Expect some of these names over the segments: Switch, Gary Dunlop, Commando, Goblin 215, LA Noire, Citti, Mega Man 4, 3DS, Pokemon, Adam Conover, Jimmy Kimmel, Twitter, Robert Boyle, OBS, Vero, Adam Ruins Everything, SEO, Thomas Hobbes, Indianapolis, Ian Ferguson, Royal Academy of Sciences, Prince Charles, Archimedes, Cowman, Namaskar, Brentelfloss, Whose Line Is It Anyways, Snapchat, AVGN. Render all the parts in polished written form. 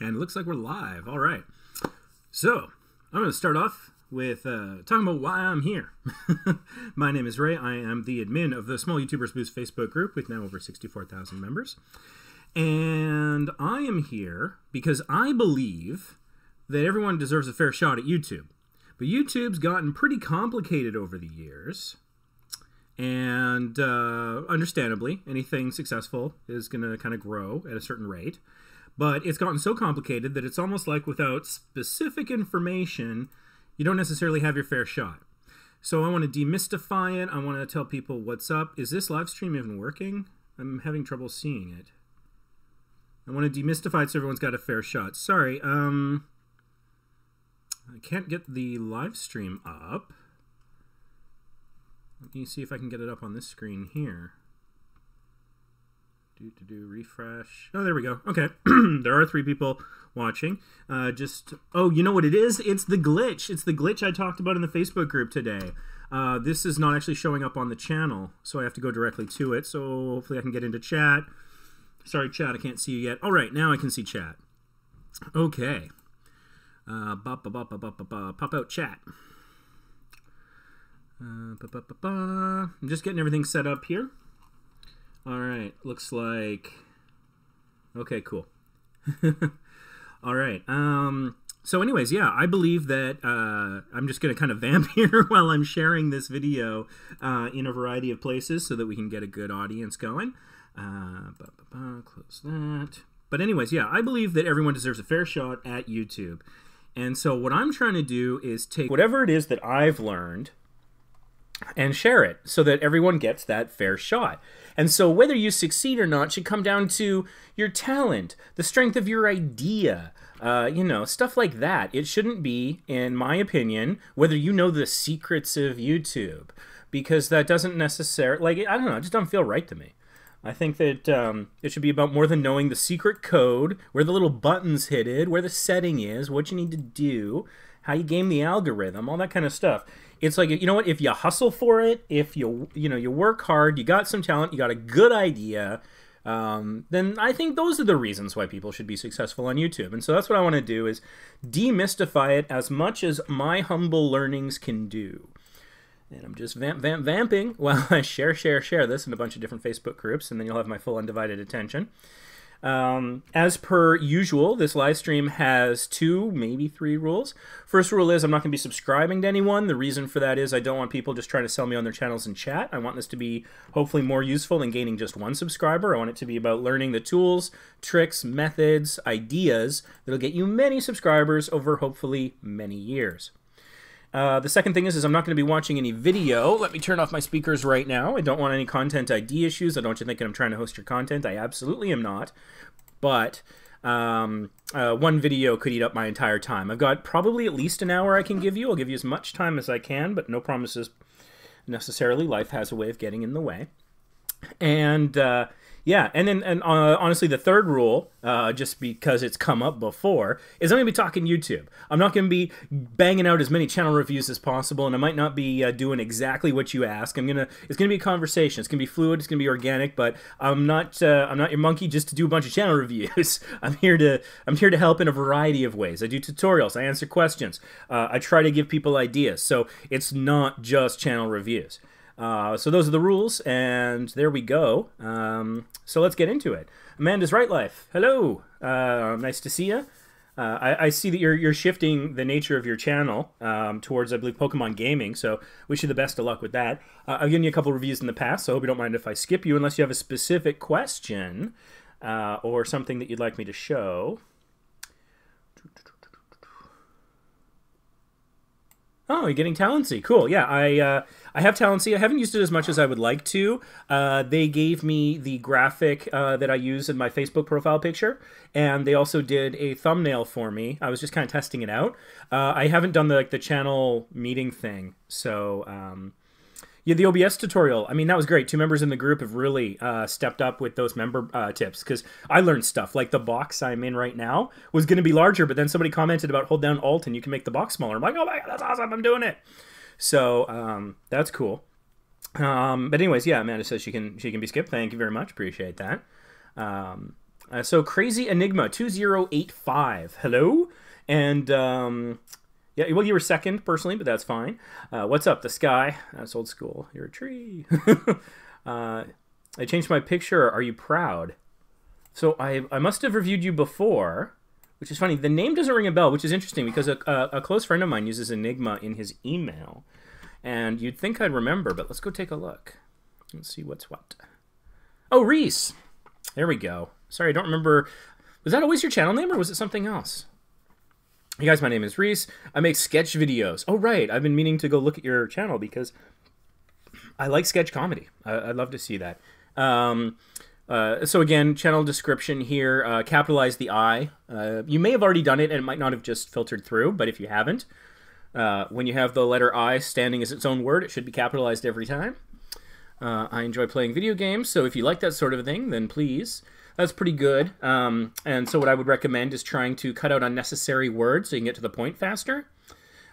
And it looks like we're live. All right. So I'm going to start off with talking about why I'm here. My name is Ray. I am the admin of the Small YouTubers Boost Facebook group with now over 64,000 members. And I am here because I believe that everyone deserves a fair shot at YouTube. But YouTube's gotten pretty complicated over the years. And understandably, anything successful is going to kind of grow at a certain rate. But it's gotten so complicated that it's almost like without specific information, you don't necessarily have your fair shot. So I want to demystify it. I want to tell people what's up. Is this live stream even working? I'm having trouble seeing it. I want to demystify it so everyone's got a fair shot. Sorry, I can't get the live stream up. Let me see if I can get it up on this screen here. Refresh. Oh, there we go. Okay. There are three people watching. Oh, you know what it is? It's the glitch. It's the glitch I talked about in the Facebook group today. This is not actually showing up on the channel, so I have to go directly to it. So hopefully I can get into chat. Sorry, chat. I can't see you yet. All right. Now I can see chat. Okay. Pop out chat. I'm just getting everything set up here. All right, looks like, okay, cool. All right, so anyways, yeah, I believe that I'm just going to kind of vamp here while I'm sharing this video in a variety of places so that we can get a good audience going. Close that. But anyways, yeah, I believe that everyone deserves a fair shot at YouTube. And so what I'm trying to do is take whatever it is that I've learned and share it so that everyone gets that fair shot. And so whether you succeed or not should come down to your talent, the strength of your idea, you know, stuff like that. It shouldn't be, in my opinion, whether you know the secrets of YouTube, because that doesn't necessarily, like, I don't know, it just doesn't feel right to me. I think that it should be about more than knowing the secret code, where the little button's hidden, where the setting is, what you need to do, how you game the algorithm, all that kind of stuff. It's like, you know what, if you hustle for it, if you work hard, you got some talent, you got a good idea, then I think those are the reasons why people should be successful on YouTube. And so that's what I want to do, is demystify it as much as my humble learnings can do. And I'm just vamping while I share this in a bunch of different Facebook groups, and then you'll have my full undivided attention. As per usual, this live stream has two, maybe three rules. First rule is I'm not going to be subscribing to anyone. The reason for that is I don't want people just trying to sell me on their channels in chat. I want this to be hopefully more useful than gaining just one subscriber. I want it to be about learning the tools, tricks, methods, ideas that'll get you many subscribers over hopefully many years. The second thing is I'm not going to be watching any video. Let me turn off my speakers right now. I don't want any content ID issues. I don't want you thinking I'm trying to host your content. I absolutely am not. But one video could eat up my entire time. I've got probably at least an hour I can give you. I'll give you as much time as I can, but no promises necessarily. Life has a way of getting in the way. And yeah, and then honestly, the third rule, just because it's come up before, is I'm going to be talking YouTube. I'm not going to be banging out as many channel reviews as possible, and I might not be doing exactly what you ask. It's going to be a conversation. It's going to be fluid. It's going to be organic. But I'm not your monkey just to do a bunch of channel reviews. I'm here to help in a variety of ways. I do tutorials. I answer questions. I try to give people ideas. So it's not just channel reviews. So those are the rules, and there we go. So let's get into it. Amanda's Right Life, hello. Nice to see you. I see that you're shifting the nature of your channel towards, I believe, Pokemon gaming, so wish you the best of luck with that. I've given you a couple reviews in the past, so I hope you don't mind if I skip you unless you have a specific question or something that you'd like me to show. Oh, you're getting Talentsy. Cool. Yeah, I have Talentsy. I haven't used it as much as I would like to. They gave me the graphic that I use in my Facebook profile picture, and they also did a thumbnail for me. I was just kind of testing it out. I haven't done the channel meeting thing, so yeah, the OBS tutorial. I mean, that was great. Two members in the group have really stepped up with those member tips, because I learned stuff like the box I'm in right now was going to be larger, but then somebody commented about hold down Alt and you can make the box smaller. I'm like, oh my God, that's awesome! I'm doing it. So that's cool. But anyways, yeah, Amanda says she can be skipped. Thank you very much. Appreciate that. So Crazy Enigma 2085. Hello, and yeah, well, you were second personally, but that's fine. What's up, the sky? That's old school. You're a tree. I changed my picture. Are you proud? So I must have reviewed you before, which is funny. The name doesn't ring a bell, which is interesting because a close friend of mine uses Enigma in his email, and you'd think I'd remember, but let's go take a look. Let's see what's what. Oh, Rhys. There we go. Sorry, I don't remember. Was that always your channel name, or was it something else? Hey guys, my name is Rhys. I make sketch videos. Oh, right. I've been meaning to go look at your channel because I like sketch comedy. I'd love to see that. So again, channel description here, capitalize the I. You may have already done it and it might not have just filtered through, but if you haven't, when you have the letter I standing as its own word, it should be capitalized every time. I enjoy playing video games, so if you like that sort of thing, then please. That's pretty good. And so what I would recommend is trying to cut out unnecessary words so you can get to the point faster.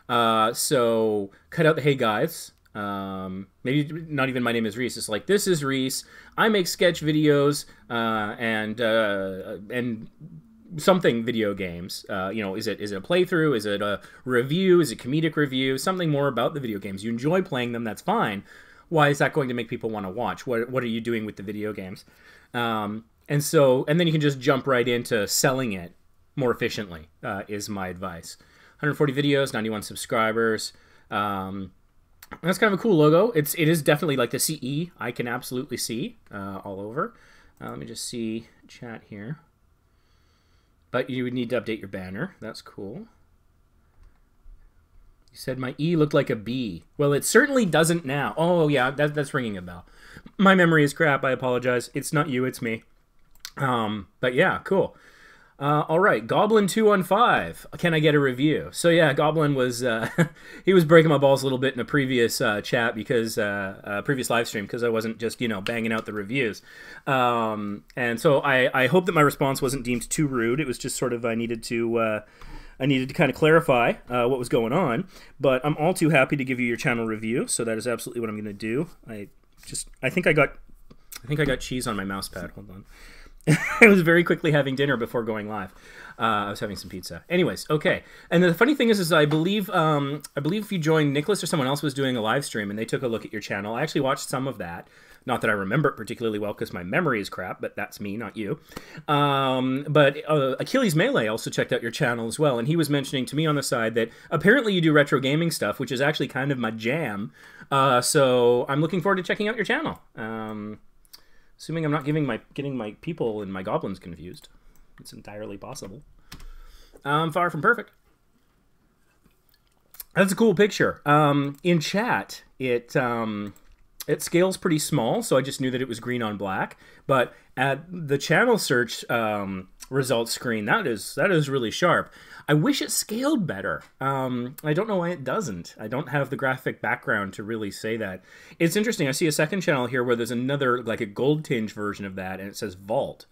So cut out the hey guys. Maybe not even my name is Rhys. It's like, this is Rhys. I make sketch videos and something video games. You know, is it a playthrough? Is it a review? Is it comedic review? Something more about the video games. You enjoy playing them. That's fine. Why is that going to make people want to watch? What are you doing with the video games? And so, and then you can just jump right into selling it more efficiently, is my advice. 140 videos, 91 subscribers. That's kind of a cool logo. It is definitely like the CE. I can absolutely see all over. Let me just see chat here. But you would need to update your banner. That's cool. You said my E looked like a B. Well, it certainly doesn't now. Oh, yeah, that's ringing a bell. My memory is crap. I apologize. It's not you. It's me. But yeah, cool. All right, Goblin 215. Can I get a review? So yeah, Goblin was he was breaking my balls a little bit in a previous chat because previous live stream because I wasn't just banging out the reviews, and so I hope that my response wasn't deemed too rude. It was just sort of I needed to kind of clarify what was going on. But I'm all too happy to give you your channel review, so that is absolutely what I'm going to do. I think I got cheese on my mouse pad. Hold on. I was very quickly having dinner before going live. I was having some pizza. Anyways, okay. And the funny thing is I believe if you joined, Nicholas or someone else was doing a live stream and they took a look at your channel. I actually watched some of that. Not that I remember it particularly well because my memory is crap, but that's me, not you. But Achilles Melee also checked out your channel as well, and he was mentioning to me on the side that apparently you do retro gaming stuff, which is actually kind of my jam. So I'm looking forward to checking out your channel. Assuming I'm not getting my people and my goblins confused. It's entirely possible. I'm far from perfect. That's a cool picture. In chat, it scales pretty small, so I just knew that it was green on black. But at the channel search results screen, that is really sharp. I wish it scaled better. I don't know why it doesn't. I don't have the graphic background to really say that. It's interesting. I see a second channel here where there's another, like a gold tinge version of that, and it says Vault.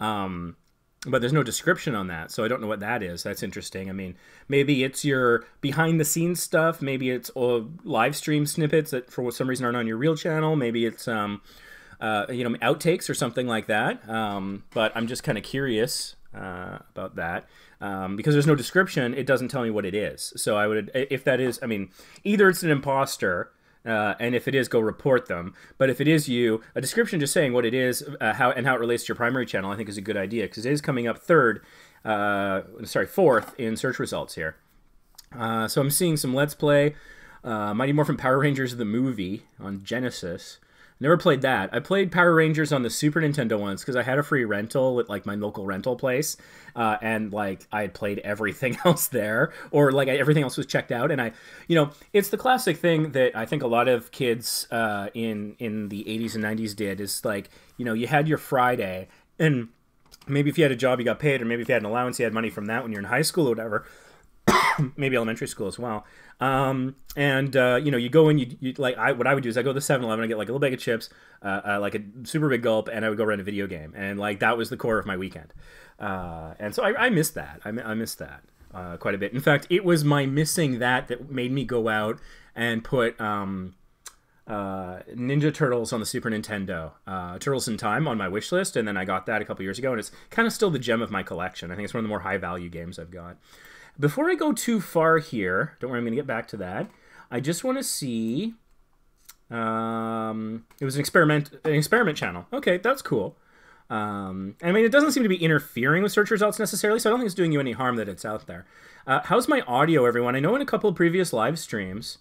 But there's no description on that, so I don't know what that is. That's interesting. I mean, maybe it's your behind-the-scenes stuff. Maybe it's live stream snippets that for some reason aren't on your real channel. Maybe it's... outtakes or something like that. But I'm just kind of curious about that because there's no description. It doesn't tell me what it is. So I would, if that is, I mean, either it's an imposter and if it is, go report them. But if it is you, a description just saying what it is, how it relates to your primary channel, I think is a good idea because it is coming up fourth in search results here. So I'm seeing some Let's Play, Mighty Morphin Power Rangers the movie on Genesis. Never played that. I played Power Rangers on the Super Nintendo once because I had a free rental at like my local rental place, and like I had played everything else there, or like everything else was checked out. And I, it's the classic thing that I think a lot of kids in the 80s and 90s did is like, you had your Friday, and maybe if you had a job you got paid, or maybe if you had an allowance you had money from that when you're in high school or whatever. Maybe elementary school as well. You go in, what I would do is I go to the 7-Eleven, I get like a little bag of chips, like a super big gulp, and I would go rent a video game. And like, that was the core of my weekend. And so I missed that. I missed that quite a bit. In fact, it was my missing that made me go out and put Ninja Turtles on the Super Nintendo, Turtles in Time on my wish list, and then I got that a couple years ago, and it's kind of still the gem of my collection. I think it's one of the more high value games I've got. Before I go too far here, don't worry, I'm going to get back to that. I just want to see. It was an experiment channel. Okay, that's cool. I mean, it doesn't seem to be interfering with search results necessarily, so I don't think it's doing you any harm that it's out there. How's my audio, everyone? I know in a couple of previous live streams,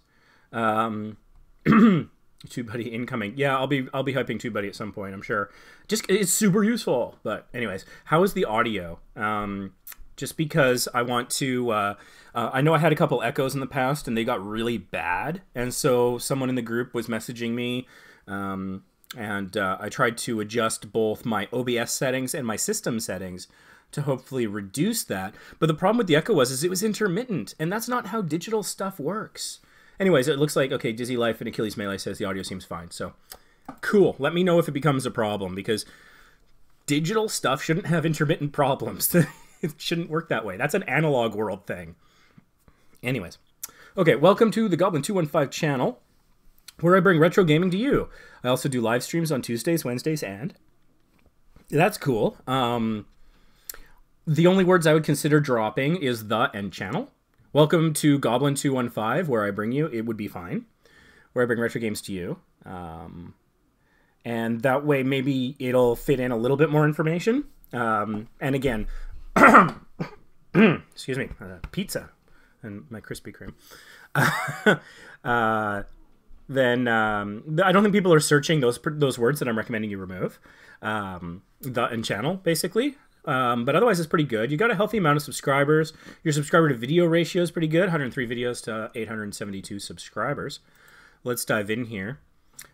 TubeBuddy incoming. Yeah, I'll be hyping TubeBuddy at some point, I'm sure. Just it's super useful. But anyways, how is the audio? Just because I want to I know I had a couple echoes in the past and they got really bad, and so someone in the group was messaging me, and I tried to adjust both my OBS settings and my system settings to hopefully reduce that. But the problem with the echo was it was intermittent, and that's not how digital stuff works. Anyways, it looks like, okay, Dizzy Life and Achilles Melee says the audio seems fine. So, cool. Let me know if it becomes a problem, because digital stuff shouldn't have intermittent problems. It shouldn't work that way. That's an analog world thing. Anyways. Okay, welcome to the Goblin 215 channel, where I bring retro gaming to you. I also do live streams on Tuesdays, Wednesdays, and... That's cool. The only words I would consider dropping is the and channel. Welcome to Goblin 215, where I bring you, it would be fine, where I bring retro games to you. And that way, maybe it'll fit in a little bit more information. And again, excuse me, pizza and my Krispy Kreme. I don't think people are searching those words that I'm recommending you remove. The and channel, basically. But otherwise, it's pretty good. You got a healthy amount of subscribers. Your subscriber to video ratio is pretty good. 103 videos to 872 subscribers. Let's dive in here.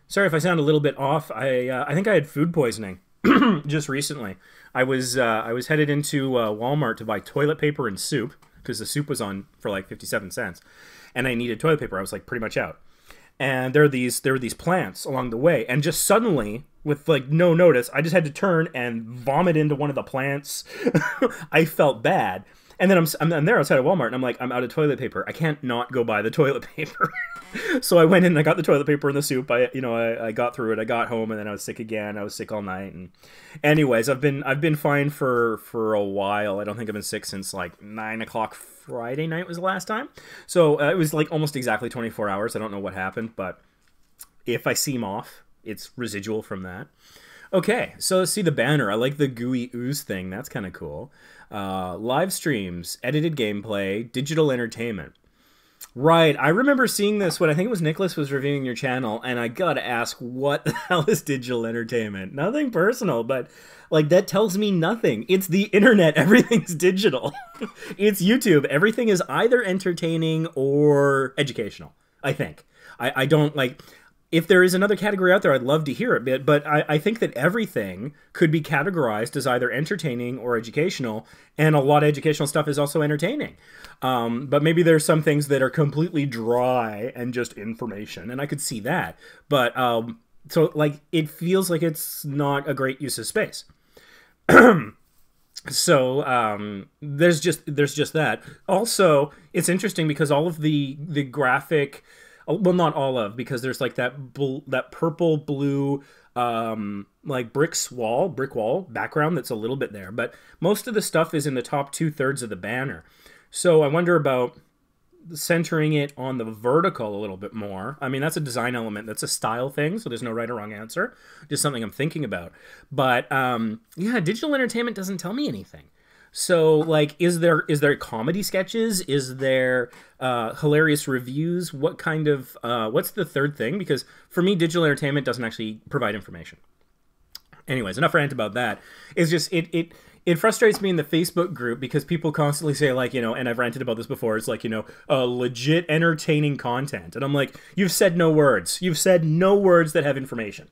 Sorry if I sound a little bit off. I think I had food poisoning just recently. I was headed into Walmart to buy toilet paper and soup, because the soup was on for like 57 cents, and I needed toilet paper. I was like pretty much out. And there were these plants along the way, and just suddenly, with like no notice, I just had to turn and vomit into one of the plants. I felt bad, and then I'm there outside of Walmart, and I'm like, I'm out of toilet paper. I can't not go buy the toilet paper. So I went in and I got the toilet paper and the soup. I got through it. I got home, and then I was sick again. I was sick all night. And anyways, I've been fine for a while. I don't think I've been sick since like 9 o'clock. Friday night was the last time. So it was like almost exactly 24 hours. I don't know what happened, but if I seem off, it's residual from that. Okay, so let's see the banner. I like the gooey ooze thing. That's kind of cool. Live streams, edited gameplay, digital entertainment. Right, I remember seeing this when I think it was Nicholas was reviewing your channel, and I gotta ask, what the hell is digital entertainment? Nothing personal, but like that tells me nothing. It's the internet, everything's digital. It's YouTube, everything is either entertaining or educational, I think. I don't like, if there is another category out there, I'd love to hear it, but I think that everything could be categorized as either entertaining or educational, and a lot of educational stuff is also entertaining. But maybe there's some things that are completely dry and just information, and I could see that. But so like it feels like it's not a great use of space. So there's just that. Also, it's interesting because all of the graphic. Well, not all of, because there's like that purple blue like brick wall background that's a little bit there, but most of the stuff is in the top 2/3 of the banner. So I wonder about centering it on the vertical a little bit more. I mean, that's a design element, that's a style thing, so there's no right or wrong answer, just something I'm thinking about. But yeah, digital entertainment doesn't tell me anything. So, like, is there comedy sketches? Is there hilarious reviews? What kind of what's the third thing? Because for me, digital entertainment doesn't actually provide information. Anyways, enough rant about that. It's just it frustrates me in the Facebook group because people constantly say, like, you know, and I've ranted about this before. It's like, you know, legit entertaining content, and I'm like, you've said no words. You've said no words that have information.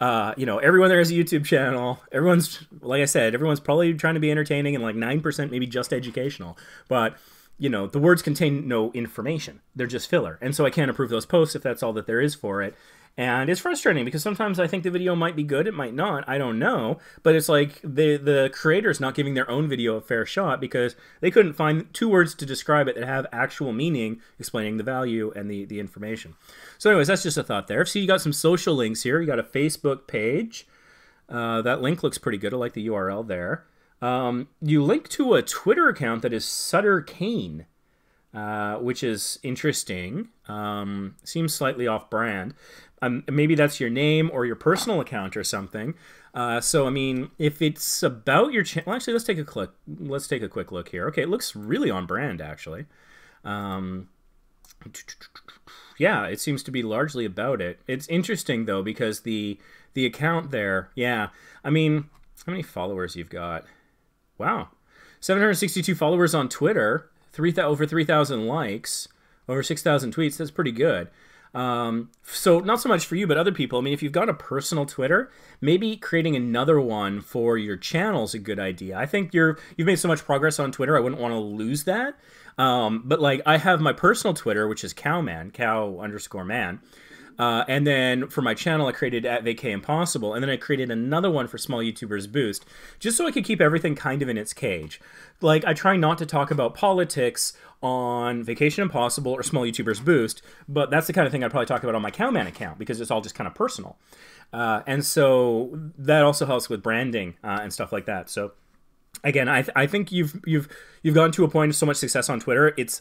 You know, everyone there has a YouTube channel. Everyone's, like I said, everyone's probably trying to be entertaining and like 9% maybe just educational. But, you know, the words contain no information. They're just filler. And so I can't approve those posts if that's all that there is for it. And it's frustrating because sometimes I think the video might be good, it might not, I don't know. But it's like the creator's not giving their own video a fair shot because they couldn't find two words to describe it that have actual meaning explaining the value and the information. So anyways, that's just a thought there. So you got some social links here. You got a Facebook page. That link looks pretty good. I like the URL there. You link to a Twitter account that is Sutter Kane. Which is interesting. Seems slightly off-brand. Maybe that's your name or your personal account or something. So, I mean, if it's about your channel... Well, actually, let's take a quick look here. Okay, it looks really on-brand, actually. Yeah, it seems to be largely about it. It's interesting, though, because the account there... Yeah, I mean, how many followers you've got? Wow. 762 followers on Twitter... over 3,000 likes, over 6,000 tweets, that's pretty good. So not so much for you, but other people. I mean, if you've got a personal Twitter, maybe creating another one for your channel is a good idea. I think you've made so much progress on Twitter, I wouldn't want to lose that. But like, I have my personal Twitter, which is Cowman, cow_man. And then for my channel, I created @VacayImpossible, and then I created another one for Small YouTubers Boost, just so I could keep everything kind of in its cage. Like, I try not to talk about politics on Vacation Impossible or Small YouTubers Boost, but that's the kind of thing I'd probably talk about on my Cowman account, because it's all just kind of personal. And so that also helps with branding and stuff like that. So again, I think you've gotten to a point of so much success on Twitter, it's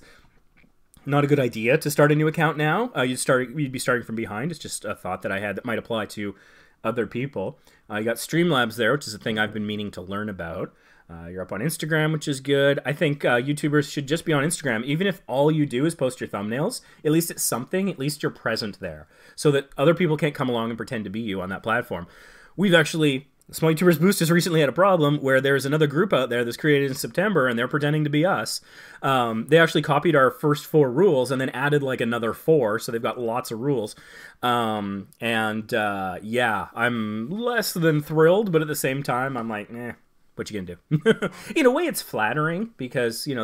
not a good idea to start a new account now. You'd be starting from behind. It's just a thought that I had that might apply to other people. You got Streamlabs there, which is a thing I've been meaning to learn about. You're up on Instagram, which is good. I think YouTubers should just be on Instagram. Even if all you do is post your thumbnails, at least it's something, at least you're present there, so that other people can't come along and pretend to be you on that platform. We've actually... Small YouTubers Boost has recently had a problem where there's another group out there that's created in September, and they're pretending to be us. They actually copied our first 4 rules and then added like another 4, so they've got lots of rules. Yeah, I'm less than thrilled, but at the same time, I'm like, eh, what you gonna do? In a way, it's flattering because, you know,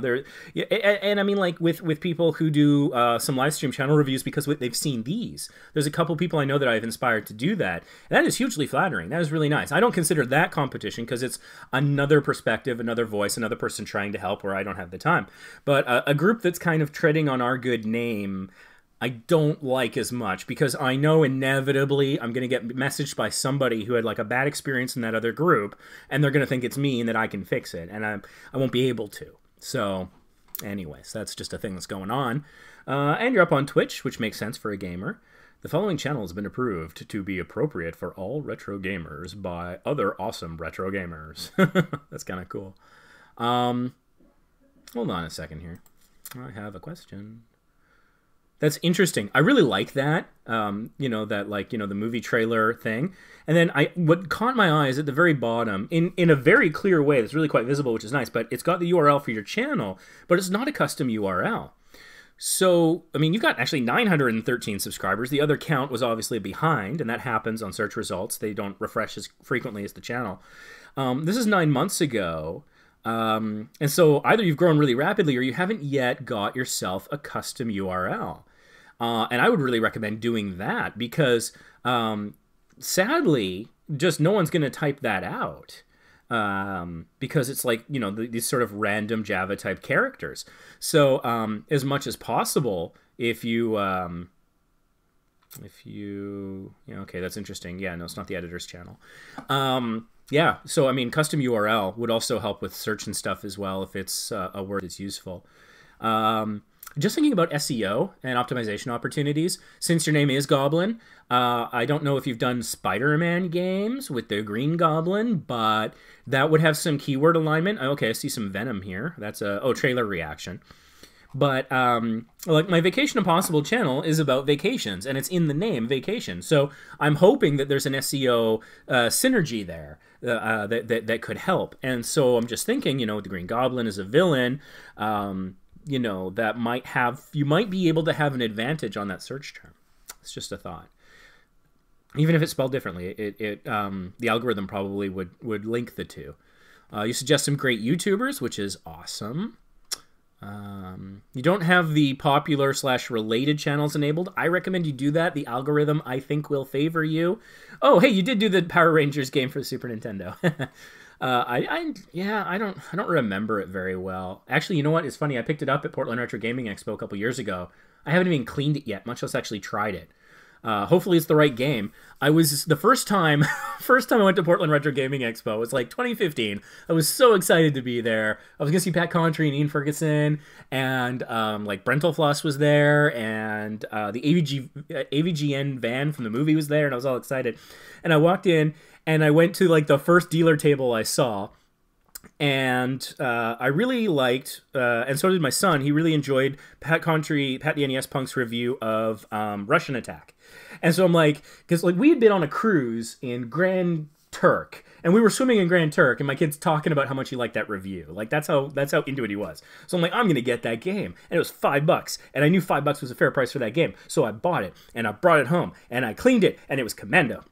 and I mean, like with people who do some live stream channel reviews because they've seen these. There's a couple people I know that I've inspired to do that, and that is hugely flattering. That is really nice. I don't consider that competition because it's another perspective, another voice, another person trying to help where I don't have the time. But a group that's kind of treading on our good name, I don't like as much, because I know inevitably I'm going to get messaged by somebody who had like a bad experience in that other group, and they're going to think it's me and that I can fix it, and I won't be able to. So anyways, that's just a thing that's going on. And you're up on Twitch, which makes sense for a gamer. The following channel has been approved to be appropriate for all retro gamers by other awesome retro gamers. That's kind of cool. Hold on a second here. I have a question. That's interesting. I really like that, you know, that like, you know, the movie trailer thing. And then what caught my eye is at the very bottom, in a very clear way that's really quite visible, which is nice, but it's got the URL for your channel, but it's not a custom URL. So, I mean, you've got actually 913 subscribers. The other count was obviously behind, and that happens on search results. They don't refresh as frequently as the channel. This is 9 months ago. And so either you've grown really rapidly or you haven't yet got yourself a custom URL. And I would really recommend doing that because, sadly, just no one's going to type that out. Because it's like, you know, these sort of random Java type characters. So, as much as possible, yeah, okay, that's interesting. Yeah, no, it's not the editor's channel. Yeah, so I mean, custom URL would also help with search and stuff as well if it's a word that's useful. Just thinking about SEO and optimization opportunities, since your name is Goblin, I don't know if you've done Spider-Man games with the Green Goblin, but that would have some keyword alignment. Okay, I see some Venom here. That's a, oh, trailer reaction. But like my Vacation Impossible channel is about vacations, and it's in the name vacation. So I'm hoping that there's an SEO synergy there that could help. And so I'm just thinking, you know, the Green Goblin is a villain, you know, that might have, you might be able to have an advantage on that search term. It's just a thought. Even if it's spelled differently, the algorithm probably would link the two. You suggest some great YouTubers, which is awesome. You don't have the popular / related channels enabled. I recommend you do that. The algorithm, I think, will favor you. Oh, hey, you did do the Power Rangers game for the Super Nintendo. I don't remember it very well. Actually, you know what? It's funny. I picked it up at Portland Retro Gaming Expo a couple years ago. I haven't even cleaned it yet, much less actually tried it. Hopefully it's the right game. I was, the first time I went to Portland Retro Gaming Expo, it was like 2015. I was so excited to be there. I was going to see Pat Contri and Ian Ferguson, and like Brentelfloss was there, and the AVGN van from the movie was there, and I was all excited. And I walked in, and I went to like the first dealer table I saw, and I really liked, and so did my son, he really enjoyed Pat Contri, Pat the NES Punk's review of Russian Attack. And so I'm like, because like we had been on a cruise in Grand Turk, and we were swimming in Grand Turk, and my kid's talking about how much he liked that review. Like that's how into it he was. So I'm like, I'm gonna get that game, and it was $5, and I knew $5 was a fair price for that game, so I bought it, and I brought it home, and I cleaned it, and it was Commando.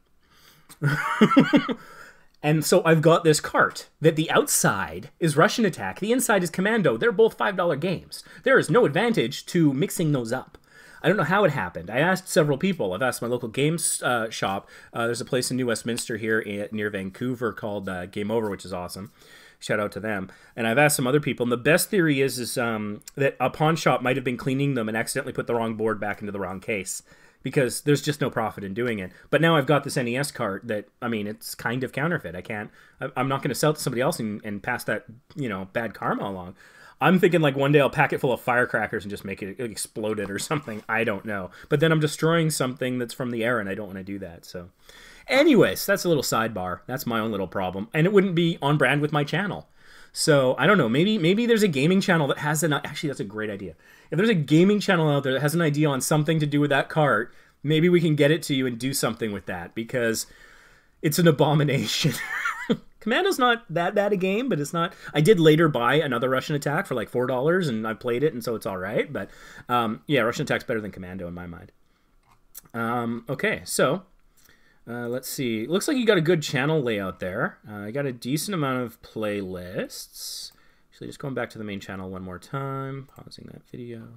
And so I've got this cart that the outside is Russian Attack, the inside is Commando. They're both $5 games. There is no advantage to mixing those up. I don't know how it happened. I asked several people. I've asked my local games shop. There's a place in New Westminster here near Vancouver called Game Over, which is awesome. Shout out to them. And I've asked some other people, and the best theory is that a pawn shop might have been cleaning them and accidentally put the wrong board back into the wrong case, because there's just no profit in doing it. But now I've got this NES cart that, I mean, it's kind of counterfeit. I'm not going to sell it to somebody else and pass that, you know, bad karma along. I'm thinking like one day I'll pack it full of firecrackers and just make it explode it or something. I don't know. But then I'm destroying something that's from the era, and I don't want to do that. So anyways, that's a little sidebar. That's my own little problem. And it wouldn't be on brand with my channel. So I don't know, maybe there's a gaming channel that has actually that's a great idea. If there's a gaming channel out there that has an idea on something to do with that cart, maybe we can get it to you and do something with that, because it's an abomination. Commando's not that bad a game, but it's not. I did later buy another Russian Attack for like $4, and I played it, and so it's all right. But yeah, Russian Attack's better than Commando in my mind. Okay, so let's see. Looks like you got a good channel layout there. I got a decent amount of playlists. Actually, just going back to the main channel one more time, pausing that video.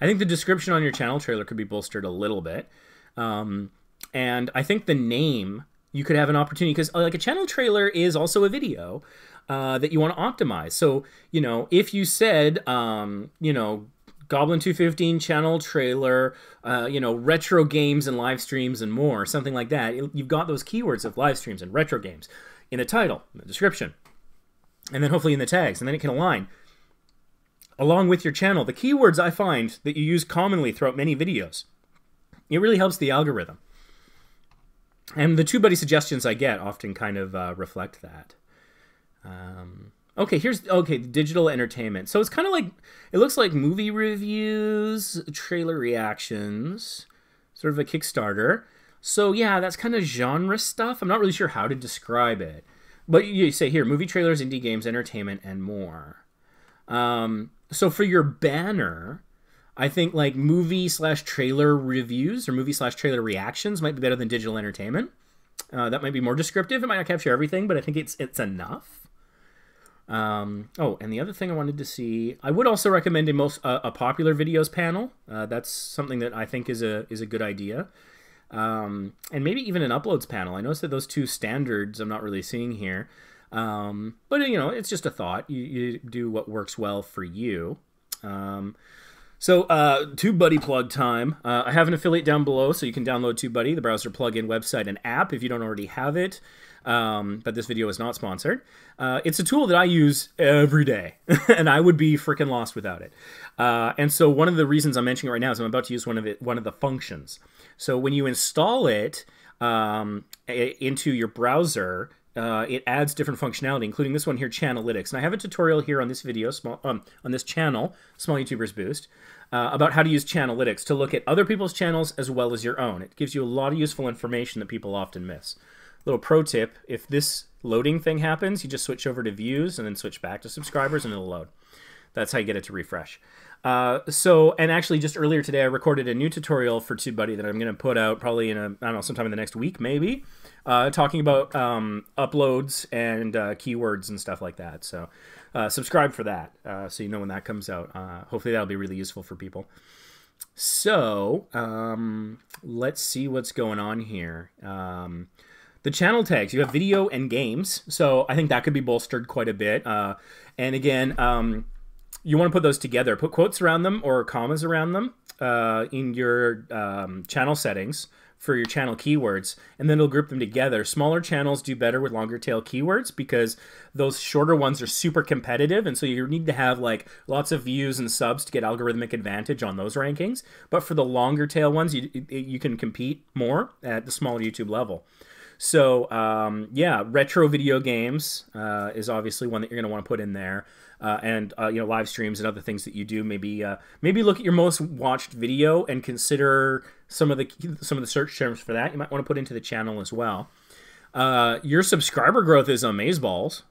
I think the description on your channel trailer could be bolstered a little bit. And I think the name, you could have an opportunity, because like a channel trailer is also a video that you want to optimize. So, you know, if you said, you know, Goblin 215 channel trailer, you know, retro games and live streams and more, something like that. You've got those keywords of live streams and retro games in the title, in the description, and then hopefully in the tags, and then it can align along with your channel. The keywords I find that you use commonly throughout many videos, it really helps the algorithm. And the TubeBuddy suggestions I get often kind of reflect that. Okay, digital entertainment. So it's kind of like, it looks like movie reviews, trailer reactions, sort of a Kickstarter. So yeah, that's kind of genre stuff. I'm not really sure how to describe it. But you say here, movie trailers, indie games, entertainment, and more. So for your banner, I think like movie / trailer reviews or movie / trailer reactions might be better than digital entertainment. That might be more descriptive. It might not capture everything, but I think it's enough. Oh, and the other thing I wanted to see, I would also recommend in most a popular videos panel. That's something that I think is a good idea. And maybe even an uploads panel. I noticed that those two standards I'm not really seeing here. But you know, it's just a thought. You do what works well for you. So TubeBuddy plug time. I have an affiliate down below, so you can download TubeBuddy, the browser plugin, website, and app if you don't already have it. But this video is not sponsored. It's a tool that I use every day, and I would be freaking lost without it. And so one of the reasons I'm mentioning it right now is I'm about to use one of the functions. So when you install it into your browser, it adds different functionality, including this one here, Channelytics. And I have a tutorial here on this video, on this channel, Small YouTubers Boost, about how to use Channelytics to look at other people's channels as well as your own. It gives you a lot of useful information that people often miss. Little pro tip, if this loading thing happens, you just switch over to views and then switch back to subscribers and it'll load. That's how you get it to refresh. And actually just earlier today, I recorded a new tutorial for TubeBuddy that I'm going to put out probably in a, I don't know, sometime in the next week, maybe, talking about, uploads and, keywords and stuff like that. So, subscribe for that. So you know when that comes out, hopefully that'll be really useful for people. So, let's see what's going on here. The channel tags, you have video and games. So I think that could be bolstered quite a bit. And again, you want to put those together, put quotes around them or commas around them in your channel settings for your channel keywords, and then it'll group them together. Smaller channels do better with longer tail keywords because those shorter ones are super competitive, and so you need to have like lots of views and subs to get algorithmic advantage on those rankings. But for the longer tail ones, you can compete more at the smaller YouTube level. So yeah, retro video games is obviously one that you're going to want to put in there. And you know, live streams and other things that you do. Maybe maybe look at your most watched video and consider some of the search terms for that. You might want to put into the channel as well. Your subscriber growth is amazeballs.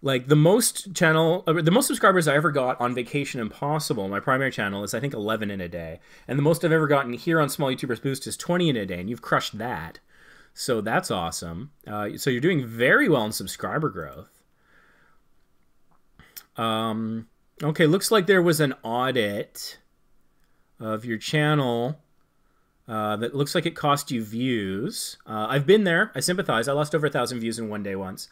Like the most subscribers I ever got on Vacation Impossible, my primary channel, is I think 11 in a day, and the most I've ever gotten here on Small YouTubers Boost is 20 in a day, and you've crushed that, so that's awesome. So you're doing very well in subscriber growth. Okay, looks like there was an audit of your channel that looks like it cost you views. I've been there. I sympathize. I lost over 1,000 views in one day once.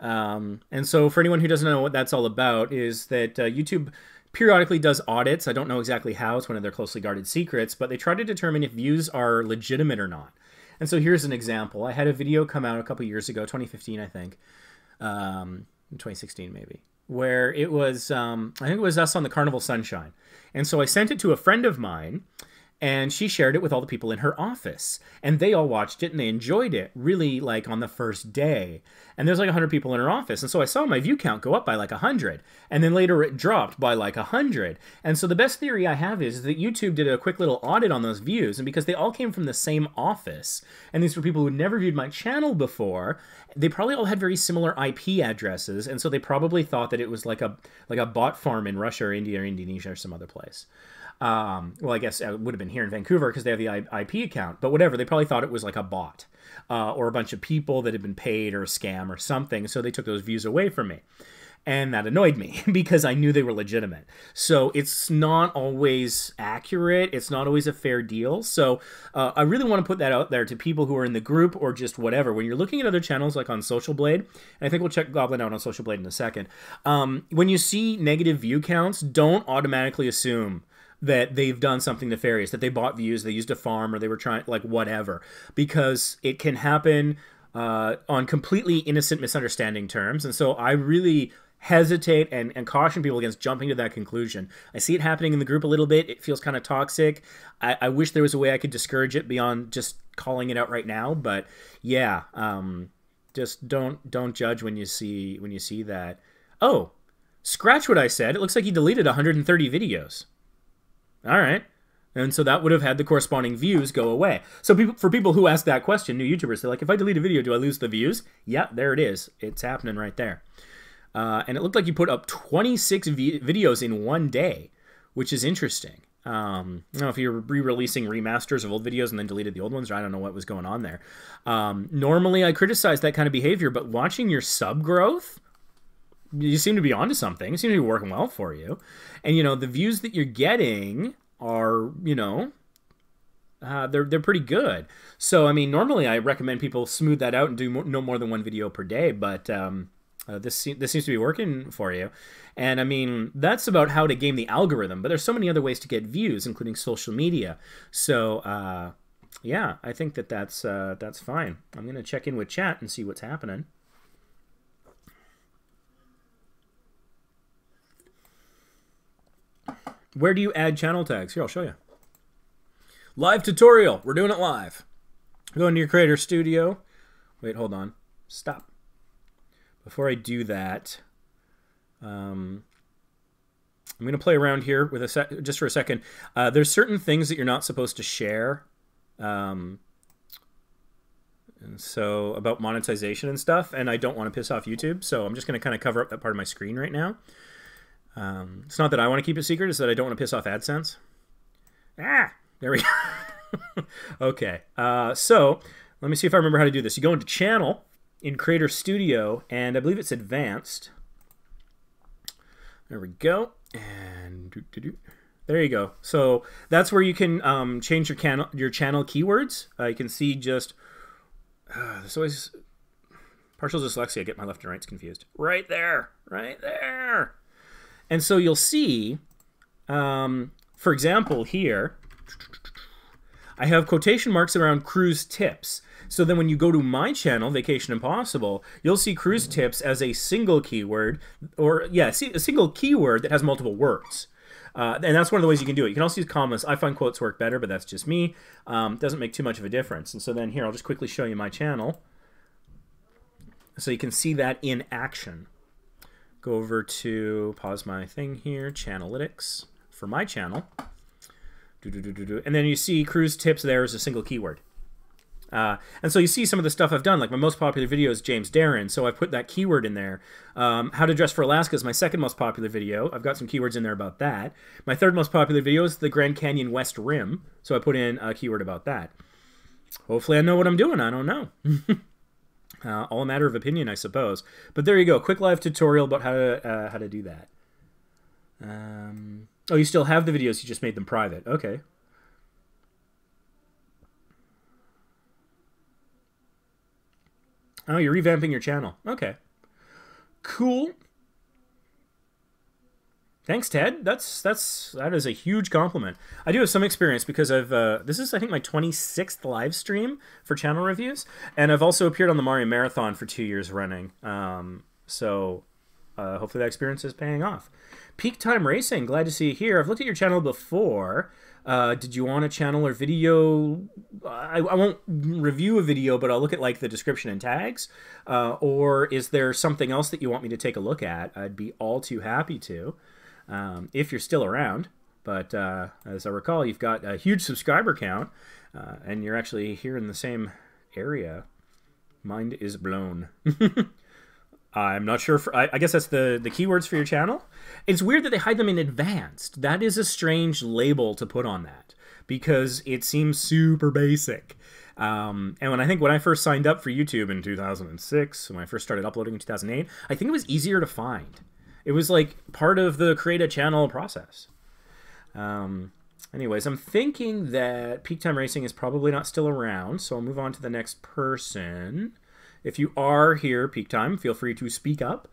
And so for anyone who doesn't know what that's all about, is that YouTube periodically does audits. I don't know exactly how. It's one of their closely guarded secrets, but they try to determine if views are legitimate or not. And so here's an example. I had a video come out a couple years ago, 2015, I think, 2016 maybe, where it was, I think it was us on the Carnival Sunshine. And so I sent it to a friend of mine, and she shared it with all the people in her office, and they all watched it and they enjoyed it really like on the first day. And there's like 100 people in her office. And so I saw my view count go up by like 100, and then later it dropped by like 100. And so the best theory I have is that YouTube did a quick little audit on those views, and because they all came from the same office, and these were people who never viewed my channel before, they probably all had very similar IP addresses. And so they probably thought that it was like a bot farm in Russia or India or Indonesia or some other place. Well, I guess it would have been here in Vancouver because they have the IP account, but whatever. They probably thought it was like a bot or a bunch of people that had been paid or a scam or something. So they took those views away from me, and that annoyed me because I knew they were legitimate. So it's not always accurate. It's not always a fair deal. So I really want to put that out there to people who are in the group or just whatever. When you're looking at other channels like on Social Blade, and I think we'll check Goblin out on Social Blade in a second. When you see negative view counts, don't automatically assume that they've done something nefarious, that they bought views, they used a farm, or they were trying, like, whatever. Because it can happen on completely innocent misunderstanding terms. And so I really hesitate and caution people against jumping to that conclusion. I see it happening in the group a little bit. It feels kind of toxic. I wish there was a way I could discourage it beyond just calling it out right now. But, yeah, just don't judge when you see that. Oh, scratch what I said. It looks like he deleted 130 videos. All right. And so that would have had the corresponding views go away. So for people who ask that question, new YouTubers, they're like, if I delete a video, do I lose the views? Yeah, there it is. It's happening right there. And it looked like you put up 26 videos in one day, which is interesting. I don't know if you're re-releasing remasters of old videos and then deleted the old ones, or I don't know what was going on there. Normally, I criticize that kind of behavior, but watching your sub growth, you seem to be onto something. It seems to be working well for you. And, you know, the views that you're getting are, you know, they're pretty good. So, I mean, normally I recommend people smooth that out and do no more than one video per day. But this seems to be working for you. And, I mean, that's about how to game the algorithm. But there's so many other ways to get views, including social media. So, yeah, I think that that's fine. I'm going to check in with chat and see what's happening. Where do you add channel tags? Here, I'll show you. Live tutorial. We're doing it live. Go into your creator studio. Wait, hold on. Stop. Before I do that, I'm going to play around here with just for a second. There's certain things that you're not supposed to share. And so about monetization and stuff, and I don't want to piss off YouTube, so I'm just going to kind of cover up that part of my screen right now. It's not that I want to keep it secret, it's that I don't want to piss off AdSense. Ah, there we go. Okay, so let me see if I remember how to do this. You go into Channel in Creator Studio, and I believe it's Advanced. There we go. And there you go. So that's where you can change your channel keywords. You can see just there's always partial dyslexia. I get my left and rights confused. Right there, right there. And so you'll see, for example, here I have quotation marks around cruise tips. So then when you go to my channel, Vacation Impossible, you'll see cruise tips as a single keyword, or yeah, see, a single keyword that has multiple words. And that's one of the ways you can do it. You can also use commas. I find quotes work better, but that's just me. Doesn't make too much of a difference. And so then here, I'll just quickly show you my channel. So you can see that in action. Go over to, pause my thing here, Channelytics for my channel. And then you see cruise tips there as a single keyword. And so you see some of the stuff I've done, like my most popular video is James Darren, so I put that keyword in there. How to Dress for Alaska is my second most popular video. I've got some keywords in there about that. My third most popular video is the Grand Canyon West Rim, so I put in a keyword about that. Hopefully I know what I'm doing, I don't know. All a matter of opinion, I suppose. But there you go, quick live tutorial about how to do that. Oh, you still have the videos, you just made them private, okay. Oh, you're revamping your channel. Okay. Cool. Thanks, Ted. That is a huge compliment. I do have some experience because I've this is I think my 26th live stream for channel reviews, and I've also appeared on the Mario Marathon for 2 years running. So hopefully that experience is paying off. Peak Time Racing, glad to see you here. I've looked at your channel before. Did you want a channel or video? I won't review a video, but I'll look at like the description and tags. Or is there something else that you want me to take a look at? I'd be all too happy to, if you're still around. But as I recall, you've got a huge subscriber count, and you're actually here in the same area. Mind is blown. I'm not sure. I guess that's the keywords for your channel. It's weird that they hide them in advanced. That is a strange label to put on that because it seems super basic. And when I first signed up for YouTube in 2006, when I first started uploading in 2008, I think it was easier to find. It was like part of the create a channel process. Anyways, I'm thinking that Peak Time Racing is probably not still around, so I'll move on to the next person. If you are here, Peak Time, feel free to speak up.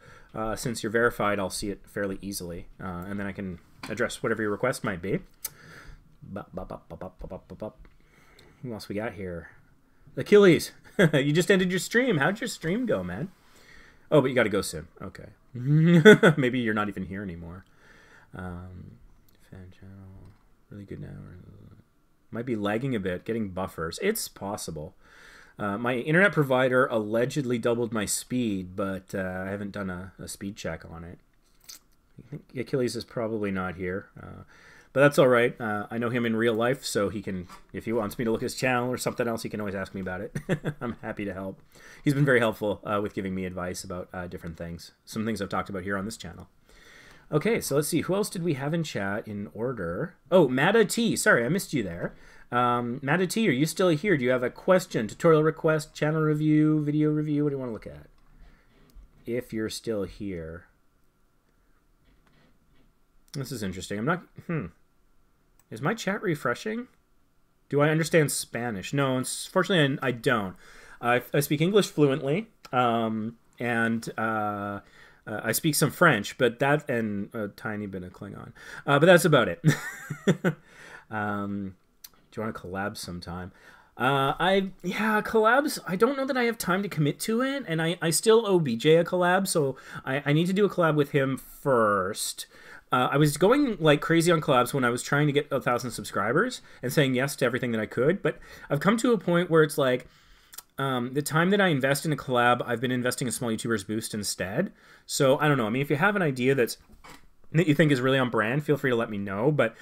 Since you're verified, I'll see it fairly easily, and then I can address whatever your request might be. Who else we got here? Achilles, you just ended your stream. How'd your stream go, man? Oh, but you got to go soon. Okay. Maybe you're not even here anymore. Fan channel, really good now. Might be lagging a bit, getting buffers. It's possible. My internet provider allegedly doubled my speed, but I haven't done a speed check on it. I think Achilles is probably not here, but that's all right. I know him in real life, so he can, if he wants me to look at his channel or something else, he can always ask me about it. I'm happy to help. He's been very helpful with giving me advice about different things, some things I've talked about here on this channel. Okay, so let's see. Who else did we have in chat in order? Oh, Mata T. Sorry, I missed you there. Mata T, are you still here? Do you have a question, tutorial request, channel review, video review? What do you want to look at? If you're still here. This is interesting. I'm not... Is my chat refreshing? Do I understand Spanish? No, unfortunately, I don't. I speak English fluently, and I speak some French, but that... and a tiny bit of Klingon. But that's about it. Do you want to collab sometime? Collabs, I don't know that I have time to commit to it, and I still owe BJ a collab, so I need to do a collab with him first. I was going like crazy on collabs when I was trying to get 1,000 subscribers and saying yes to everything that I could, but I've come to a point where it's like, the time that I invest in a collab, I've been investing in Small YouTubers Boost instead. So I don't know. I mean, if you have an idea that you think is really on brand, feel free to let me know, but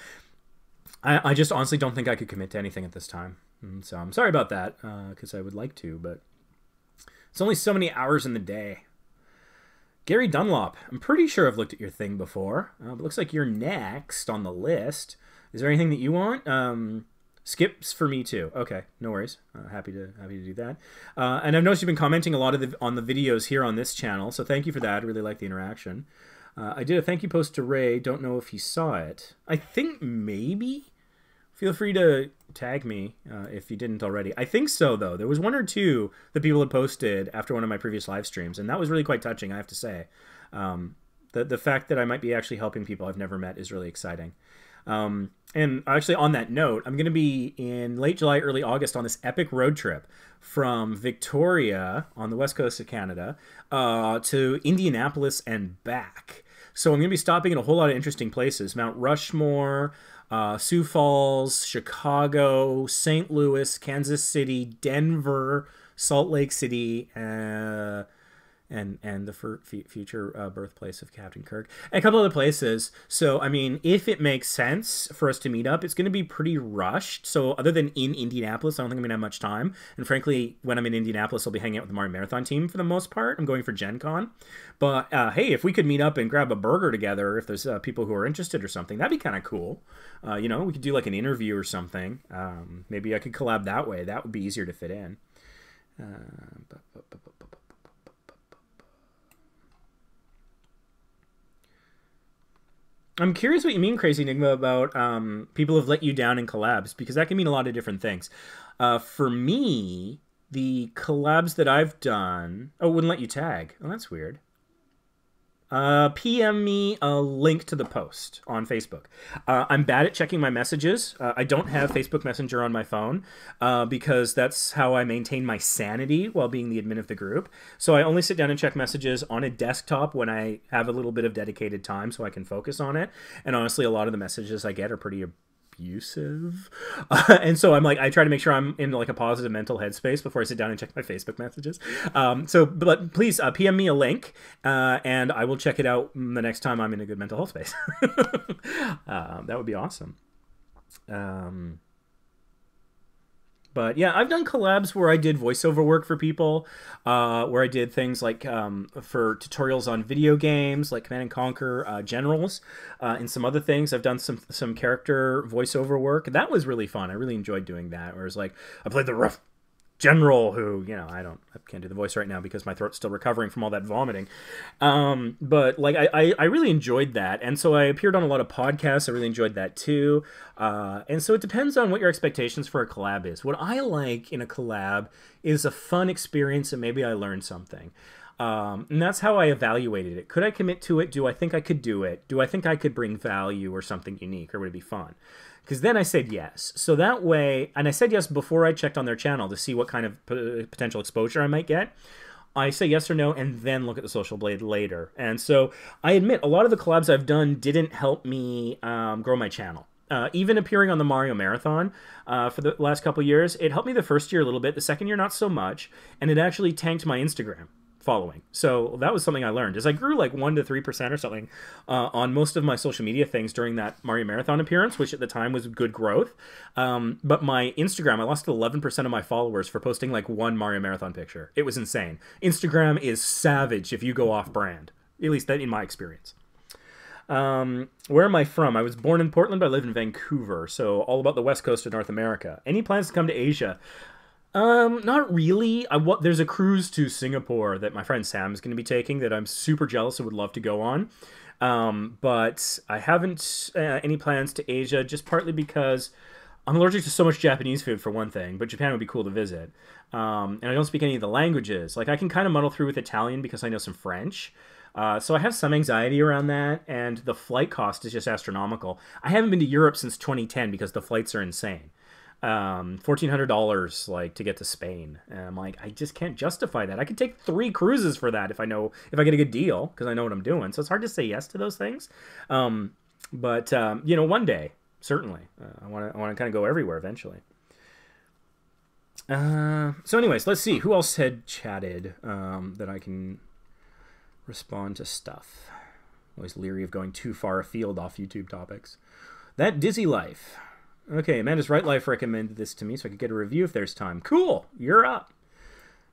I just honestly don't think I could commit to anything at this time. And so I'm sorry about that, because I would like to, but it's only so many hours in the day. Gary Dunlop, I'm pretty sure I've looked at your thing before. But looks like you're next on the list. Is there anything that you want? Skips for me too. Okay, no worries. Happy to do that. And I've noticed you've been commenting a lot of on the videos here on this channel, so thank you for that. I really like the interaction. I did a thank you post to Ray. Don't know if he saw it. I think maybe. Feel free to tag me if you didn't already. I think so, though. There was one or two that people had posted after one of my previous live streams, and that was really quite touching, I have to say. The fact that I might be actually helping people I've never met is really exciting. And actually, on that note, I'm going to be in late July, early August on this epic road trip from Victoria on the west coast of Canada to Indianapolis and back. So I'm going to be stopping at a whole lot of interesting places. Mount Rushmore, Sioux Falls, Chicago, St. Louis, Kansas City, Denver, Salt Lake City, and the future birthplace of Captain Kirk, and a couple other places. So, I mean, if it makes sense for us to meet up, it's going to be pretty rushed. So other than in Indianapolis, I don't think I'm going to have much time. And frankly, when I'm in Indianapolis, I'll be hanging out with the Mario Marathon team for the most part. I'm going for Gen Con. But, hey, if we could meet up and grab a burger together, if there's people who are interested or something, that'd be kind of cool. You know, we could do like an interview or something. Maybe I could collab that way. That would be easier to fit in. I'm curious what you mean, Crazy Enigma, about people have let you down in collabs, because that can mean a lot of different things. For me, the collabs that I've done... Oh, it wouldn't let you tag. Oh, that's weird. PM me a link to the post on Facebook. I'm bad at checking my messages. I don't have Facebook Messenger on my phone because that's how I maintain my sanity while being the admin of the group. So I only sit down and check messages on a desktop when I have a little bit of dedicated time so I can focus on it. And honestly, a lot of the messages I get are pretty abusive. And so I'm like, I try to make sure I'm in like a positive mental headspace before I sit down and check my Facebook messages. But please PM me a link and I will check it out the next time I'm in a good mental health space. That would be awesome. But yeah, I've done collabs where I did voiceover work for people, where I did things like for tutorials on video games, like Command & Conquer Generals, and some other things. I've done some character voiceover work. That was really fun. I really enjoyed doing that. Where it was like, I played the rough general who, you know, I can't do the voice right now because my throat's still recovering from all that vomiting. But like, I really enjoyed that. And so I appeared on a lot of podcasts. I really enjoyed that too. And so it depends on what your expectations for a collab is. What I like in a collab is a fun experience and maybe I learned something. And that's how I evaluated it. Could I commit to it? Do I think I could do it? Do I think I could bring value or something unique, or would it be fun? Because then I said yes. So that way, and I said yes before I checked on their channel to see what kind of potential exposure I might get. I say yes or no, and then look at the Social Blade later. And so I admit a lot of the collabs I've done didn't help me grow my channel. Even appearing on the Mario Marathon for the last couple years, it helped me the first year a little bit, the second year not so much, and it actually tanked my Instagram following. So that was something I learned, is I grew like 1 to 3% or something on most of my social media things during that Mario Marathon appearance, which at the time was good growth. But my Instagram, I lost 11% of my followers for posting like one Mario Marathon picture. It was insane. Instagram is savage if you go off brand, at least that in my experience. Where am I from? I was born in Portland, but I live in Vancouver. So all about the west coast of North America. Any plans to come to Asia? Not really. There's a cruise to Singapore that my friend Sam is going to be taking that I'm super jealous and would love to go on. But I haven't any plans to Asia, just partly because I'm allergic to so much Japanese food for one thing, but Japan would be cool to visit. And I don't speak any of the languages. Like, I can kind of muddle through with Italian because I know some French. So I have some anxiety around that, and the flight cost is just astronomical. I haven't been to Europe since 2010 because the flights are insane. $1,400 like to get to Spain, and I'm like, I just can't justify that. I could take 3 cruises for that if I get a good deal, because I know what I'm doing. So it's hard to say yes to those things. You know, one day certainly I want to kind of go everywhere eventually. So anyways, let's see who else had chatted that I can respond to stuff. I'm always leery of going too far afield off YouTube topics. That Dizzy Life. Okay, Amanda's Right Life recommended this to me so I could get a review if there's time. Cool, you're up.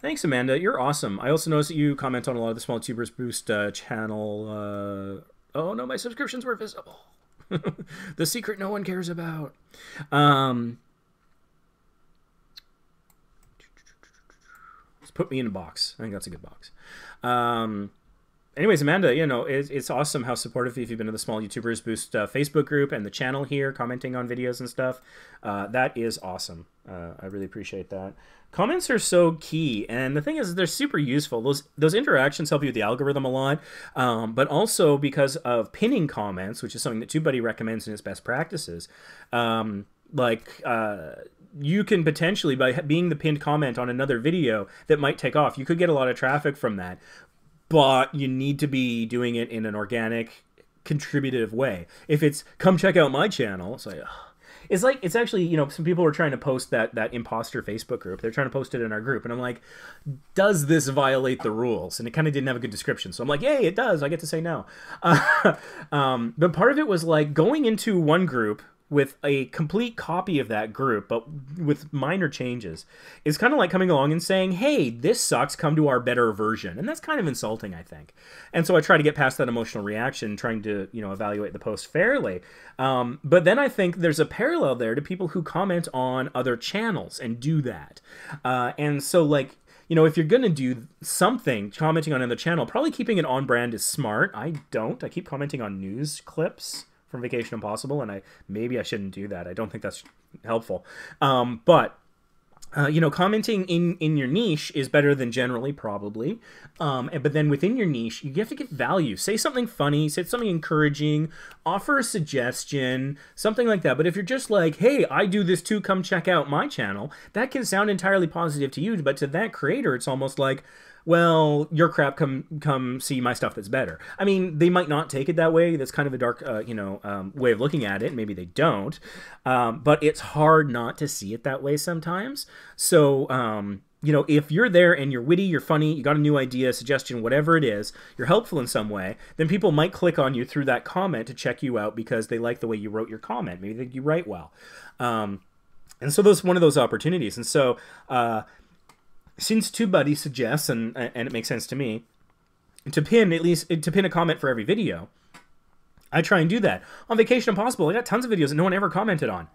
Thanks, Amanda. You're awesome. I also noticed that you comment on a lot of the Small YouTubers Boost channel. Oh, no, my subscriptions were visible. The secret no one cares about. Just put me in a box. I think that's a good box. Anyways, Amanda, you know, it's awesome how supportive you've been to the Small YouTubers Boost Facebook group and the channel here, commenting on videos and stuff. That is awesome. I really appreciate that. Comments are so key, and the thing is they're super useful. Those interactions help you with the algorithm a lot, but also because of pinning comments, which is something that TubeBuddy recommends in its best practices. You can potentially, by being the pinned comment on another video that might take off, you could get a lot of traffic from that. But you need to be doing it in an organic, contributive way. If it's, come check out my channel, it's like, ugh. It's like, it's actually, you know, some people are trying to post that imposter Facebook group. They're trying to post it in our group. And I'm like, does this violate the rules? And it kind of didn't have a good description. So I'm like, yay, it does. I get to say no. But part of it was like going into one group with a complete copy of that group, but with minor changes. It's kind of like coming along and saying, hey, this sucks, come to our better version. And that's kind of insulting, I think. And so I try to get past that emotional reaction, trying to, you know, evaluate the post fairly. But then I think there's a parallel there to people who comment on other channels and do that. And so, like, you know, if you're going to do something, commenting on another channel, probably keeping it on brand is smart. I don't. I keep commenting on news clips from Vacation Impossible, and maybe I shouldn't do that. I don't think that's helpful. You know, commenting in your niche is better than generally, probably. But then within your niche, you have to give value. Say something funny, say something encouraging, offer a suggestion, something like that. But if you're just like, hey, I do this too, come check out my channel, that can sound entirely positive to you, but to that creator, it's almost like, well, your crap, come see my stuff that's better. I mean, they might not take it that way. That's kind of a dark, you know, way of looking at it. Maybe they don't. But it's hard not to see it that way sometimes. So, you know, if you're there and you're witty, you're funny, you got a new idea, suggestion, whatever it is, you're helpful in some way, then people might click on you through that comment to check you out because they like the way you wrote your comment. Maybe they think you write well. And so that's one of those opportunities. And so, since TubeBuddy suggests, and it makes sense to me, to pin a comment for every video, I try and do that. On Vacation Impossible, I got tons of videos that no one ever commented on.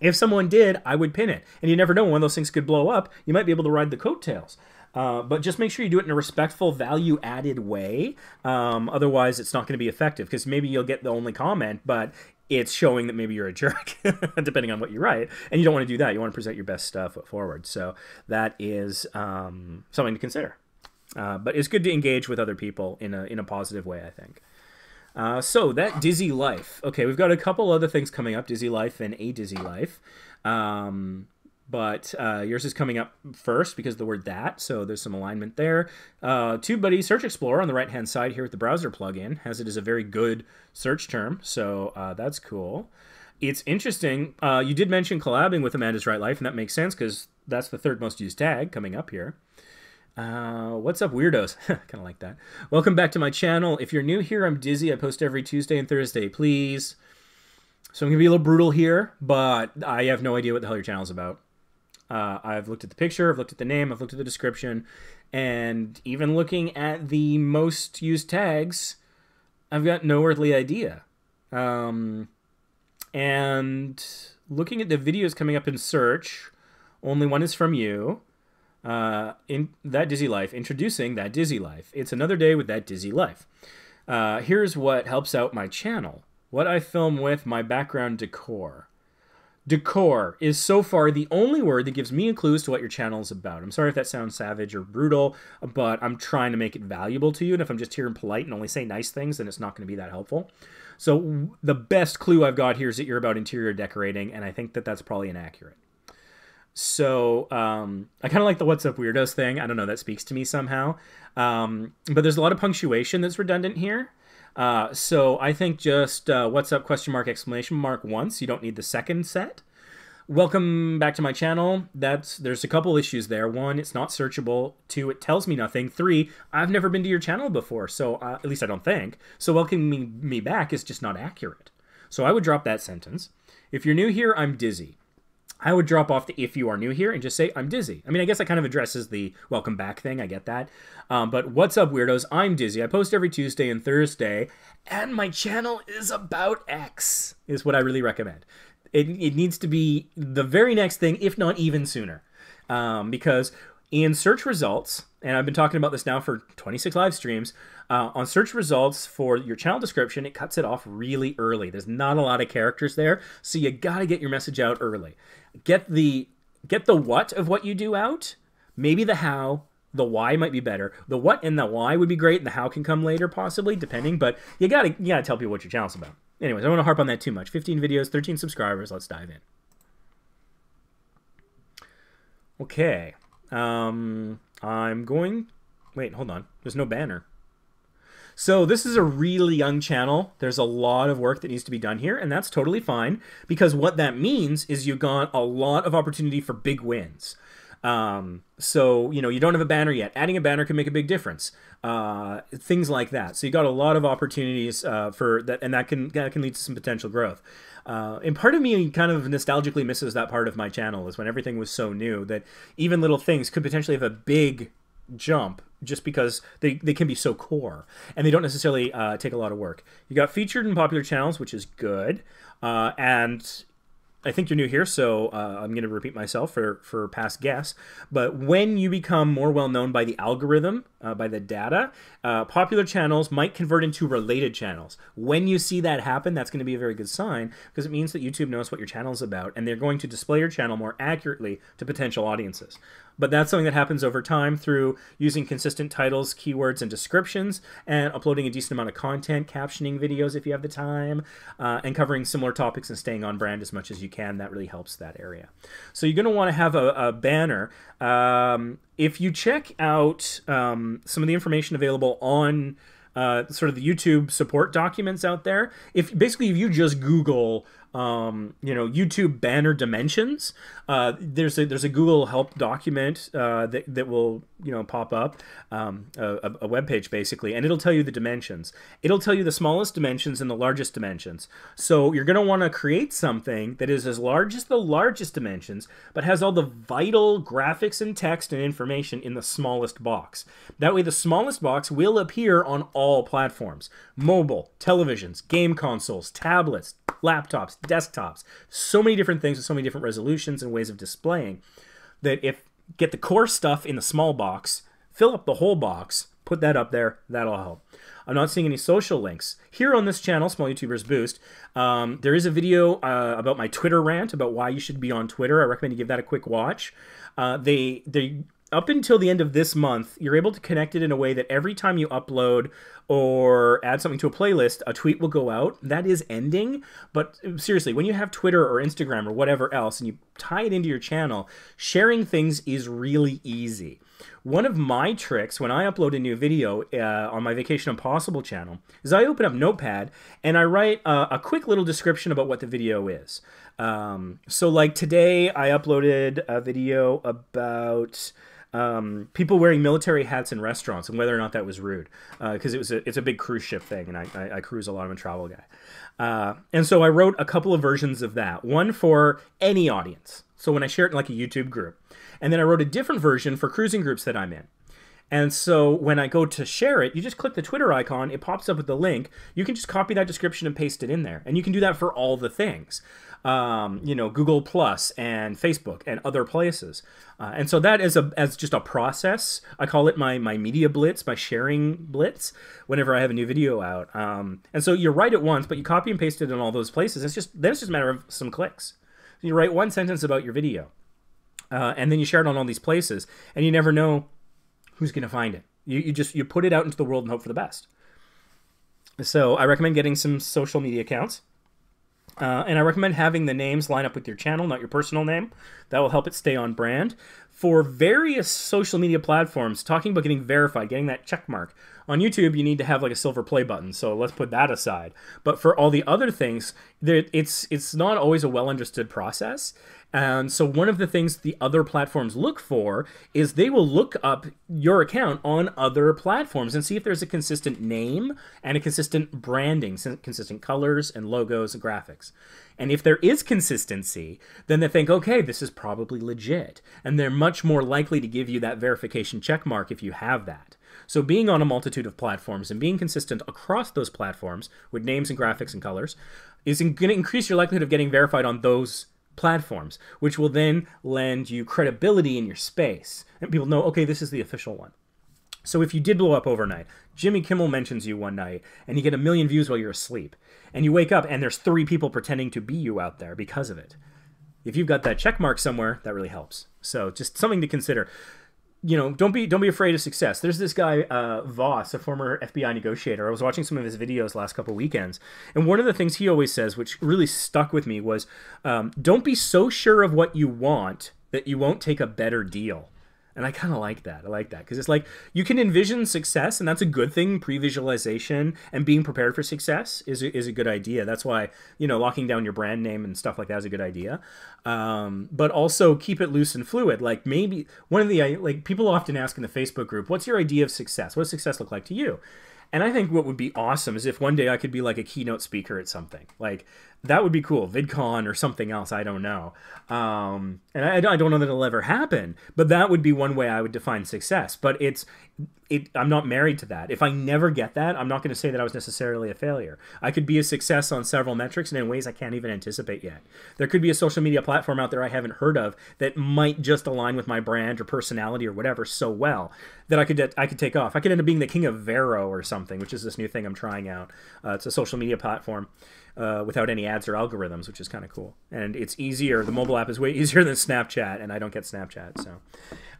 If someone did, I would pin it. And you never know, one of those things could blow up. You might be able to ride the coattails. But just make sure you do it in a respectful, value-added way. Otherwise, it's not going to be effective, because maybe you'll get the only comment, but it's showing that maybe you're a jerk, depending on what you write. And you don't want to do that. You want to present your best stuff forward. So that is something to consider. But it's good to engage with other people in a positive way, I think. So that Dizzy Life. Okay, we've got a couple other things coming up, Dizzy Life and A Dizzy Life. But yours is coming up first because of the word that, so there's some alignment there. TubeBuddy Search Explorer on the right-hand side here with the browser plugin has it as a very good search term, so that's cool. It's interesting. You did mention collabing with Amanda's Right Life, and that makes sense because that's the third most used tag coming up here. What's up, weirdos? Kind of like that. Welcome back to my channel. If you're new here, I'm Dizzy. I post every Tuesday and Thursday. Please. So I'm going to be a little brutal here, but I have no idea what the hell your channel's about. I've looked at the picture, I've looked at the name, I've looked at the description, and even looking at the most used tags, I've got no earthly idea. And looking at the videos coming up in search, only one is from you. In That Dizzy Life, introducing That Dizzy Life. It's another day with That Dizzy Life. Here's what helps out my channel. What I film with my background decor. Decor is so far the only word that gives me clues to what your channel is about. I'm sorry if that sounds savage or brutal, but I'm trying to make it valuable to you. And if I'm just here and polite and only say nice things, then it's not going to be that helpful. So the best clue I've got here is that you're about interior decorating, and I think that that's probably inaccurate. So I kind of like the what's up weirdos thing. I don't know, that speaks to me somehow. But there's a lot of punctuation that's redundant here. So I think just what's up ?! Once. You don't need the second set. Welcome back to my channel. There's a couple issues there. One, it's not searchable. Two, it tells me nothing. Three, I've never been to your channel before, so at least I don't think. So welcoming me back is just not accurate. So I would drop that sentence. If you're new here, I'm Dizzy. I would drop off the "if you are new here" and just say, "I'm Dizzy." I mean, I guess that kind of addresses the welcome back thing. I get that. But what's up, weirdos? I'm Dizzy. I post every Tuesday and Thursday, and my channel is about X, is what I really recommend. It needs to be the very next thing, if not even sooner. Because in search results, and I've been talking about this now for 26 live streams, on search results for your channel description, it cuts it off really early. There's not a lot of characters there, so you got to get your message out early. Get the what of what you do out, maybe the how. The why might be better. The what and the why would be great, and the how can come later, possibly, depending. But you gotta tell people what your channel's about. Anyways, I don't want to harp on that too much. 15 videos, 13 subscribers. Let's dive in. Okay. I'm going... Wait, hold on. There's no banner. So this is a really young channel. There's a lot of work that needs to be done here, and that's totally fine, because what that means is you've got a lot of opportunity for big wins. So, you know, you don't have a banner yet. Adding a banner can make a big difference. Things like that. So you got a lot of opportunities for that, and that can lead to some potential growth. And part of me kind of nostalgically misses that part of my channel, is when everything was so new that even little things could potentially have a big jump just because they can be so core, and they don't necessarily take a lot of work. You got featured in popular channels, which is good. And I think you're new here, so I'm going to repeat myself for past guests. But when you become more well-known by the algorithm, by the data, popular channels might convert into related channels. When you see that happen, that's going to be a very good sign, because it means that YouTube knows what your channel is about, and they're going to display your channel more accurately to potential audiences. But that's something that happens over time through using consistent titles, keywords, and descriptions, and uploading a decent amount of content, captioning videos if you have the time, and covering similar topics and staying on brand as much as you can. That really helps that area. So you're going to want to have a banner. If you check out some of the information available on sort of the YouTube support documents out there, if you just Google you know, YouTube banner dimensions, there's a Google help document that will, you know, pop up, a web page basically, and it'll tell you the dimensions. It'll tell you the smallest dimensions and the largest dimensions. So you're going to want to create something that is as large as the largest dimensions, but has all the vital graphics and text and information in the smallest box. That way the smallest box will appear on all platforms: mobile, televisions, game consoles, tablets, laptops, desktops, so many different things with so many different resolutions and ways of displaying that if get the core stuff in the small box, fill up the whole box, put that up there, that'll help. I'm not seeing any social links. Here on this channel, Small YouTubers Boost, there is a video about my Twitter rant, about why you should be on Twitter. I recommend you give that a quick watch. Up until the end of this month, you're able to connect it in a way that every time you upload or add something to a playlist, a tweet will go out. That is ending, but seriously, when you have Twitter or Instagram or whatever else and you tie it into your channel, sharing things is really easy. One of my tricks when I upload a new video on my Vacation Impossible channel is I open up Notepad and I write a quick little description about what the video is. So like today, I uploaded a video about... people wearing military hats in restaurants and whether or not that was rude, because it's a big cruise ship thing, and I cruise a lot. I'm a travel guy, and so I wrote a couple of versions of that. One for any audience, so when I share it in like a YouTube group, and then I wrote a different version for cruising groups that I'm in. And so when I go to share it, you just click the Twitter icon, it pops up with the link. You can just copy that description and paste it in there. And you can do that for all the things, you know, Google Plus and Facebook and other places. And so that is just a process. I call it my media blitz, my sharing blitz, whenever I have a new video out. And so you write it once, but you copy and paste it in all those places. Then it's just a matter of some clicks. You write one sentence about your video, and then you share it on all these places, and you never know who's going to find it. You put it out into the world and hope for the best. So I recommend getting some social media accounts. And I recommend having the names line up with your channel, not your personal name. That will help it stay on brand. For various social media platforms, talking about getting verified, getting that check mark. On YouTube, you need to have like a silver play button, so let's put that aside. But for all the other things, it's not always a well-understood process. And so one of the things the other platforms look for is they will look up your account on other platforms and see if there's a consistent name and a consistent branding, consistent colors and logos and graphics. And if there is consistency, then they think, okay, this is probably legit. And they're much more likely to give you that verification checkmark if you have that. So being on a multitude of platforms and being consistent across those platforms with names and graphics and colors is going to increase your likelihood of getting verified on those platforms, which will then lend you credibility in your space. And people know, okay, this is the official one. So if you did blow up overnight, Jimmy Kimmel mentions you one night and you get 1 million views while you're asleep, and you wake up and there's 3 people pretending to be you out there because of it. If you've got that check mark somewhere, that really helps. So just something to consider. You know, don't be afraid of success. There's this guy, Voss, a former FBI negotiator. I was watching some of his videos last couple weekends, and one of the things he always says, which really stuck with me, was don't be so sure of what you want that you won't take a better deal. And I kind of like that. I like that because it's like you can envision success, and that's a good thing. Pre-visualization and being prepared for success is a good idea. That's why, you know, locking down your brand name and stuff like that is a good idea. But also keep it loose and fluid. Like maybe one of the, like people often ask in the Facebook group, what's your idea of success? What does success look like to you? And I think what would be awesome is if one day I could be like a keynote speaker at something. Like that would be cool, VidCon or something else, I don't know. And I don't know that it'll ever happen, but that would be one way I would define success. But I'm not married to that. If I never get that, I'm not going to say that I was necessarily a failure. I could be a success on several metrics and in ways I can't even anticipate yet. There could be a social media platform out there I haven't heard of that might just align with my brand or personality or whatever so well that I could take off. I could end up being the king of Vero or something, which is this new thing I'm trying out. It's a social media platform without any ads or algorithms, which is kind of cool. And it's easier. The mobile app is way easier than Snapchat, and I don't get Snapchat. So,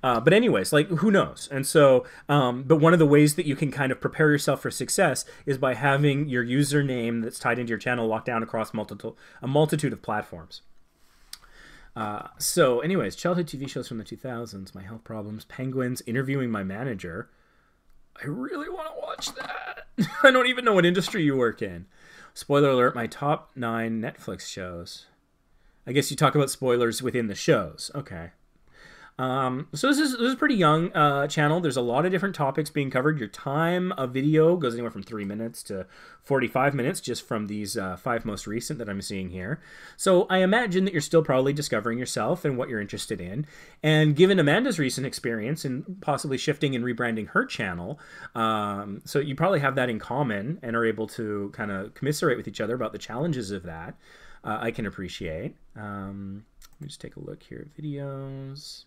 but anyways, like who knows? And so, but one of the ways that you can kind of prepare yourself for success is by having your username that's tied into your channel locked down across a multitude of platforms. So anyways, childhood TV shows from the 2000s, my health problems, penguins, interviewing my manager. I really want to watch that. I don't even know what industry you work in. Spoiler alert, my top 9 Netflix shows. I guess you talk about spoilers within the shows. Okay. So this is a pretty young channel. There's a lot of different topics being covered. Your time of video goes anywhere from 3 minutes to 45 minutes just from these 5 most recent that I'm seeing here. So I imagine that you're still probably discovering yourself and what you're interested in. And given Amanda's recent experience in possibly shifting and rebranding her channel, so you probably have that in common and are able to kind of commiserate with each other about the challenges of that. I can appreciate. Let me just take a look here at videos.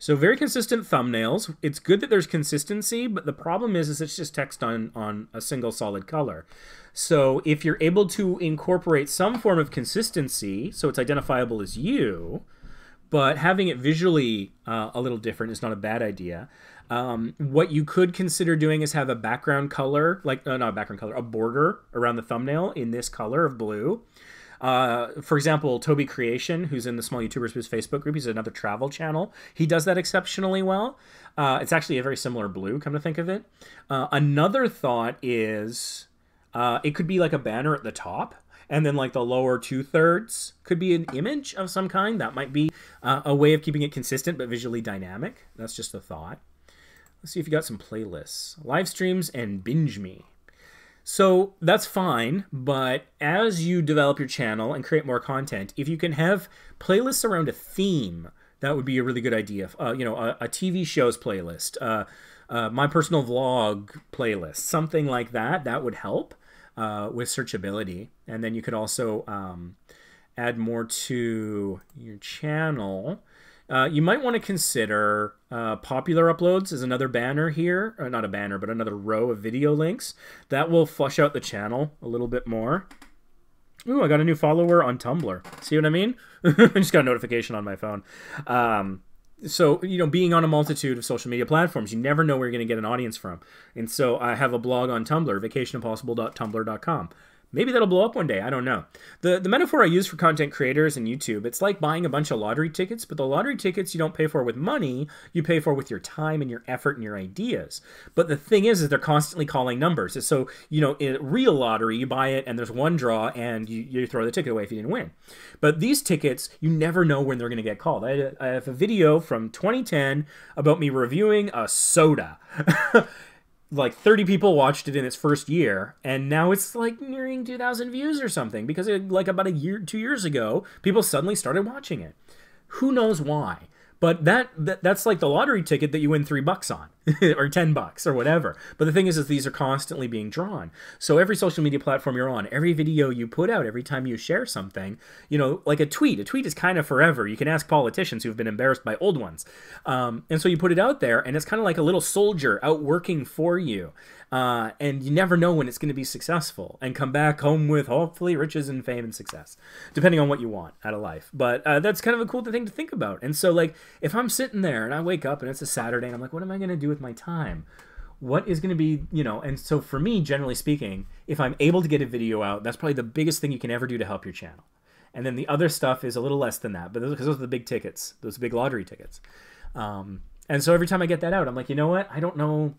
So very consistent thumbnails. It's good that there's consistency, but the problem is it's just text on a single solid color. So if you're able to incorporate some form of consistency, so it's identifiable as you, but having it visually a little different is not a bad idea. What you could consider doing is have a background color, like not a background color, a border around the thumbnail in this color of blue. For example, Toby Creation, who's in the Small YouTubers Boost Facebook group, he's another travel channel. He does that exceptionally well. It's actually a very similar blue, come to think of it. Another thought is it could be like a banner at the top, and then like the lower 2/3 could be an image of some kind. That might be a way of keeping it consistent but visually dynamic. That's just a thought. Let's see if you got some playlists. Live streams and binge me. So that's fine, but as you develop your channel and create more content, if you can have playlists around a theme, that would be a really good idea. You know, a TV show's playlist, my personal vlog playlist, something like that. That would help with searchability. And then you could also add more to your channel. You might want to consider popular uploads as another banner here, or not a banner, but another row of video links. That will flush out the channel a little bit more. Ooh, I got a new follower on Tumblr. See what I mean? I just got a notification on my phone. So, you know, being on a multitude of social media platforms, you never know where you're going to get an audience from. And so I have a blog on Tumblr, vacationimpossible.tumblr.com. Maybe that'll blow up one day. I don't know. The metaphor I use for content creators and YouTube, it's like buying a bunch of lottery tickets, but the lottery tickets you don't pay for with money, you pay for with your time and your effort and your ideas. But the thing is they're constantly calling numbers. So, you know, in a real lottery, you buy it and there's one draw and you throw the ticket away if you didn't win. But these tickets, you never know when they're going to get called. I have a video from 2010 about me reviewing a soda. Like 30 people watched it in its first year, and now it's like nearing 2,000 views or something, because it, like about a year, 2 years ago, people suddenly started watching it. Who knows why? But that's like the lottery ticket that you win $3 on, or $10 or whatever. But the thing is these are constantly being drawn. So every social media platform you're on, every video you put out, every time you share something, you know, like a tweet is kind of forever. You can ask politicians who've been embarrassed by old ones. And so you put it out there and it's kind of like a little soldier out working for you. And you never know when it's going to be successful and come back home with hopefully riches and fame and success, depending on what you want out of life. But that's kind of a cool thing to think about. And so like, if I'm sitting there and I wake up and it's a Saturday and I'm like, what am I going to do with my time? What is going to be, you know? And so for me, generally speaking, if I'm able to get a video out, that's probably the biggest thing you can ever do to help your channel. And then the other stuff is a little less than that, but those are the big tickets, those big lottery tickets. And so every time I get that out, I'm like, you know what? I don't know.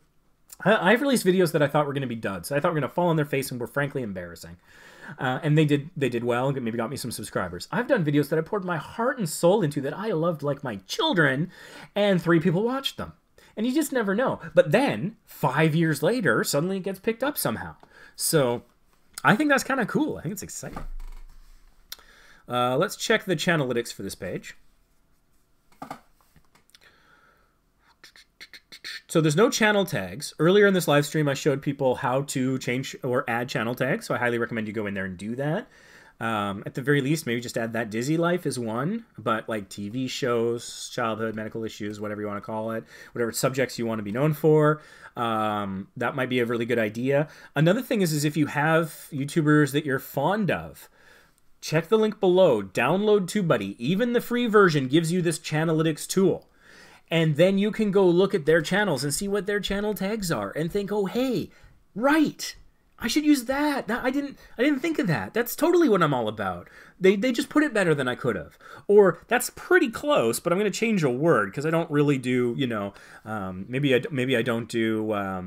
I've released videos that I thought were going to be duds. I thought were going to fall on their face and were frankly embarrassing. And they did well and maybe got me some subscribers. I've done videos that I poured my heart and soul into that I loved like my children, and 3 people watched them. And you just never know. But then 5 years later, suddenly it gets picked up somehow. So I think that's kind of cool. I think it's exciting. Let's check the Channelytics for this page. So there's no channel tags. Earlier in this live stream, I showed people how to change or add channel tags. So I highly recommend you go in there and do that. At the very least, maybe just add that. Dizzy life is one, but like TV shows, childhood, medical issues, whatever you want to call it, whatever subjects you want to be known for, that might be a really good idea. Another thing is if you have YouTubers that you're fond of, check the link below, download TubeBuddy. Even the free version gives you this Channelytics tool. And then you can go look at their channels and see what their channel tags are and think, oh, hey, right, I should use that. I didn't think of that. That's totally what I'm all about. They just put it better than I could have. Or that's pretty close, but I'm going to change a word because I don't really do, you know, maybe I don't do,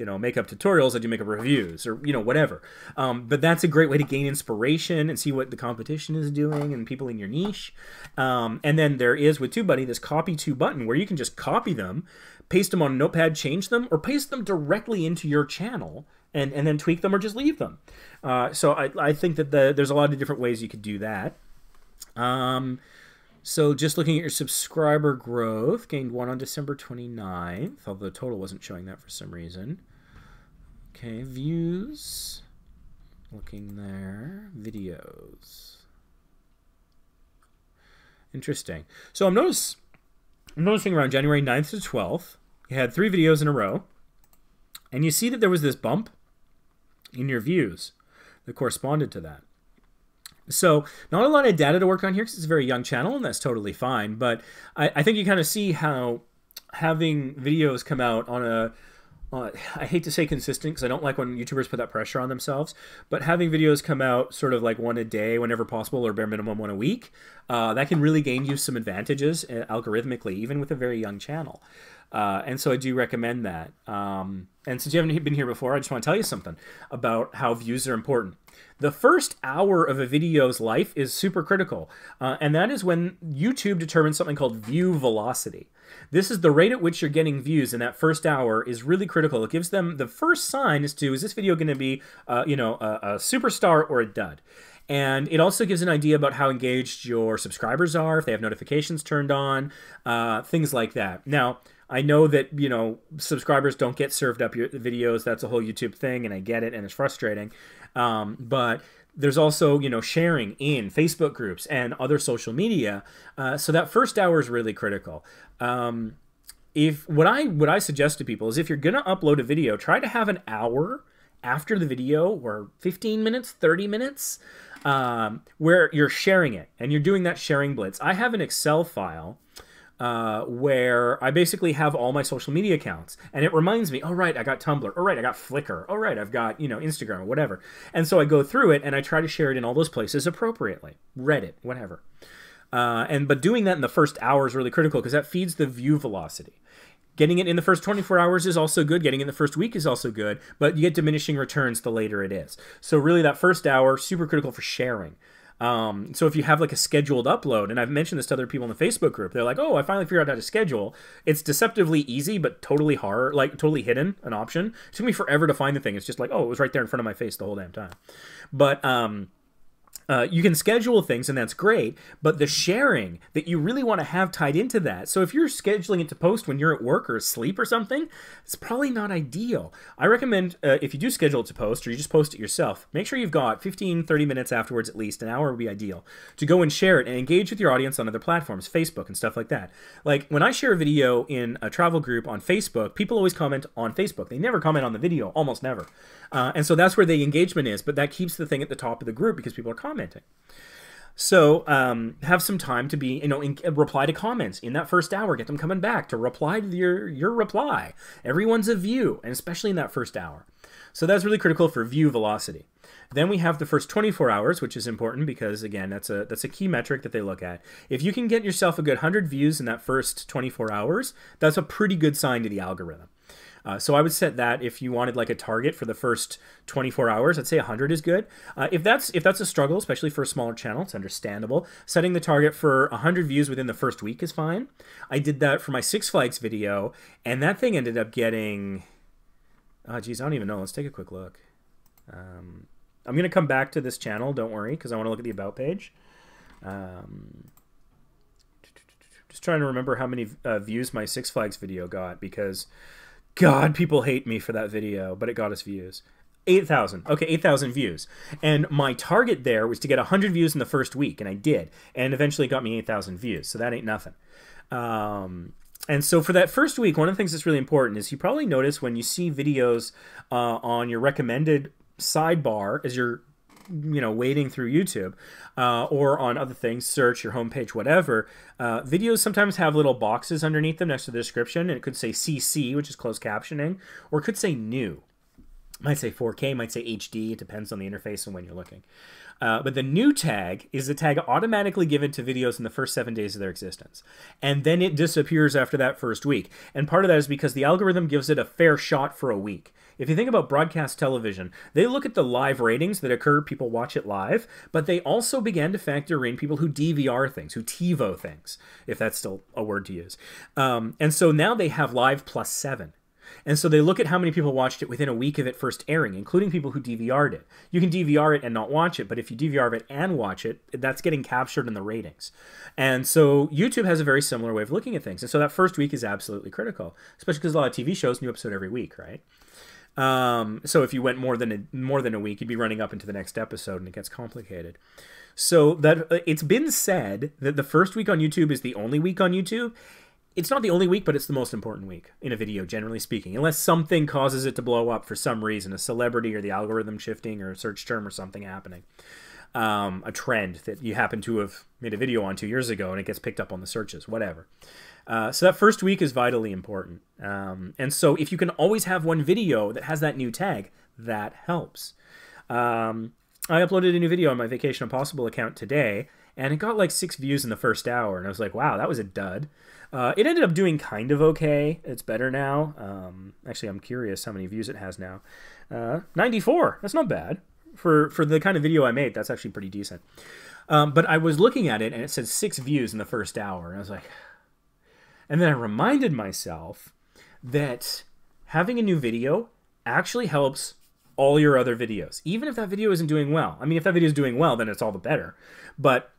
you know, makeup tutorials. I do makeup reviews or, you know, whatever. But that's a great way to gain inspiration and see what the competition is doing and people in your niche. And then there is with TubeBuddy this copy to button where you can just copy them, paste them on Notepad, change them, or paste them directly into your channel and then tweak them or just leave them. So I think that there's a lot of different ways you could do that. So just looking at your subscriber growth, gained 1 on December 29th, although the total wasn't showing that for some reason. Okay, views, looking there, videos. Interesting. So I'm noticing around January 9th to 12th, you had 3 videos in a row, and you see that there was this bump in your views that corresponded to that. So not a lot of data to work on here because it's a very young channel, and that's totally fine. But I think you kind of see how having videos come out on a, I hate to say consistent because I don't like when YouTubers put that pressure on themselves, but having videos come out sort of like 1 a day whenever possible or bare minimum 1 a week, that can really gain you some advantages algorithmically, even with a very young channel. And so I do recommend that. And since you haven't been here before, I just want to tell you something about how views are important. The first hour of a video's life is super critical, and that is when YouTube determines something called view velocity. This is the rate at which you're getting views in that first hour is really critical. It gives them the first sign as to, is this video going to be, you know, a superstar or a dud? And it also gives an idea about how engaged your subscribers are, if they have notifications turned on, things like that. Now, I know that, you know, subscribers don't get served up your videos. That's a whole YouTube thing, and I get it, and it's frustrating. But there's also, you know, sharing in Facebook groups and other social media. So that first hour is really critical. What I suggest to people is if you're going to upload a video, try to have an hour after the video or 15 minutes, 30 minutes, where you're sharing it, and you're doing that sharing blitz. I have an Excel file where I basically have all my social media accounts, and it reminds me, oh, right, I got Tumblr. Oh, right, I got Flickr. Oh, right, I've got, you know, Instagram or whatever. And so I go through it and I try to share it in all those places appropriately. Reddit, whatever. But doing that in the first hour is really critical because that feeds the view velocity. Getting it in the first 24 hours is also good. Getting it in the first week is also good, but you get diminishing returns the later it is. So really that first hour, super critical for sharing. So if you have like a scheduled upload, and I've mentioned this to other people in the Facebook group, they're like, oh, I finally figured out how to schedule. It's deceptively easy, but totally hard, like totally hidden, an option. It took me forever to find the thing. It's just like, oh, it was right there in front of my face the whole damn time. But you can schedule things, and that's great, but the sharing that you really want to have tied into that. So if you're scheduling it to post when you're at work or asleep or something, it's probably not ideal. I recommend if you do schedule it to post or you just post it yourself, make sure you've got 15, 30 minutes afterwards at least. An hour would be ideal to go and share it and engage with your audience on other platforms, Facebook and stuff like that. Like when I share a video in a travel group on Facebook, people always comment on Facebook. They never comment on the video, almost never. And so that's where the engagement is, but that keeps the thing at the top of the group because people are commenting. So have some time to be, you know, reply to comments in that first hour. Get them coming back to reply to your reply. Everyone's a view, and especially in that first hour. So that's really critical for view velocity. Then we have the first 24 hours, which is important because, again, that's a key metric that they look at. If you can get yourself a good 100 views in that first 24 hours, that's a pretty good sign to the algorithm. So I would set that if you wanted like a target for the first 24 hours, I'd say 100 is good. If that's a struggle, especially for a smaller channel, it's understandable. Setting the target for 100 views within the first week is fine. I did that for my Six Flags video, and that thing ended up getting, oh geez, I don't even know. Let's take a quick look. I'm going to come back to this channel, don't worry, because I want to look at the About page. Just trying to remember how many views my Six Flags video got, because God, people hate me for that video, but it got us views. 8,000. Okay, 8,000 views. And my target there was to get 100 views in the first week, and I did. And eventually got me 8,000 views, so that ain't nothing. And so for that first week, one of the things that's really important is you probably notice when you see videos on your recommended sidebar as you're, you know, wading through YouTube or on other things, search, your homepage, whatever. Videos sometimes have little boxes underneath them next to the description, and it could say CC, which is closed captioning, or it could say new. Might say 4K, might say HD. It depends on the interface and when you're looking. But the new tag is the tag automatically given to videos in the first 7 days of their existence. And then it disappears after that first week. And part of that is because the algorithm gives it a fair shot for a week. If you think about broadcast television, they look at the live ratings that occur, people watch it live, but they also began to factor in people who DVR things, who TiVo things, if that's still a word to use. And so now they have live plus 7. And so they look at how many people watched it within a week of it first airing, including people who DVR'd it. You can DVR it and not watch it, but if you DVR it and watch it, that's getting captured in the ratings. And so YouTube has a very similar way of looking at things. And so that first week is absolutely critical, especially because a lot of TV shows, new episode every week, right? So if you went more than a week, you'd be running up into the next episode, and it gets complicated. So that it's been said that the first week on YouTube is the only week on YouTube. It's not the only week, but it's the most important week in a video, generally speaking, unless something causes it to blow up for some reason, a celebrity or the algorithm shifting or a search term or something happening, a trend that you happen to have made a video on 2 years ago and it gets picked up on the searches, whatever. So that first week is vitally important. And so if you can always have one video that has that new tag, that helps. I uploaded a new video on my Vacation Impossible account today, and it got like 6 views in the first hour, and I was like, wow, that was a dud. It ended up doing kind of okay. It's better now. Actually, I'm curious how many views it has now. 94. That's not bad. For the kind of video I made, that's actually pretty decent. But I was looking at it, and it said 6 views in the first hour. And I was like... And then I reminded myself that having a new video actually helps all your other videos, even if that video isn't doing well. I mean, if that video is doing well, then it's all the better. But...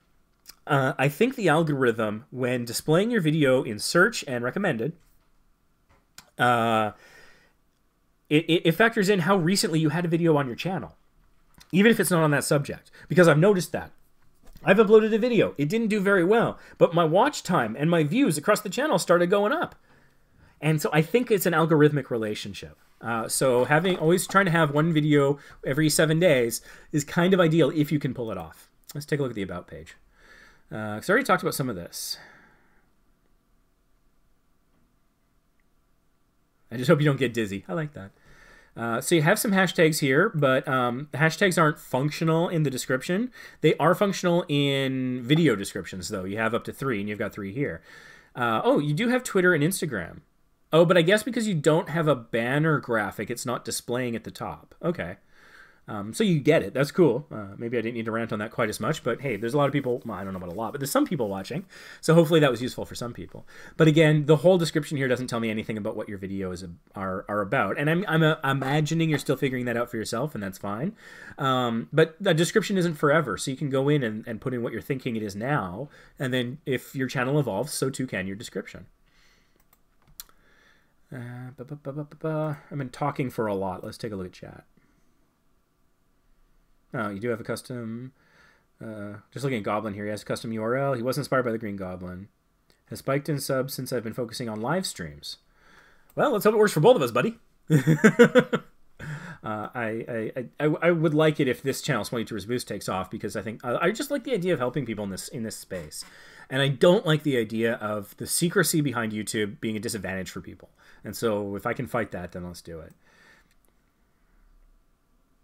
I think the algorithm, when displaying your video in search and recommended, it factors in how recently you had a video on your channel, even if it's not on that subject, because I've noticed that. I've uploaded a video. It didn't do very well, but my watch time and my views across the channel started going up. And so I think it's an algorithmic relationship. So always trying to have one video every 7 days is kind of ideal if you can pull it off. Let's take a look at the About page. Because I already talked about some of this. I just hope you don't get dizzy. I like that. So you have some hashtags here, but the hashtags aren't functional in the description. They are functional in video descriptions, though. You have up to 3, and you've got 3 here. Oh, you do have Twitter and Instagram. Oh, but I guess because you don't have a banner graphic, it's not displaying at the top. Okay. So you get it. That's cool. Maybe I didn't need to rant on that quite as much, but hey, there's a lot of people. Well, I don't know about a lot, but there's some people watching. So hopefully that was useful for some people. But again, the whole description here doesn't tell me anything about what your videos are about. And I'm imagining you're still figuring that out for yourself, and that's fine. But the description isn't forever. So you can go in and put in what you're thinking it is now. And then if your channel evolves, so too can your description. I've been talking for a lot. Let's take a look at chat. Oh, you do have a custom, just looking at Goblin here, he has a custom URL. He was inspired by the Green Goblin. Has spiked in subs since I've been focusing on live streams. Well, let's hope it works for both of us, buddy. I would like it if this channel, Small YouTubers Boost, takes off, because I think, I just like the idea of helping people in this space. And I don't like the idea of the secrecy behind YouTube being a disadvantage for people. And so if I can fight that, then let's do it.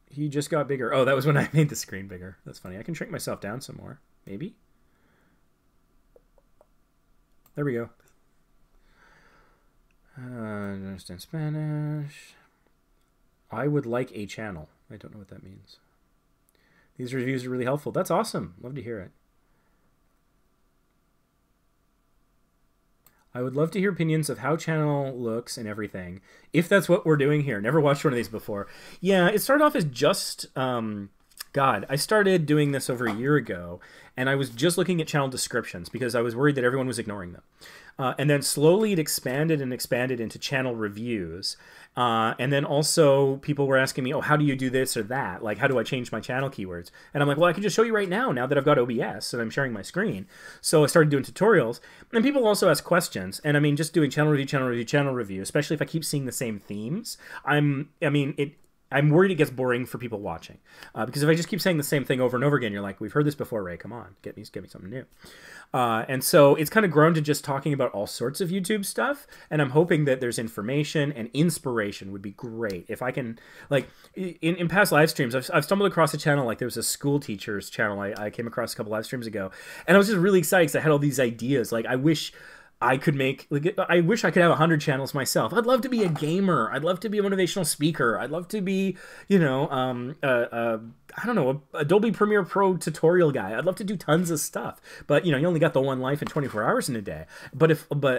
He just got bigger. Oh, that was when I made the screen bigger. That's funny. I can shrink myself down some more. Maybe. There we go. I don't understand Spanish. I would like a channel. I don't know what that means. These reviews are really helpful. That's awesome. Love to hear it. I would love to hear opinions of how channel looks and everything, if that's what we're doing here. Never watched one of these before. Yeah, it started off as just, God, I started doing this over a year ago, and I was just looking at channel descriptions because I was worried that everyone was ignoring them. And then slowly it expanded and expanded into channel reviews. And then also people were asking me, oh, how do you do this or that? Like, how do I change my channel keywords? And I'm like, well, I can just show you right now, now that I've got OBS and I'm sharing my screen. So I started doing tutorials. And people also ask questions. And I mean, just doing channel review, especially if I keep seeing the same themes, I'm worried it gets boring for people watching. Because if I just keep saying the same thing over and over again, you're like, we've heard this before, Ray, come on, get me something new. And so it's kind of grown to just talking about all sorts of YouTube stuff. And I'm hoping that there's information, and inspiration would be great. If I can, like, in past live streams, I've stumbled across a channel, like there was a school teacher's channel I came across a couple live streams ago. And I was just really excited because I had all these ideas. Like, I wish I could make, like, I wish I could have 100 channels myself. I'd love to be a gamer. I'd love to be a motivational speaker. I'd love to be, you know, I don't know, a Adobe Premiere Pro tutorial guy. I'd love to do tons of stuff, but you know, you only got the one life and 24 hours in a day. But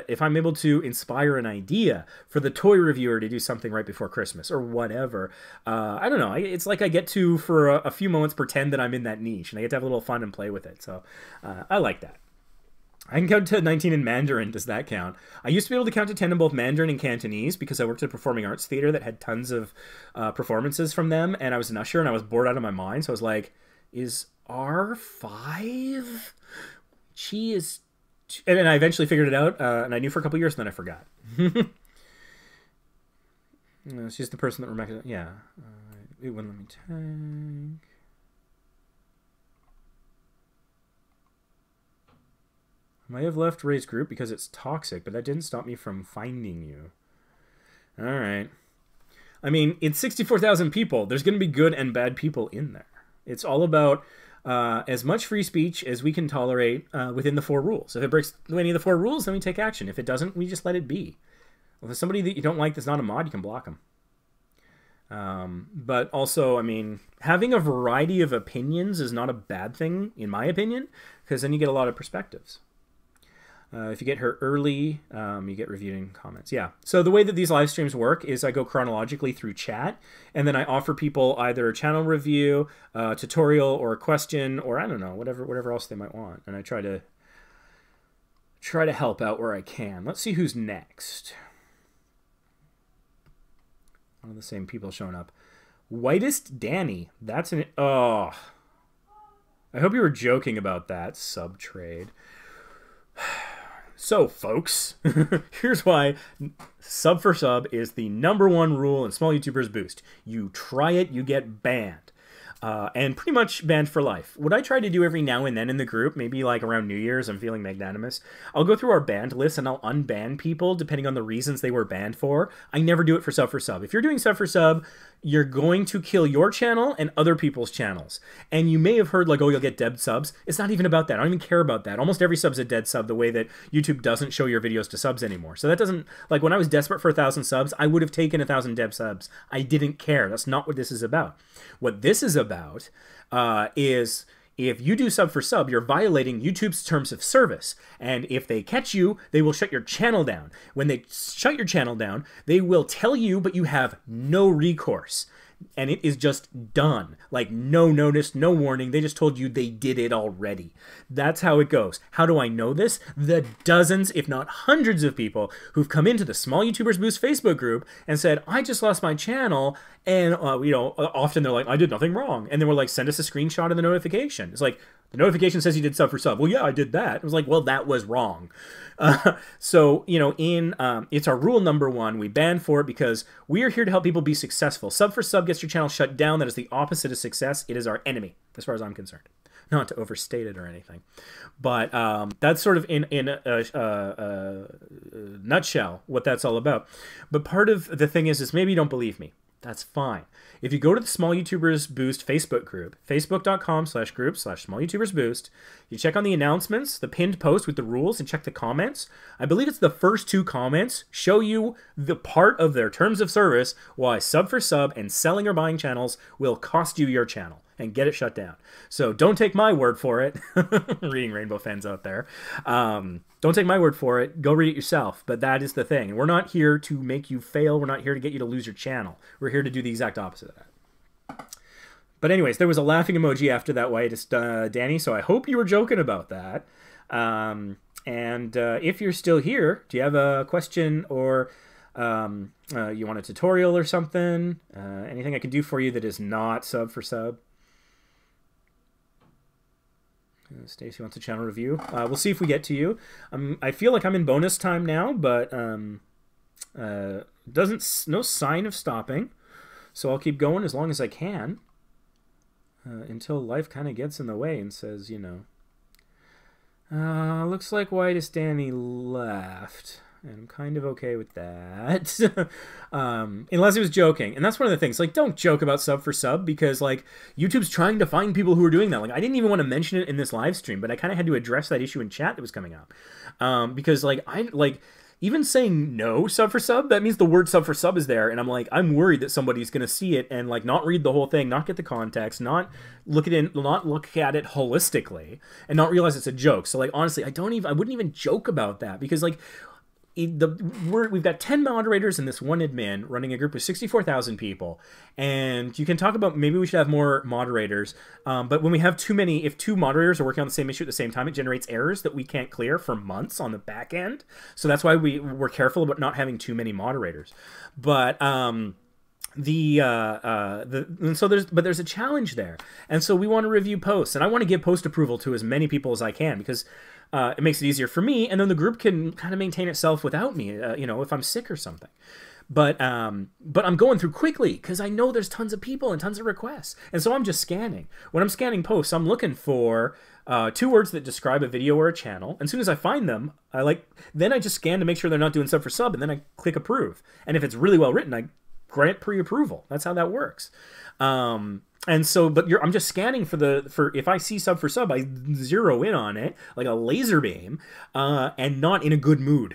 if I'm able to inspire an idea for the toy reviewer to do something right before Christmas or whatever, I don't know. It's like I get to, for a few moments, pretend that I'm in that niche, and I get to have a little fun and play with it. So I like that. I can count to 19 in Mandarin. Does that count? I used to be able to count to 10 in both Mandarin and Cantonese because I worked at a performing arts theater that had tons of performances from them, and I was an usher, and I was bored out of my mind. So I was like, is R5? Chi is... And then I eventually figured it out, and I knew for a couple years, and then I forgot. No, she's the person that Rebecca... Yeah. It wouldn't let me tag... I might have left Ray's group because it's toxic, but that didn't stop me from finding you. All right. I mean, it's 64,000 people. There's going to be good and bad people in there. It's all about as much free speech as we can tolerate within the 4 rules. If it breaks any of the 4 rules, then we take action. If it doesn't, we just let it be. Well, if there's somebody that you don't like that's not a mod, you can block them. But also, I mean, having a variety of opinions is not a bad thing, in my opinion, because then you get a lot of perspectives. If you get hurt early, you get reviewed in comments. Yeah. So the way that these live streams work is I go chronologically through chat, and then I offer people either a channel review, a tutorial, or a question, or I don't know, whatever else they might want. And I try to help out where I can. Let's see who's next. One of the same people showing up. Whitest Danny. That's an... Oh. I hope you were joking about that sub trade. So, folks, here's why sub for sub is the #1 rule in Small YouTubers Boost. You try it, you get banned. And pretty much banned for life. What I try to do every now and then in the group, maybe like around New Year's, I'm feeling magnanimous, I'll go through our banned list and I'll unban people depending on the reasons they were banned for. I never do it for sub for sub. If you're doing sub for sub, you're going to kill your channel and other people's channels. And you may have heard like, oh, you'll get dead subs. It's not even about that. I don't even care about that. Almost every sub's a dead sub, the way that YouTube doesn't show your videos to subs anymore. So that doesn't, like when I was desperate for 1,000 subs, I would have taken 1,000 dead subs. I didn't care. That's not what this is about. What this is about is if you do sub for sub, you're violating YouTube's terms of service. And if they catch you, they will shut your channel down. When they shut your channel down, they will tell you, but you have no recourse. And it is just done. Like, no notice, no warning. They just told you they did it already. That's how it goes. How do I know this? The dozens, if not hundreds of people who've come into the Small YouTubers Boost Facebook group and said, I just lost my channel. And, you know, often they're like, I did nothing wrong. And then we're like, send us a screenshot of the notification. It's like, the notification says you did sub for sub. Well, yeah, I did that. It was like, well, that was wrong. So, you know, it's our rule number one. We ban for it because we are here to help people be successful. Sub for sub gets your channel shut down. That is the opposite of success. It is our enemy, as far as I'm concerned. Not to overstate it or anything. But that's sort of in a nutshell what that's all about. But part of the thing is maybe you don't believe me. That's fine. If you go to the Small YouTubers Boost Facebook group, facebook.com/group/smallYoutubersBoost, you check on the announcements, the pinned post with the rules, and check the comments. I believe it's the first two comments show you the part of their terms of service why sub for sub and selling or buying channels will cost you your channel and get it shut down. So don't take my word for it. Reading Rainbow fans out there. Don't take my word for it. Go read it yourself. But that is the thing. And we're not here to make you fail. We're not here to get you to lose your channel. We're here to do the exact opposite of that. But anyways, there was a laughing emoji after that, Whiteist, Danny. So I hope you were joking about that. If you're still here, do you have a question or you want a tutorial or something? Anything I can do for you that is not sub for sub? Stacey wants a channel review. We'll see if we get to you. I feel like I'm in bonus time now, but no sign of stopping. So I'll keep going as long as I can until life kind of gets in the way and says, you know, looks like Whiteist Danny left. And I'm kind of okay with that. Unless he was joking. And that's one of the things. Like, don't joke about sub for sub because, like, YouTube's trying to find people who are doing that. Like, I didn't even want to mention it in this live stream, but I kind of had to address that issue in chat that was coming up. Because, like, even saying no sub for sub, that means the word sub for sub is there. And I'm like, I'm worried that somebody's going to see it and like not read the whole thing, not get the context, not look at it holistically and not realize it's a joke. So like, honestly, I wouldn't even joke about that because like, we've got 10 moderators and this one admin running a group of 64,000 people. And you can talk about maybe we should have more moderators. But when we have too many, if two moderators are working on the same issue at the same time, it generates errors that we can't clear for months on the back end. So that's why we're careful about not having too many moderators. But there's a challenge there. And so we want to review posts and I want to give post approval to as many people as I can because it makes it easier for me, and then the group can kind of maintain itself without me, you know, if I'm sick or something. But I'm going through quickly because I know there's tons of people and tons of requests. And so I'm just scanning. When I'm scanning posts, I'm looking for two words that describe a video or a channel. And as soon as I find them, then I just scan to make sure they're not doing sub for sub, and then I click approve. And if it's really well written, I grant pre-approval. That's how that works. And so, but I'm just scanning for if I see sub for sub, I zero in on it like a laser beam, and not in a good mood.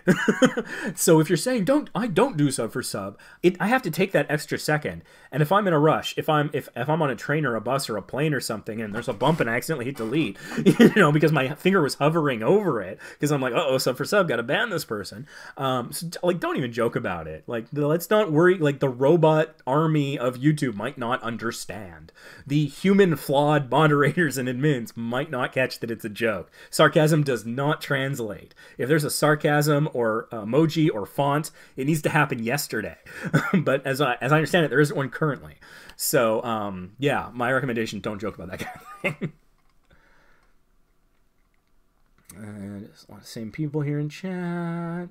So if you're saying I don't do sub for sub, I have to take that extra second. And if I'm in a rush, if I'm on a train or a bus or a plane or something, and there's a bump and I accidentally hit delete, you know, because my finger was hovering over it, because I'm like, uh oh, sub for sub, gotta ban this person. So like, don't even joke about it. Like, let's not worry. Like the robot army of YouTube might not understand. The human flawed moderators and admins might not catch that it's a joke. Sarcasm does not translate. If there's a sarcasm or emoji or font, it needs to happen yesterday. But as I understand it, there isn't one currently. So yeah, my recommendation, don't joke about that kind of thing. Just a lot of same people here in chat.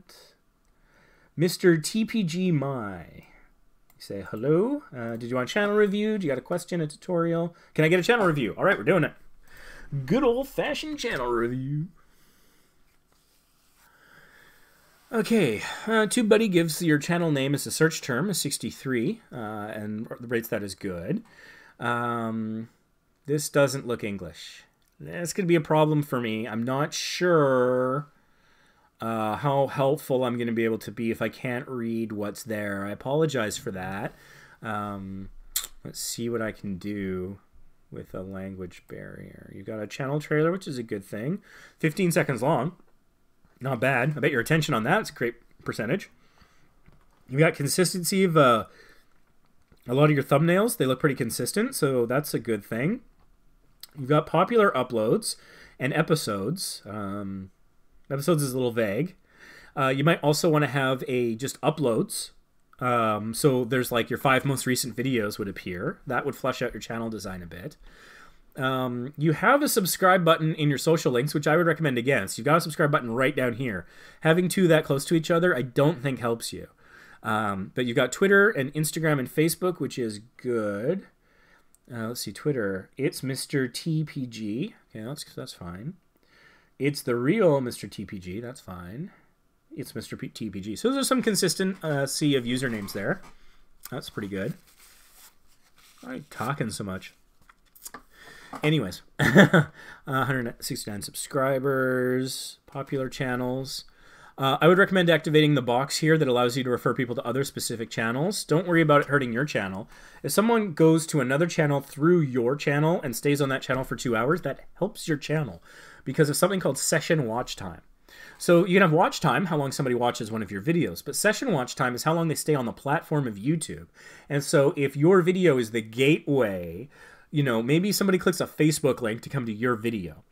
Mr. TPG My. You say hello. Did you want a channel review? Do you got a question, a tutorial? Can I get a channel review? All right, we're doing it. Good old-fashioned channel review. Okay, TubeBuddy gives your channel name as a search term, 63, and rates that as good. This doesn't look English. That's going to be a problem for me. I'm not sure how helpful I'm going to be able to be if I can't read what's there. I apologize for that. Let's see what I can do with a language barrier. You've got a channel trailer, which is a good thing. 15 seconds long. Not bad. I bet your attention on that. It's a great percentage. You've got consistency of a lot of your thumbnails. They look pretty consistent, so that's a good thing. You've got popular uploads and episodes. Episodes is a little vague. You might also want to have a just uploads. So there's like your 5 most recent videos would appear. That would flesh out your channel design a bit. You have a subscribe button in your social links, which I would recommend against. You've got a subscribe button right down here. Having two that close to each other, I don't think helps you. But you've got Twitter and Instagram and Facebook, which is good. Let's see, Twitter. It's Mr. TPG. Okay, that's fine. It's the real Mr. TPG. That's fine. It's Mr. TPG. So there's some consistency of usernames there. That's pretty good. Why are you talking so much? Anyways, 169 subscribers, popular channels. I would recommend activating the box here that allows you to refer people to other specific channels. Don't worry about it hurting your channel. If someone goes to another channel through your channel and stays on that channel for 2 hours, that helps your channel because of something called session watch time. So you can have watch time, how long somebody watches one of your videos, but session watch time is how long they stay on the platform of YouTube. And so if your video is the gateway, you know, maybe somebody clicks a Facebook link to come to your video.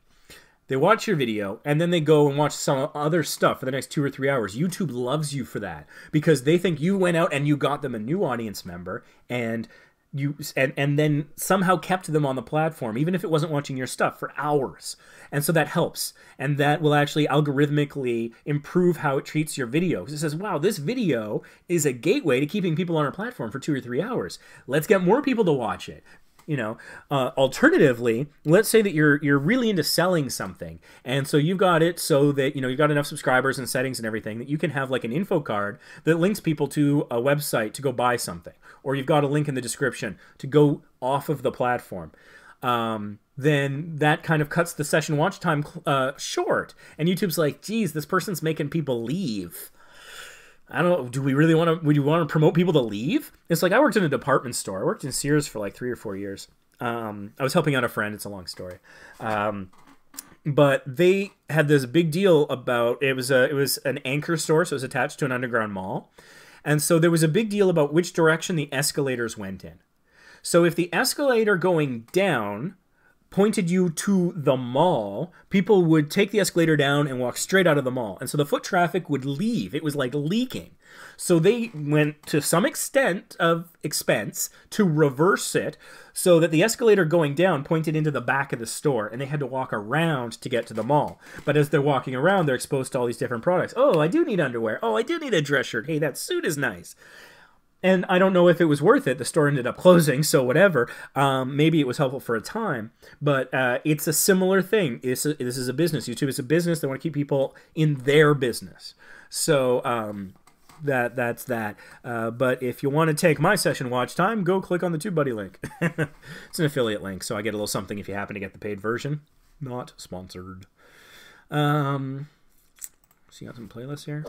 They watch your video, and then they go and watch some other stuff for the next 2 or 3 hours. YouTube loves you for that because they think you went out and you got them a new audience member, and then somehow kept them on the platform, even if it wasn't watching your stuff, for hours. And so that helps. And that will actually algorithmically improve how it treats your video. Because it says, wow, this video is a gateway to keeping people on our platform for 2 or 3 hours. Let's get more people to watch it. You know, alternatively, let's say that you're really into selling something. And so you've got it so that, you know, you've got enough subscribers and settings and everything that you can have like an info card that links people to a website to go buy something. Or you've got a link in the description to go off of the platform. Then that kind of cuts the session watch time short. And YouTube's like, geez, this person's making people leave. I don't know, do we really want to, would you want to promote people to leave? It's like, I worked in a department store. I worked in Sears for like 3 or 4 years. I was helping out a friend. It's a long story. But they had this big deal about, it was an anchor store. So it was attached to an underground mall. And so there was a big deal about which direction the escalators went in. So if the escalator going down pointed you to the mall, people would take the escalator down and walk straight out of the mall. And so the foot traffic would leave. It was like leaking. So they went to some extent of expense to reverse it so that the escalator going down pointed into the back of the store, and they had to walk around to get to the mall. But as they're walking around, they're exposed to all these different products. Oh, I do need underwear. Oh, I do need a dress shirt. Hey, that suit is nice. And I don't know if it was worth it. The store ended up closing, so whatever. Maybe it was helpful for a time, but it's a similar thing. This is a business. YouTube is a business. They want to keep people in their business. So that's that. But if you want to take my session watch time, go click on the TubeBuddy link. It's an affiliate link, so I get a little something if you happen to get the paid version. Not sponsored. So you got some playlists here.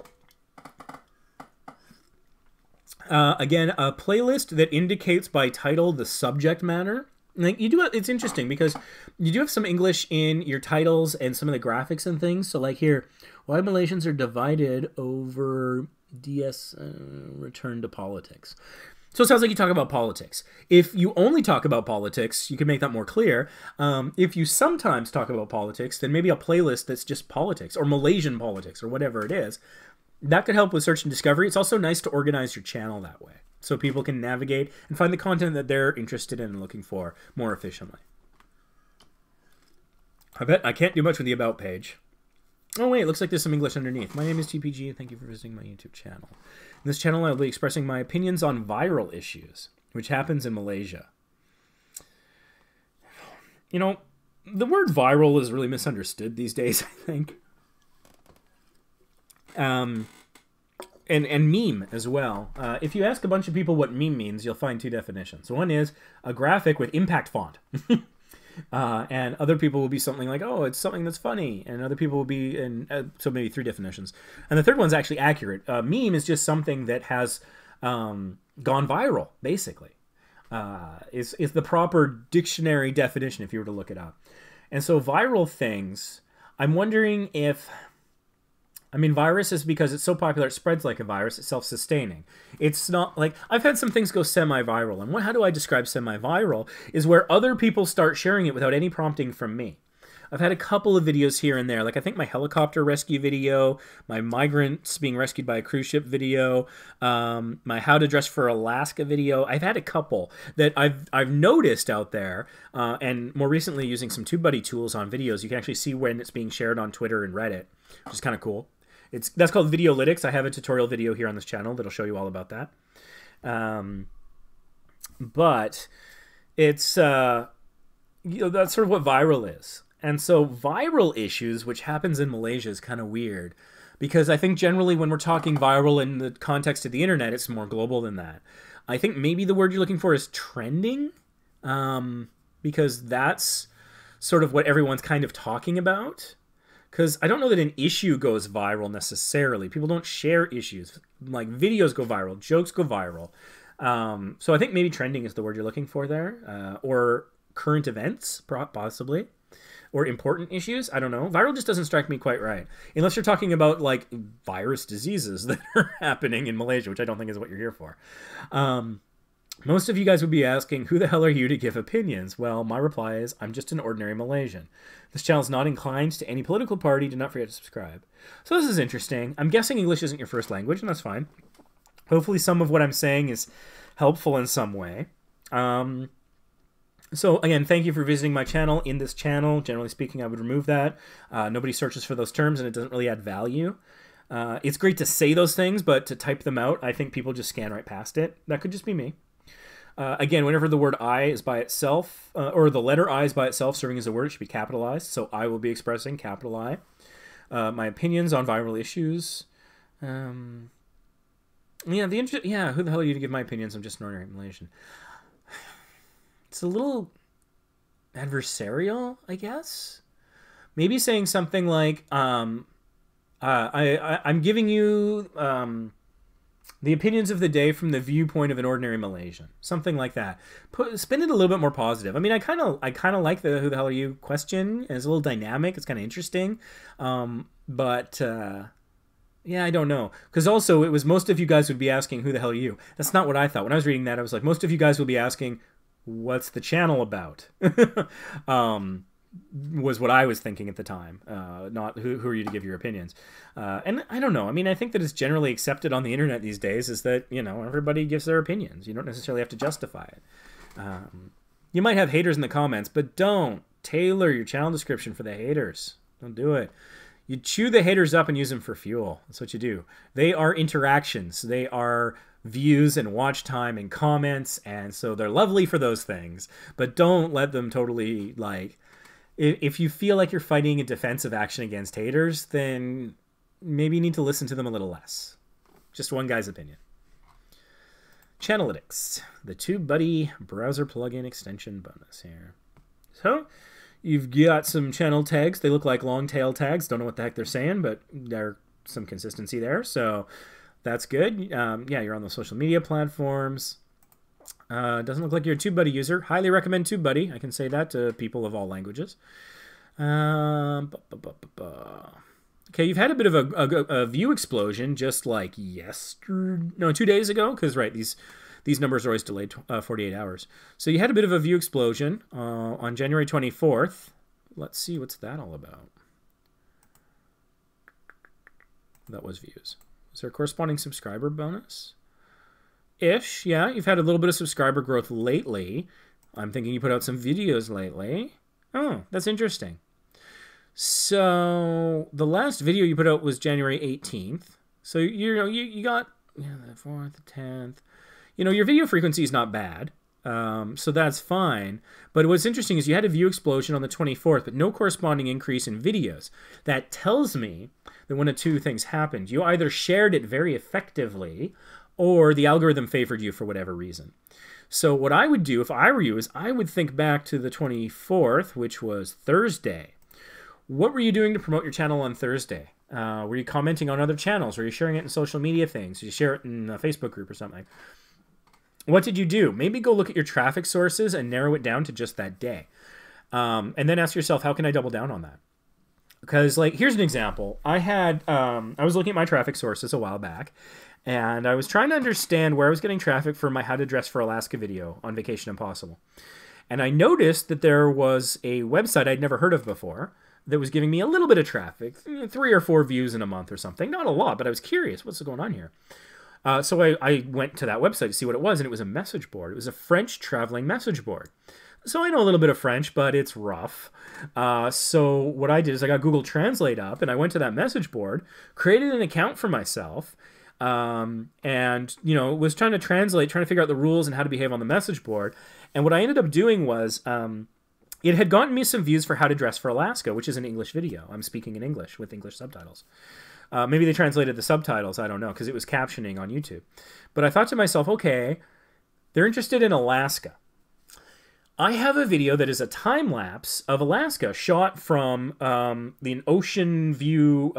Again, a playlist that indicates by title the subject matter. Like you do, it's interesting because you do have some English in your titles and some of the graphics and things. So like here, why Malaysians are divided over DS return to politics. So it sounds like you talk about politics. If you only talk about politics, you can make that more clear. If you sometimes talk about politics, then maybe a playlist that's just politics or Malaysian politics or whatever it is. That could help with search and discovery. It's also nice to organize your channel that way so people can navigate and find the content that they're interested in and looking for more efficiently. I bet I can't do much with the About page. Oh wait, it looks like there's some English underneath. My name is TPG and thank you for visiting my YouTube channel. In this channel I'll be expressing my opinions on viral issues, which happens in Malaysia. You know, the word viral is really misunderstood these days, I think. And meme as well. If you ask a bunch of people what meme means, you'll find two definitions. One is a graphic with impact font. And other people will be something like, oh, it's something that's funny. And other people will be, so maybe three definitions. And the third one's actually accurate. Meme is just something that has gone viral, basically. Is the proper dictionary definition if you were to look it up. And so viral things, I'm wondering if, I mean, virus is because it's so popular, it spreads like a virus, it's self-sustaining. It's not like, I've had some things go semi-viral, and how do I describe semi-viral is where other people start sharing it without any prompting from me. I've had a couple of videos here and there, like I think my helicopter rescue video, my migrants being rescued by a cruise ship video, my how to dress for Alaska video. I've had a couple that I've noticed out there, and more recently using some TubeBuddy tools on videos, you can actually see when it's being shared on Twitter and Reddit, which is kind of cool. That's called Videolytics. I have a tutorial video here on this channel that'll show you all about that. But it's you know, that's sort of what viral is. And so viral issues, which happens in Malaysia, is kind of weird because I think generally when we're talking viral in the context of the internet, it's more global than that. I think maybe the word you're looking for is trending, because that's sort of what everyone's kind of talking about. Because I don't know that an issue goes viral necessarily. People don't share issues. Like videos go viral, jokes go viral. So I think maybe trending is the word you're looking for there, or current events, possibly. Or important issues? I don't know. Viral just doesn't strike me quite right. Unless you're talking about, like, virus diseases that are happening in Malaysia, which I don't think is what you're here for. Most of you guys would be asking, who the hell are you to give opinions? Well, my reply is, I'm just an ordinary Malaysian. This channel is not inclined to any political party. Do not forget to subscribe. So this is interesting. I'm guessing English isn't your first language, and that's fine. Hopefully some of what I'm saying is helpful in some way. So again, thank you for visiting my channel. In this channel, generally speaking, I would remove that. Nobody searches for those terms and it doesn't really add value. It's great to say those things, but to type them out, I think people just scan right past it. That could just be me. Again, whenever the word I is by itself, or the letter I is by itself serving as a word, it should be capitalized. So I will be expressing capital I. My opinions on viral issues. Yeah, who the hell are you to give my opinions? I'm just an ordinary Malaysian. It's a little adversarial, I guess. Maybe saying something like, I'm giving you the opinions of the day from the viewpoint of an ordinary Malaysian. Something like that. Spin it a little bit more positive. I mean, I kind of like the who the hell are you question. It's a little dynamic. It's kind of interesting. Yeah, I don't know. Because also, it was most of you guys would be asking, who the hell are you? That's not what I thought. When I was reading that, I was like, most of you guys will be asking, what's the channel about? Was what I was thinking at the time, not who are you to give your opinions. And I don't know. I mean, I think that it's generally accepted on the internet these days is that, you know, everybody gives their opinions. You don't necessarily have to justify it. You might have haters in the comments, but don't tailor your channel description for the haters. Don't do it. You chew the haters up and use them for fuel. That's what you do. They are interactions. They are views and watch time and comments, and so they're lovely for those things, but don't let them totally, like, if you feel like you're fighting a defensive action against haters, then maybe you need to listen to them a little less. Just one guy's opinion. Channelytics, the TubeBuddy browser plugin extension bonus here. So you've got some channel tags. They look like long tail tags. Don't know what the heck they're saying, but there's some consistency there, so that's good. Yeah, you're on the social media platforms. Doesn't look like you're a TubeBuddy user. Highly recommend TubeBuddy. I can say that to people of all languages. Okay, you've had a bit of a view explosion just like yesterday. No, 2 days ago, because, right, these numbers are always delayed 48 hours. So you had a bit of a view explosion on January 24th. Let's see, what's that all about? That was views. Is there a corresponding subscriber bonus? Ish, yeah. You've had a little bit of subscriber growth lately. I'm thinking you put out some videos lately. Oh, that's interesting. So the last video you put out was January 18th. So you know you got the 4th, the 10th. You know your video frequency is not bad. So that's fine. But what's interesting is you had a view explosion on the 24th, but no corresponding increase in videos. That tells me that one of two things happened. You either shared it very effectively, or the algorithm favored you for whatever reason. So what I would do if I were you is I would think back to the 24th, which was Thursday. What were you doing to promote your channel on Thursday? Were you commenting on other channels? Were you sharing it in social media things? Did you share it in a Facebook group or something? What did you do? Maybe go look at your traffic sources and narrow it down to just that day. And then ask yourself, how can I double down on that? Because, like, here's an example. I had, I was looking at my traffic sources a while back, and I was trying to understand where I was getting traffic for my How to Dress for Alaska video on Vacation Impossible. And I noticed that there was a website I'd never heard of before that was giving me a little bit of traffic, 3 or 4 views in a month or something. Not a lot, but I was curious, what's going on here? So I went to that website to see what it was, and it was a message board. It was a French traveling message board. So I know a little bit of French, but it's rough. So what I did is I got Google Translate up, and I went to that message board, created an account for myself, and was trying to translate, trying to figure out the rules and how to behave on the message board. And what I ended up doing was it had gotten me some views for How to Dress for Alaska, which is an English video. I'm speaking in English with English subtitles. Maybe they translated the subtitles, I don't know, because it was captioning on YouTube. But I thought to myself, okay, they're interested in Alaska. I have a video that is a time-lapse of Alaska shot from an ocean view,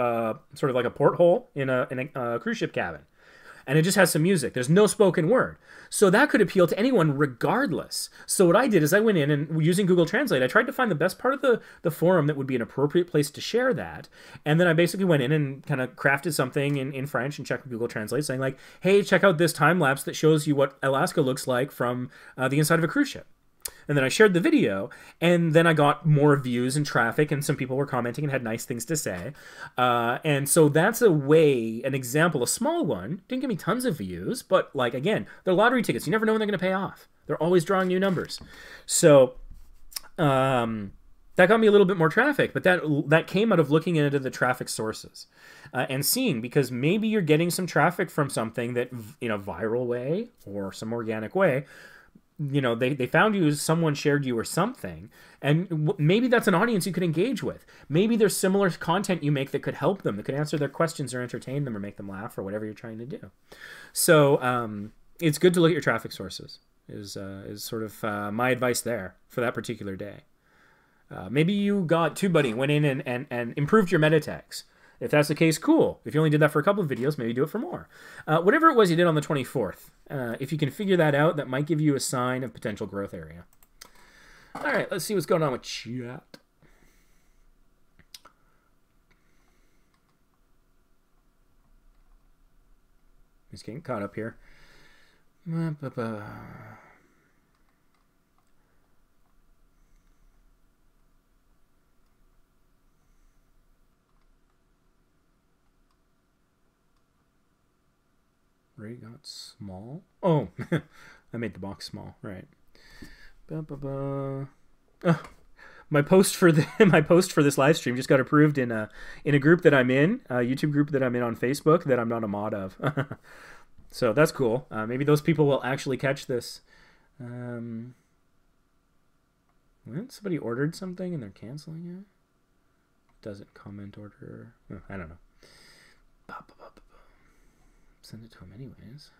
sort of like a porthole in a cruise ship cabin. And it just has some music. There's no spoken word. So that could appeal to anyone regardless. So what I did is I went in and, using Google Translate, I tried to find the best part of the forum that would be an appropriate place to share that. And then I basically went in and kind of crafted something in French and checked Google Translate saying like, hey, check out this time-lapse that shows you what Alaska looks like from the inside of a cruise ship. And then I shared the video, and then I got more views and traffic, and some people were commenting and had nice things to say. And so that's a way, an example, a small one. Didn't give me tons of views, but like, again, they're lottery tickets. You never know when they're going to pay off. They're always drawing new numbers. So that got me a little bit more traffic, but that came out of looking into the traffic sources and seeing, because maybe you're getting some traffic from something that in a viral way or some organic way. They found you, someone shared you or something, and maybe that's an audience you could engage with. Maybe there's similar content you make that could help them, that could answer their questions or entertain them or make them laugh or whatever you're trying to do. So it's good to look at your traffic sources is sort of my advice there for that particular day. Maybe you got TubeBuddy, went in and improved your meta tags. If that's the case, cool. If you only did that for a couple of videos, maybe do it for more. Whatever it was you did on the 24th, if you can figure that out, that might give you a sign of potential growth area. All right, let's see what's going on with chat. Just getting caught up here. Ray got small. Oh, I made the box small, right? Oh, my post for this live stream just got approved in a group that I'm in, a YouTube group that I'm in on Facebook that I'm not a mod of. So that's cool. Maybe those people will actually catch this. Somebody ordered something and they're canceling it. Doesn't comment order. Oh, I don't know. Send it to him anyways.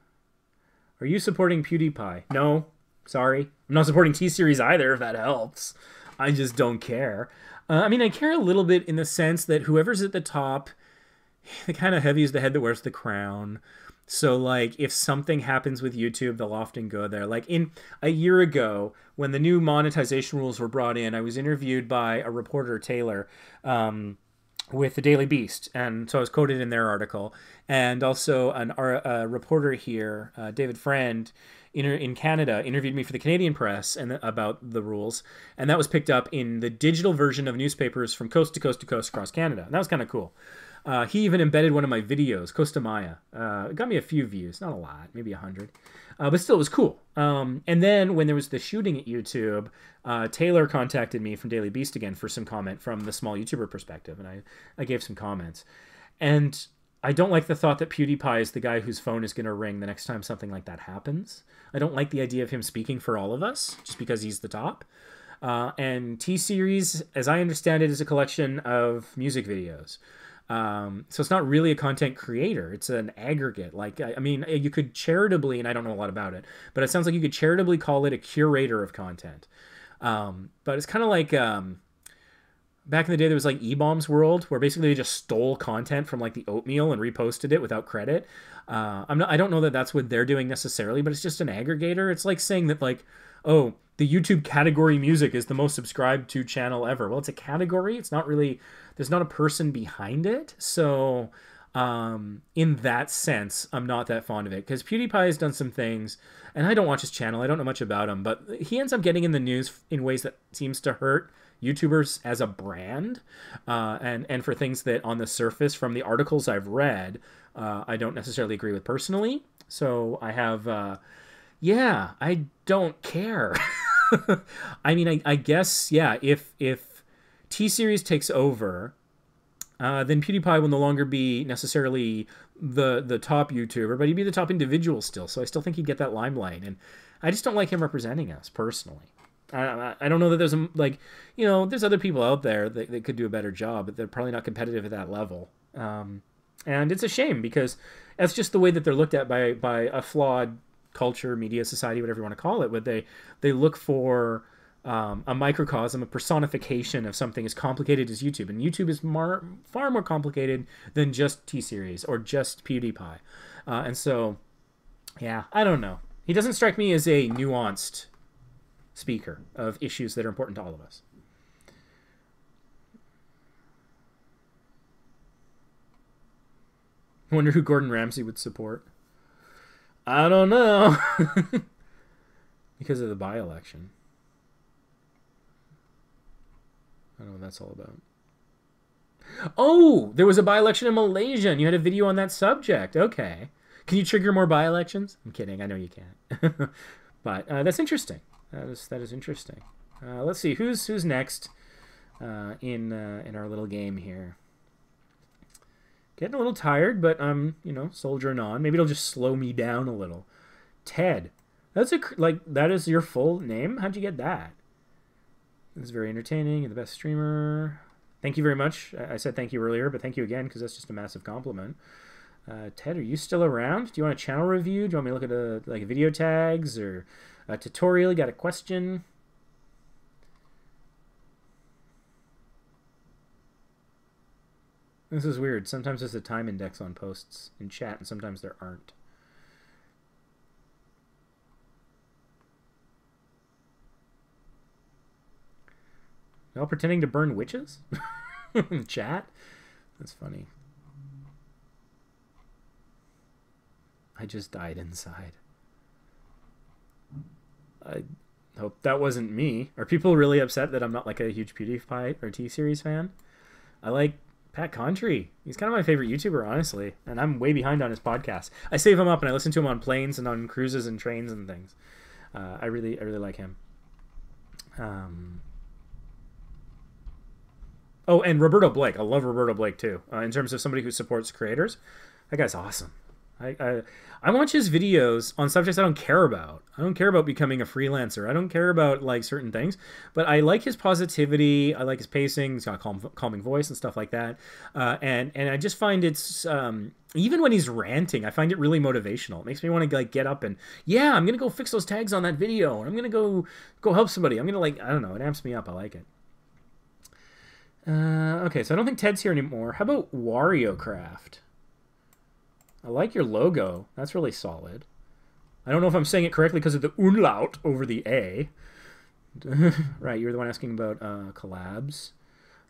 Are you supporting PewDiePie? No, sorry. I'm not supporting T-Series either, if that helps. I just don't care. I mean, I care a little bit in the sense that whoever's at the top, the kind of heavy is the head that wears the crown. So, like, if something happens with YouTube, they'll often go there. Like, in a year ago, when the new monetization rules were brought in, I was interviewed by a reporter, Taylor, with the Daily Beast, and so I was quoted in their article, and also a reporter here, David Friend, in Canada, interviewed me for the Canadian Press and about the rules, and that was picked up in the digital version of newspapers from coast to coast across Canada, and that was kind of cool. He even embedded one of my videos, Costa Maya. It got me a few views, not a lot, maybe 100. But still, it was cool. And then when there was the shooting at YouTube, Taylor contacted me from Daily Beast again for some comment from the small YouTuber perspective, and I gave some comments. And I don't like the thought that PewDiePie is the guy whose phone is going to ring the next time something like that happens. I don't like the idea of him speaking for all of us just because he's the top. And T-Series, as I understand it, is a collection of music videos. So it's not really a content creator. It's an aggregate. Like, I mean, you could charitably, and I don't know a lot about it, but it sounds like you could charitably call it a curator of content. But it's kind of like, back in the day, there was like E-Bombs World, where basically they just stole content from like the oatmeal and reposted it without credit. I don't know that that's what they're doing necessarily, but it's just an aggregator. It's like saying that like, oh, the YouTube category music is the most subscribed to channel ever. Well, it's a category. It's not really, there's not a person behind it. So in that sense, I'm not that fond of it, because PewDiePie has done some things, and I don't watch his channel. I don't know much about him, but he ends up getting in the news in ways that seems to hurt YouTubers as a brand, and for things that on the surface from the articles I've read, I don't necessarily agree with personally. So I have, yeah, I don't care. I mean, I guess, yeah, if T-Series takes over, then PewDiePie will no longer be necessarily the top YouTuber, but he'd be the top individual still. So I still think he'd get that limelight. And I just don't like him representing us personally. I don't know that there's, like, you know, there's other people out there that could do a better job, but they're probably not competitive at that level. And it's a shame, because that's just the way that they're looked at by a flawed culture, media, society, whatever you want to call it, where they look for a microcosm, a personification of something as complicated as YouTube. And YouTube is far more complicated than just T-Series or just PewDiePie. And so, yeah, I don't know. He doesn't strike me as a nuanced speaker of issues that are important to all of us. I wonder who Gordon Ramsay would support. I don't know. Because of the by-election. I don't know what that's all about. Oh, there was a by-election in Malaysia, and you had a video on that subject. Okay. Can you trigger more by-elections? I'm kidding. I know you can't. But that's interesting. That is interesting. Let's see who's next in our little game here. Getting a little tired, but you know, soldiering on. Maybe it'll just slow me down a little. Ted, that is your full name. How'd you get that? This is very entertaining. You're the best streamer. Thank you very much. I said thank you earlier, but thank you again, because that's just a massive compliment. Ted, are you still around? Do you want a channel review? Do you want me to look at like video tags or a tutorial? You got a question? This is weird. Sometimes there's a time index on posts in chat, and sometimes there aren't. Y'all pretending to burn witches in chat? That's funny. I just died inside. I hope that wasn't me. Are people really upset that I'm not like a huge PewDiePie or T-Series fan? I like Pat Contri. He's kind of my favorite YouTuber, honestly. And I'm way behind on his podcast. I save him up and I listen to him on planes and on cruises and trains and things. I really like him. Oh, and Roberto Blake. I love Roberto Blake too. In terms of somebody who supports creators, that guy's awesome. I watch his videos on subjects I don't care about. I don't care about becoming a freelancer. I don't care about like certain things, but I like his positivity. I like his pacing. He's got a calming voice and stuff like that. And I just find it's, even when he's ranting, I find it really motivational. It makes me want to like get up and, yeah, I'm going to go fix those tags on that video, and I'm going to go help somebody. I'm going to, like, I don't know. It amps me up. I like it. Okay. So I don't think Ted's here anymore. How about Wario Craft? I like your logo. That's really solid. I don't know if I'm saying it correctly because of the umlaut over the A. Right, you were the one asking about collabs.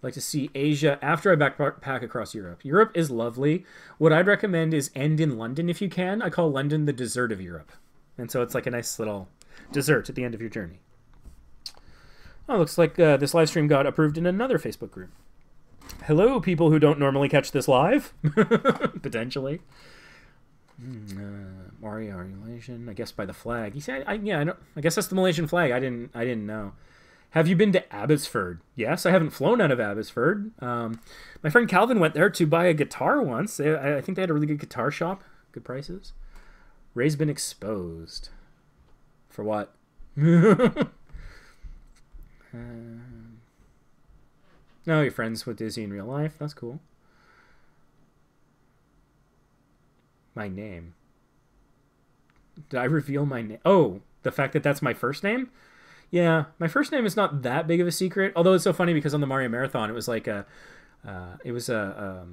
I'd like to see Asia after I backpack across Europe. Europe is lovely. What I'd recommend is end in London if you can. I call London the dessert of Europe. And so it's like a nice little dessert at the end of your journey. Oh, looks like this live stream got approved in another Facebook group. Hello, people who don't normally catch this live. Potentially. Mario, are you Malaysian? I guess by the flag. You say, yeah, I don't. I guess that's the Malaysian flag. I didn't know. Have you been to Abbotsford? Yes, I haven't flown out of Abbotsford. My friend Calvin went there to buy a guitar once. I think they had a really good guitar shop, good prices. Ray's been exposed. For what? No, you're friends with Izzy in real life. That's cool. My name. Did I reveal my name? Oh, the fact that that's my first name? Yeah, my first name is not that big of a secret. Although it's so funny because on the Mario Marathon, it was like a... it was a...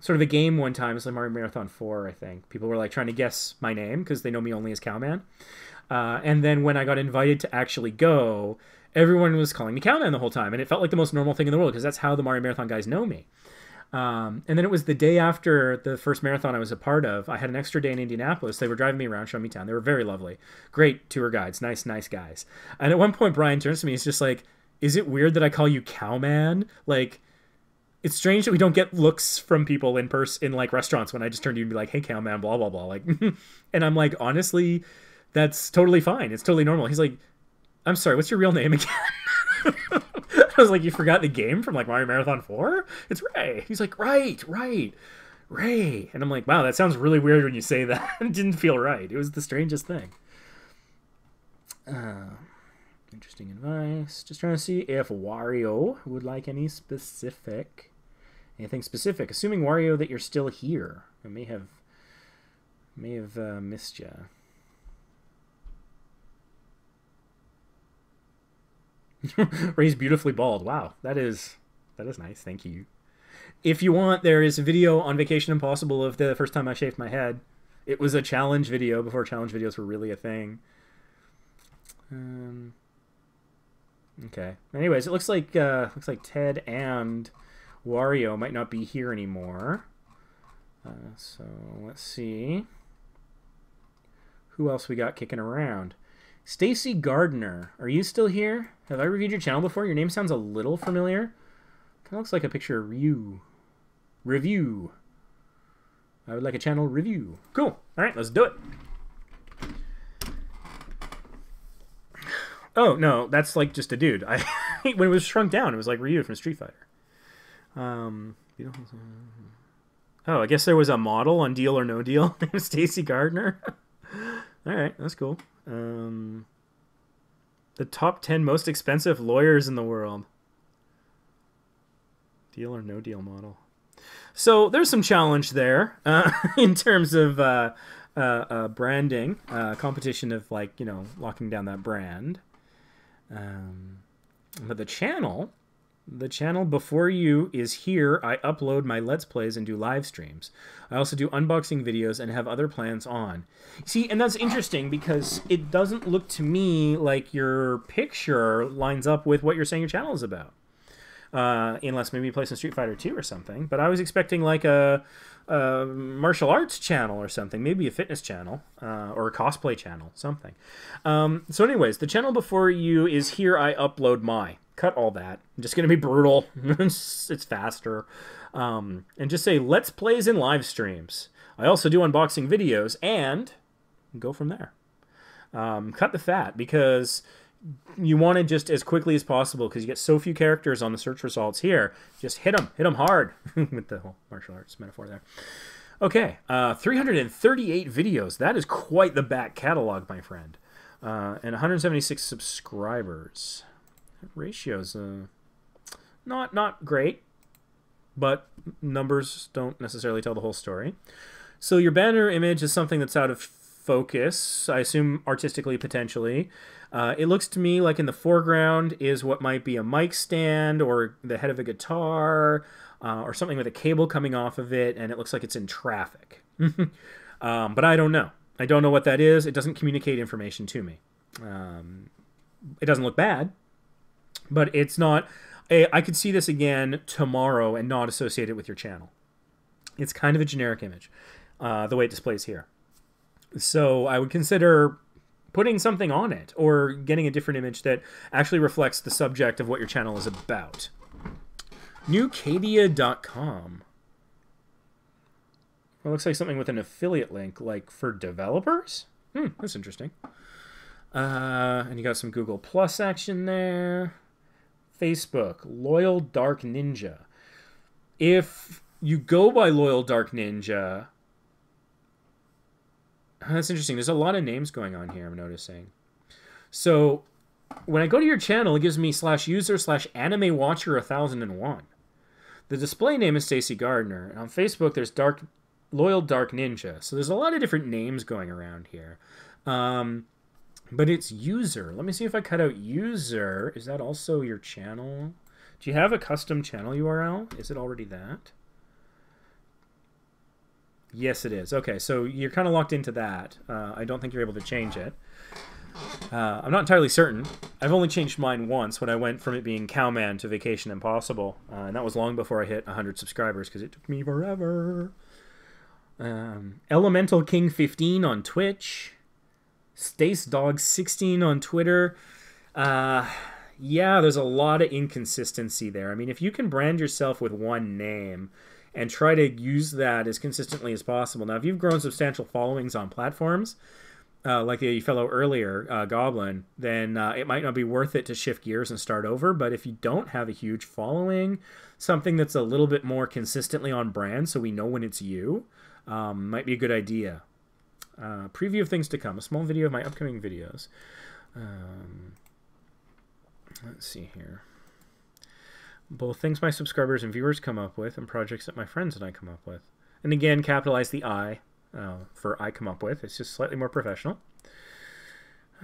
sort of a game one time. It's like Mario Marathon 4, I think. People were like trying to guess my name because they know me only as Cowman. And then when I got invited to actually go, everyone was calling me Cowman the whole time. And it felt like the most normal thing in the world because that's how the Mario Marathon guys know me. And then it was the day after the first marathon I was a part of. I had an extra day in Indianapolis. They were driving me around, showing me town. They were very lovely. Great tour guides. Nice, nice guys. And at one point, Brian turns to me. He's just like, is it weird that I call you Cowman? Like... It's strange that we don't get looks from people in person, in like restaurants, when I just turn to you and be like, hey, Cowman, blah, blah, blah. Like, and I'm like, honestly, that's totally fine. It's totally normal. He's like, I'm sorry, what's your real name again? I was like, you forgot the game from like Mario Marathon 4? It's Ray. He's like, right, Ray. And I'm like, wow, that sounds really weird when you say that. It didn't feel right. It was the strangest thing. Interesting advice. Just trying to see if Wario would like anything specific. Assuming, Wario, that you're still here. I may have missed you. Ray's beautifully bald. Wow, that is nice. Thank you. If you want, there is a video on Vacation Impossible of the first time I shaved my head. It was a challenge video before challenge videos were really a thing. Okay. Anyways, it looks like Ted and Wario might not be here anymore. So let's see. Who else we got kicking around? Stacy Gardner, are you still here? Have I reviewed your channel before? Your name sounds a little familiar. Kind of looks like a picture of you. Review. I would like a channel review. Cool. All right, let's do it. Oh, no, that's like just a dude. When it was shrunk down, it was like Ryu from Street Fighter. Oh, I guess there was a model on Deal or No Deal named Stacy Gardner. All right, that's cool. The top 10 most expensive lawyers in the world. Deal or No Deal model. So there's some challenge there in terms of branding, competition of, like, you know, locking down that brand. But the channel before you is here. I upload my Let's Plays and do live streams. I also do unboxing videos and have other plans on. See, and that's interesting because it doesn't look to me like your picture lines up with what you're saying your channel is about. Unless maybe you play some Street Fighter 2 or something. But I was expecting like a martial arts channel or something. Maybe a fitness channel or a cosplay channel, something. So anyways, the channel before you is here. I upload my. Cut all that. I'm just going to be brutal. It's faster. And just say Let's Plays and live streams. I also do unboxing videos and go from there. Cut the fat because... You want to just as quickly as possible because you get so few characters on the search results here. Just hit them hard with the whole martial arts metaphor there. Okay, 338 videos. That is quite the back catalog, my friend. And 176 subscribers. That ratio's not great, but numbers don't necessarily tell the whole story. So your banner image is something that's out of focus, I assume artistically, potentially. It looks to me like in the foreground is what might be a mic stand or the head of a guitar or something with a cable coming off of it, and it looks like it's in traffic. But I don't know. I don't know what that is. It doesn't communicate information to me. It doesn't look bad, but it's not... I could see this again tomorrow and not associate it with your channel. It's kind of a generic image, the way it displays here. So I would consider... putting something on it or getting a different image that actually reflects the subject of what your channel is about. Newcadia.com. Well, it looks like something with an affiliate link, like for developers? Hmm, that's interesting. And you got some Google Plus action there. Facebook, Loyal Dark Ninja. If you go by Loyal Dark Ninja... That's interesting. There's a lot of names going on here, I'm noticing. So, when I go to your channel, it gives me /user/AnimeWatcher1001. The display name is Stacey Gardner. And on Facebook, there's Loyal Dark Ninja. So there's a lot of different names going around here. But it's user. Let me see if I cut out user. Is that also your channel? Do you have a custom channel URL? Is it already that? Yes, it is. Okay, so you're kind of locked into that. I don't think you're able to change it. I'm not entirely certain. I've only changed mine once when I went from it being Cowman to Vacation Impossible. And that was long before I hit 100 subscribers because it took me forever. Elemental King 15 on Twitch. StaceDog16 on Twitter. Yeah, there's a lot of inconsistency there. I mean, if you can brand yourself with one name and try to use that as consistently as possible. Now, if you've grown substantial followings on platforms, like the fellow earlier, Goblin, then it might not be worth it to shift gears and start over. But if you don't have a huge following, something that's a little bit more consistently on brand so we know when it's you, might be a good idea. Preview of things to come. A small video of my upcoming videos. Let's see here. Both things my subscribers and viewers come up with and projects that my friends and I come up with. And again, capitalize the I for I come up with. It's just slightly more professional.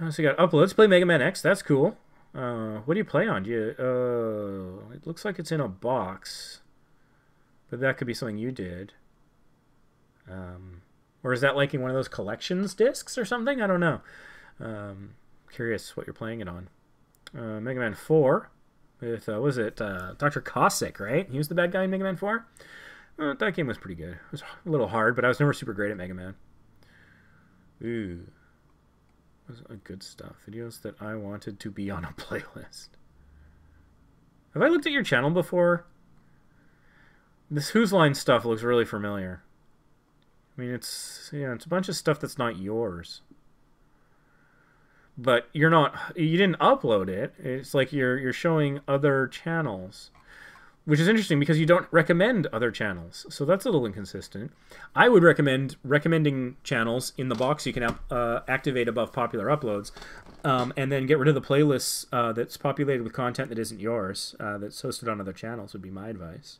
So you got uploads. Play Mega Man X. That's cool. What do you play on? Do you, it looks like it's in a box. But that could be something you did. Or is that like in one of those collections discs or something? I don't know. Curious what you're playing it on. Mega Man 4. With, was it Dr. Cossack, right? He was the bad guy in Mega Man 4? That game was pretty good. It was a little hard, but I was never super great at Mega Man. Ooh. Those are good stuff. Videos that I wanted to be on a playlist. Have I looked at your channel before? This Whose Line stuff looks really familiar. I mean, it's, yeah, it's a bunch of stuff that's not yours. But you're not, you didn't upload it. It's like you're showing other channels, which is interesting because you don't recommend other channels. So that's a little inconsistent. I would recommend recommending channels in the box you can activate above popular uploads, and then get rid of the playlists that's populated with content that isn't yours, that's hosted on other channels would be my advice.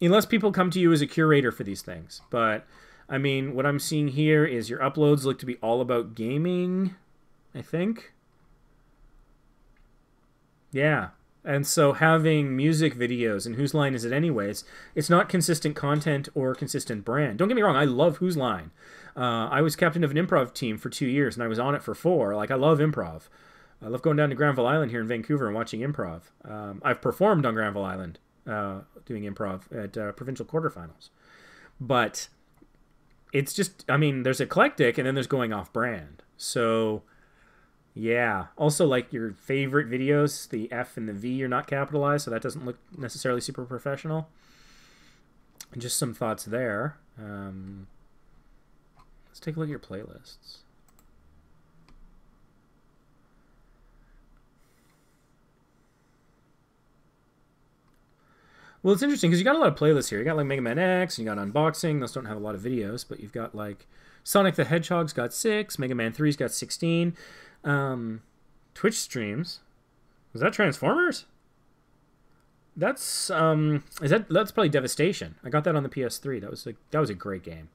Unless people come to you as a curator for these things. But, I mean, what I'm seeing here is your uploads look to be all about gaming, I think. Yeah. And so having music videos, and Whose Line is it anyways? It's not consistent content or consistent brand. Don't get me wrong, I love Whose Line. I was captain of an improv team for 2 years, and I was on it for 4. Like, I love improv. I love going down to Granville Island here in Vancouver and watching improv. I've performed on Granville Island doing improv at provincial quarterfinals. But it's just, I mean, there's eclectic, and then there's going off-brand. So... yeah. Also, like, your favorite videos, the F and the V are not capitalized, so that doesn't look necessarily super professional. Just some thoughts there. Let's take a look at your playlists. Well, it's interesting, because you got a lot of playlists here. You got, like, Mega Man X, and you got Unboxing. Those don't have a lot of videos, but you've got, like, Sonic the Hedgehog's got 6, Mega Man 3's got 16. Twitch streams. Was that Transformers? That's is that, that's probably Devastation. I got that on the PS3. That was a great game.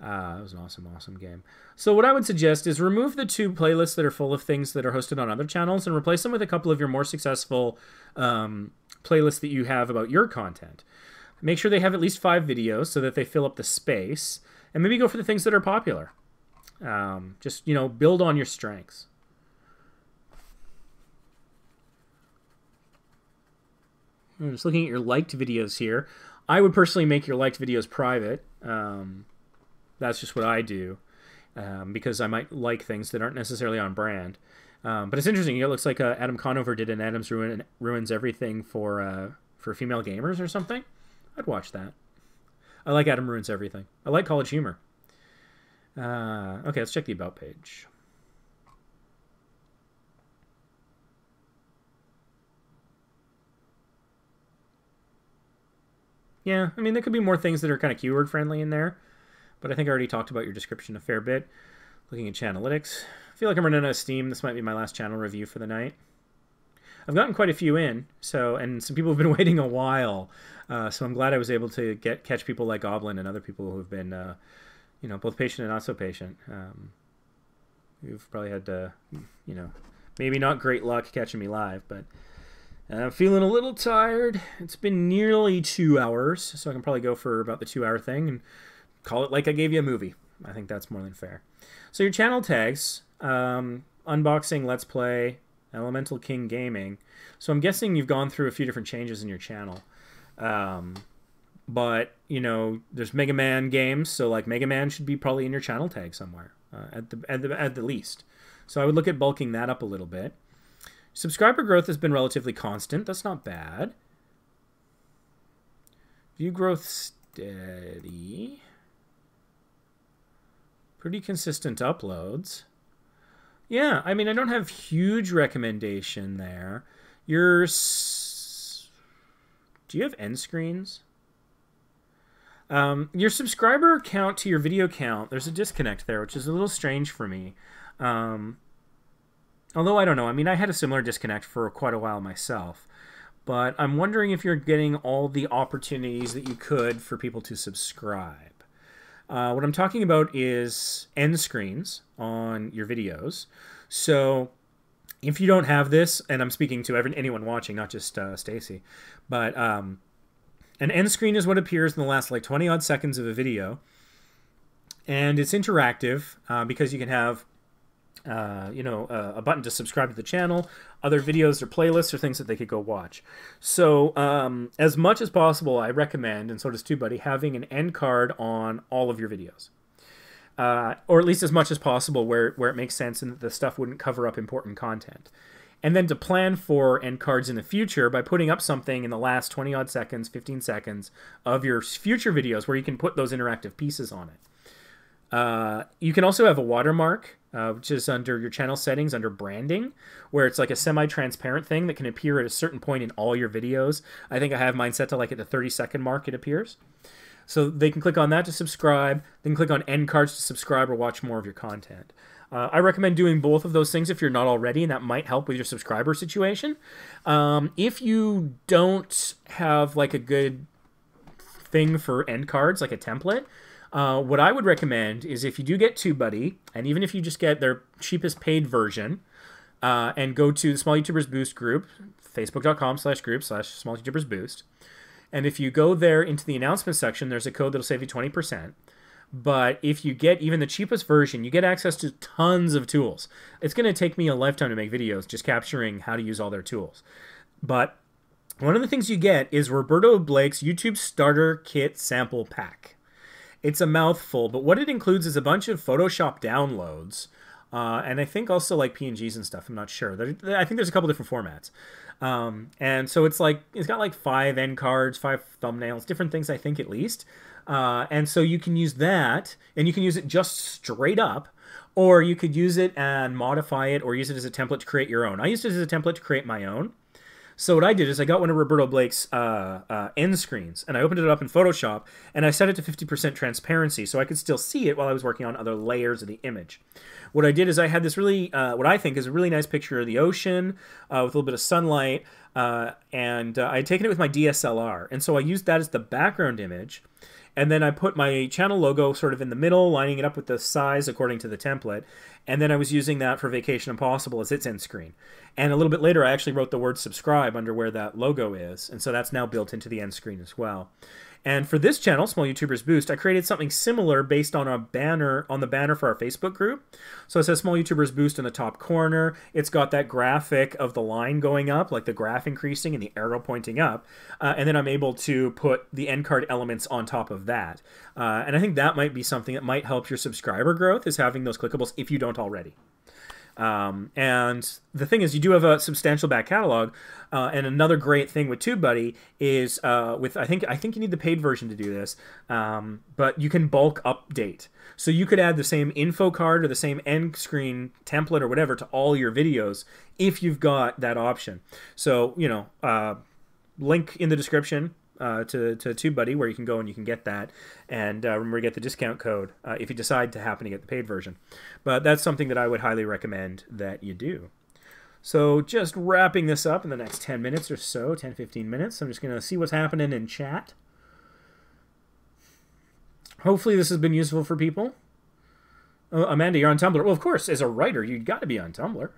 That was an awesome game. So what I would suggest is remove the 2 playlists that are full of things that are hosted on other channels and replace them with a couple of your more successful playlists that you have about your content. Make sure they have at least 5 videos so that they fill up the space, and maybe go for the things that are popular. Just, you know, build on your strengths. I'm just looking at your liked videos here. I would personally make your liked videos private. That's just what I do, because I might like things that aren't necessarily on brand. But it's interesting. It looks like Adam Conover did an Adam's Ruins Everything for female gamers or something, I'd watch that. I like Adam Ruins Everything. I like College Humor. Okay, let's check the About page. Yeah, I mean, there could be more things that are kind of keyword-friendly in there, but I think I already talked about your description a fair bit. Looking at Channelytics. I feel like I'm running out of steam. This might be my last channel review for the night. I've gotten quite a few in, so, and some people have been waiting a while, so I'm glad I was able to catch people like Goblin and other people who have been, you know, both patient and not so patient. You've probably had, you know, maybe not great luck catching me live, but I'm feeling a little tired. It's been nearly 2 hours, so I can probably go for about the 2 hour thing and call it like I gave you a movie. I think that's more than fair. So your channel tags, unboxing, let's play, Elemental King Gaming. So I'm guessing you've gone through a few different changes in your channel. But, you know, there's Mega Man games, so, like, Mega Man should be probably in your channel tag somewhere, at the least. So I would look at bulking that up a little bit. Subscriber growth has been relatively constant. That's not bad. View growth steady. Pretty consistent uploads. Yeah, I mean, I don't have huge recommendation there. Your... Do you have end screens? Your subscriber count to your video count, there's a disconnect there, which is a little strange for me. Although, I don't know. I mean, I had a similar disconnect for quite a while myself. But I'm wondering if you're getting all the opportunities that you could for people to subscribe. What I'm talking about is end screens on your videos. So if you don't have this, and I'm speaking to anyone watching, not just Stacy, but an end screen is what appears in the last like 20 odd seconds of a video. And it's interactive because you can have, you know, a button to subscribe to the channel, other videos or playlists or things that they could go watch. So as much as possible, I recommend, and so does TubeBuddy, having an end card on all of your videos. Or at least as much as possible where it makes sense and that the stuff wouldn't cover up important content. And then to plan for end cards in the future by putting up something in the last 20 odd seconds, 15 seconds of your future videos where you can put those interactive pieces on it. You can also have a watermark, which is under your channel settings, under branding, where it's like a semi-transparent thing that can appear at a certain point in all your videos. I think I have mine set to like at the 30-second mark it appears. So they can click on that to subscribe, then click on end cards to subscribe or watch more of your content. I recommend doing both of those things if you're not already, and that might help with your subscriber situation. If you don't have like a good thing for end cards, like a template, what I would recommend is if you do get TubeBuddy, and even if you just get their cheapest paid version, and go to the Small YouTubers Boost group, facebook.com/group/Small YouTubers Boost, and if you go there into the announcement section, there's a code that'll save you 20%. But if you get even the cheapest version, you get access to tons of tools. It's going to take me a lifetime to make videos just capturing how to use all their tools. But one of the things you get is Roberto Blake's YouTube Starter Kit Sample Pack. It's a mouthful, but what it includes is a bunch of Photoshop downloads, and I think also like PNGs and stuff. I'm not sure. I think there's a couple different formats, and so it's like it's got like 5 end cards, 5 thumbnails, different things. I think at least, and so you can use that, and you can use it just straight up, or you could use it and modify it, or use it as a template to create your own. I used it as a template to create my own. So what I did is I got one of Roberto Blake's end screens, and I opened it up in Photoshop, and I set it to 50% transparency so I could still see it while I was working on other layers of the image. What I did is I had this really, what I think is a really nice picture of the ocean with a little bit of sunlight, and I had taken it with my DSLR, and so I used that as the background image, and then I put my channel logo sort of in the middle, lining it up with the size according to the template. And then I was using that for Vacation Impossible as its end screen. And a little bit later, I actually wrote the word subscribe under where that logo is. And so that's now built into the end screen as well. And for this channel, Small YouTubers Boost, I created something similar based on a banner, on the banner for our Facebook group. So it says Small YouTubers Boost in the top corner. It's got that graphic of the line going up, like the graph increasing and the arrow pointing up. And then I'm able to put the end card elements on top of that. And I think that might be something that might help your subscriber growth, is having those clickables if you don't already. And the thing is, you do have a substantial back catalog. And another great thing with TubeBuddy is with I think you need the paid version to do this, but you can bulk update. So you could add the same info card or the same end screen template or whatever to all your videos if you've got that option. So, you know, link in the description to TubeBuddy where you can go and you can get that. And remember to get the discount code if you decide to happen to get the paid version. But that's something that I would highly recommend that you do. So just wrapping this up in the next 10 minutes or so, 10, 15 minutes. I'm just going to see what's happening in chat. Hopefully this has been useful for people. Oh, Amanda, you're on Tumblr. Well, of course, as a writer, you've got to be on Tumblr.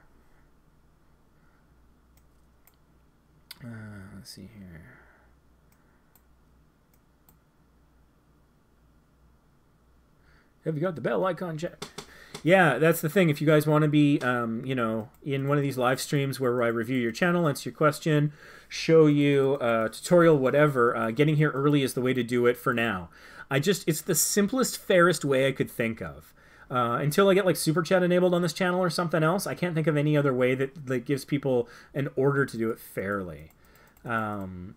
Let's see here. Have you got the bell icon checked? Yeah, that's the thing. If you guys want to be, you know, in one of these live streams where I review your channel, answer your question, show you a tutorial, whatever, getting here early is the way to do it for now. It's the simplest, fairest way I could think of. Until I get like Super Chat enabled on this channel or something else, I can't think of any other way that gives people an order to do it fairly. Because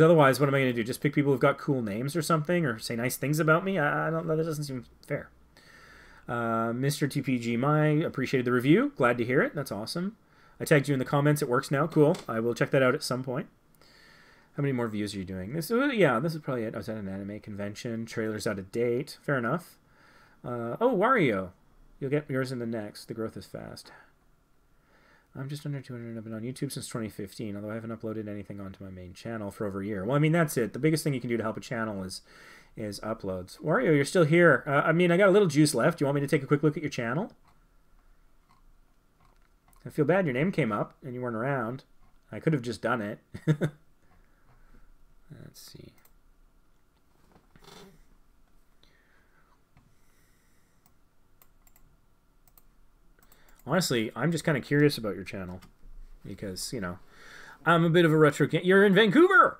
otherwise, what am I going to do? Just pick people who've got cool names or something, or say nice things about me? I don't know. That doesn't seem fair. Mr. TPG, my appreciated the review. Glad to hear it. That's awesome. I tagged you in the comments. It works now. Cool. I will check that out at some point. How many more views are you doing? This is probably it. I was at an anime convention. Trailer's out of date. Fair enough. Oh, Wario. You'll get yours in the next. The growth is fast. I'm just under 200. I've been on YouTube since 2015, although I haven't uploaded anything onto my main channel for over a year. Well, I mean, that's it. The biggest thing you can do to help a channel is uploads. Wario, you're still here. I mean, I got a little juice left. You want me to take a quick look at your channel? I feel bad your name came up and you weren't around. I could have just done it. Let's see. Honestly, I'm just kind of curious about your channel because, you know, I'm a bit of a retro gamer. You're in Vancouver!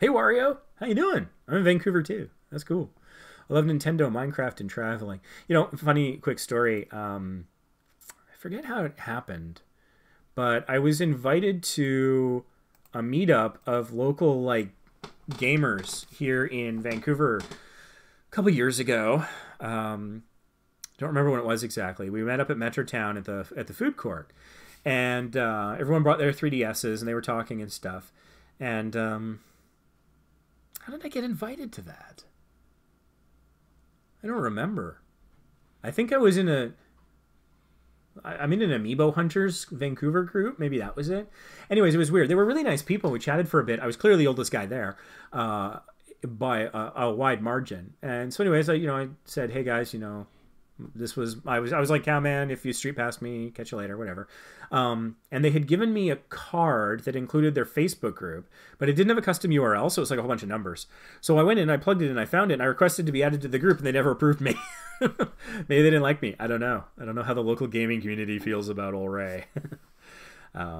Hey, Wario! How you doing? I'm in Vancouver, too. That's cool. I love Nintendo, Minecraft, and traveling. You know, funny, quick story. I forget how it happened, but I was invited to a meetup of local, like, gamers here in Vancouver a couple years ago. Don't remember when it was exactly. We met up at Metrotown at the food court, and everyone brought their 3DSs and they were talking and stuff. And how did I get invited to that? I don't remember. I think I was in I'm in an Amiibo Hunters Vancouver group. Maybe that was it. Anyways, it was weird. They were really nice people. We chatted for a bit. I was clearly the oldest guy there. By a wide margin. And so anyways, I said, hey guys, I was like Cowman, if you street past me, catch you later, whatever. And they had given me a card that included their Facebook group, but it didn't have a custom URL, so it's like a whole bunch of numbers. So I went in, I plugged it in, I found it, and I requested to be added to the group, and they never approved me. Maybe they didn't like me. I don't know. I don't know how the local gaming community feels about ol' Ray. But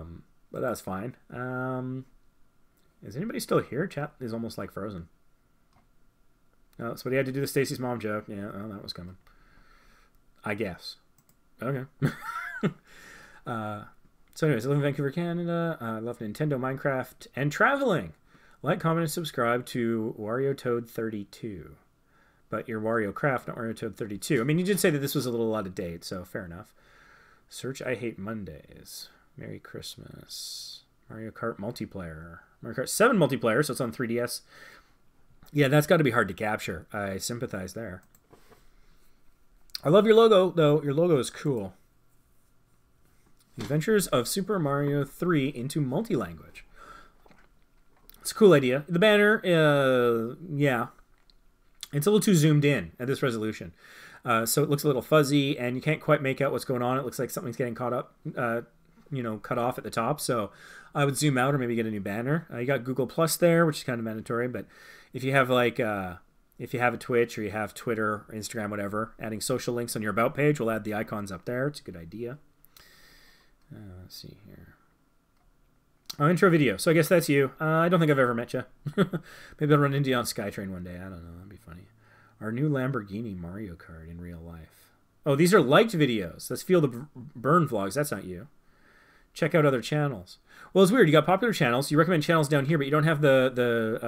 that's fine. Is anybody still here? Chat is almost like frozen. Oh, somebody had to do the Stacy's mom joke. Yeah, oh, that was coming. I guess. Okay. So anyways, I live in Vancouver, Canada. I love Nintendo, Minecraft, and traveling. Like, comment, and subscribe to WarioToad32. But you're Wario Craft, not WarioToad32. I mean, you did say that this was a little out of date, so fair enough. Search I Hate Mondays. Merry Christmas. Mario Kart multiplayer. Mario Kart 7 multiplayer, so it's on 3DS. Yeah, that's got to be hard to capture. I sympathize there. I love your logo, though. Your logo is cool. The Adventures of Super Mario 3 into multi-language. It's a cool idea. The banner, yeah. It's a little too zoomed in at this resolution. So it looks a little fuzzy, and you can't quite make out what's going on. It looks like something's getting caught up, cut off at the top. So I would zoom out or maybe get a new banner. You got Google Plus there, which is kind of mandatory, but if you have, like... if you have a Twitch or you have Twitter or Instagram, whatever, adding social links on your About page, we'll add the icons up there. It's a good idea. Let's see here. Oh, intro video. So I guess that's you. I don't think I've ever met you. Maybe I'll run into you on SkyTrain one day. I don't know. That'd be funny. Our new Lamborghini Mario Kart in real life. Oh, these are liked videos. That's Feel the Burn vlogs. That's not you. Check out other channels. Well, it's weird. You got popular channels. You recommend channels down here, but you don't have the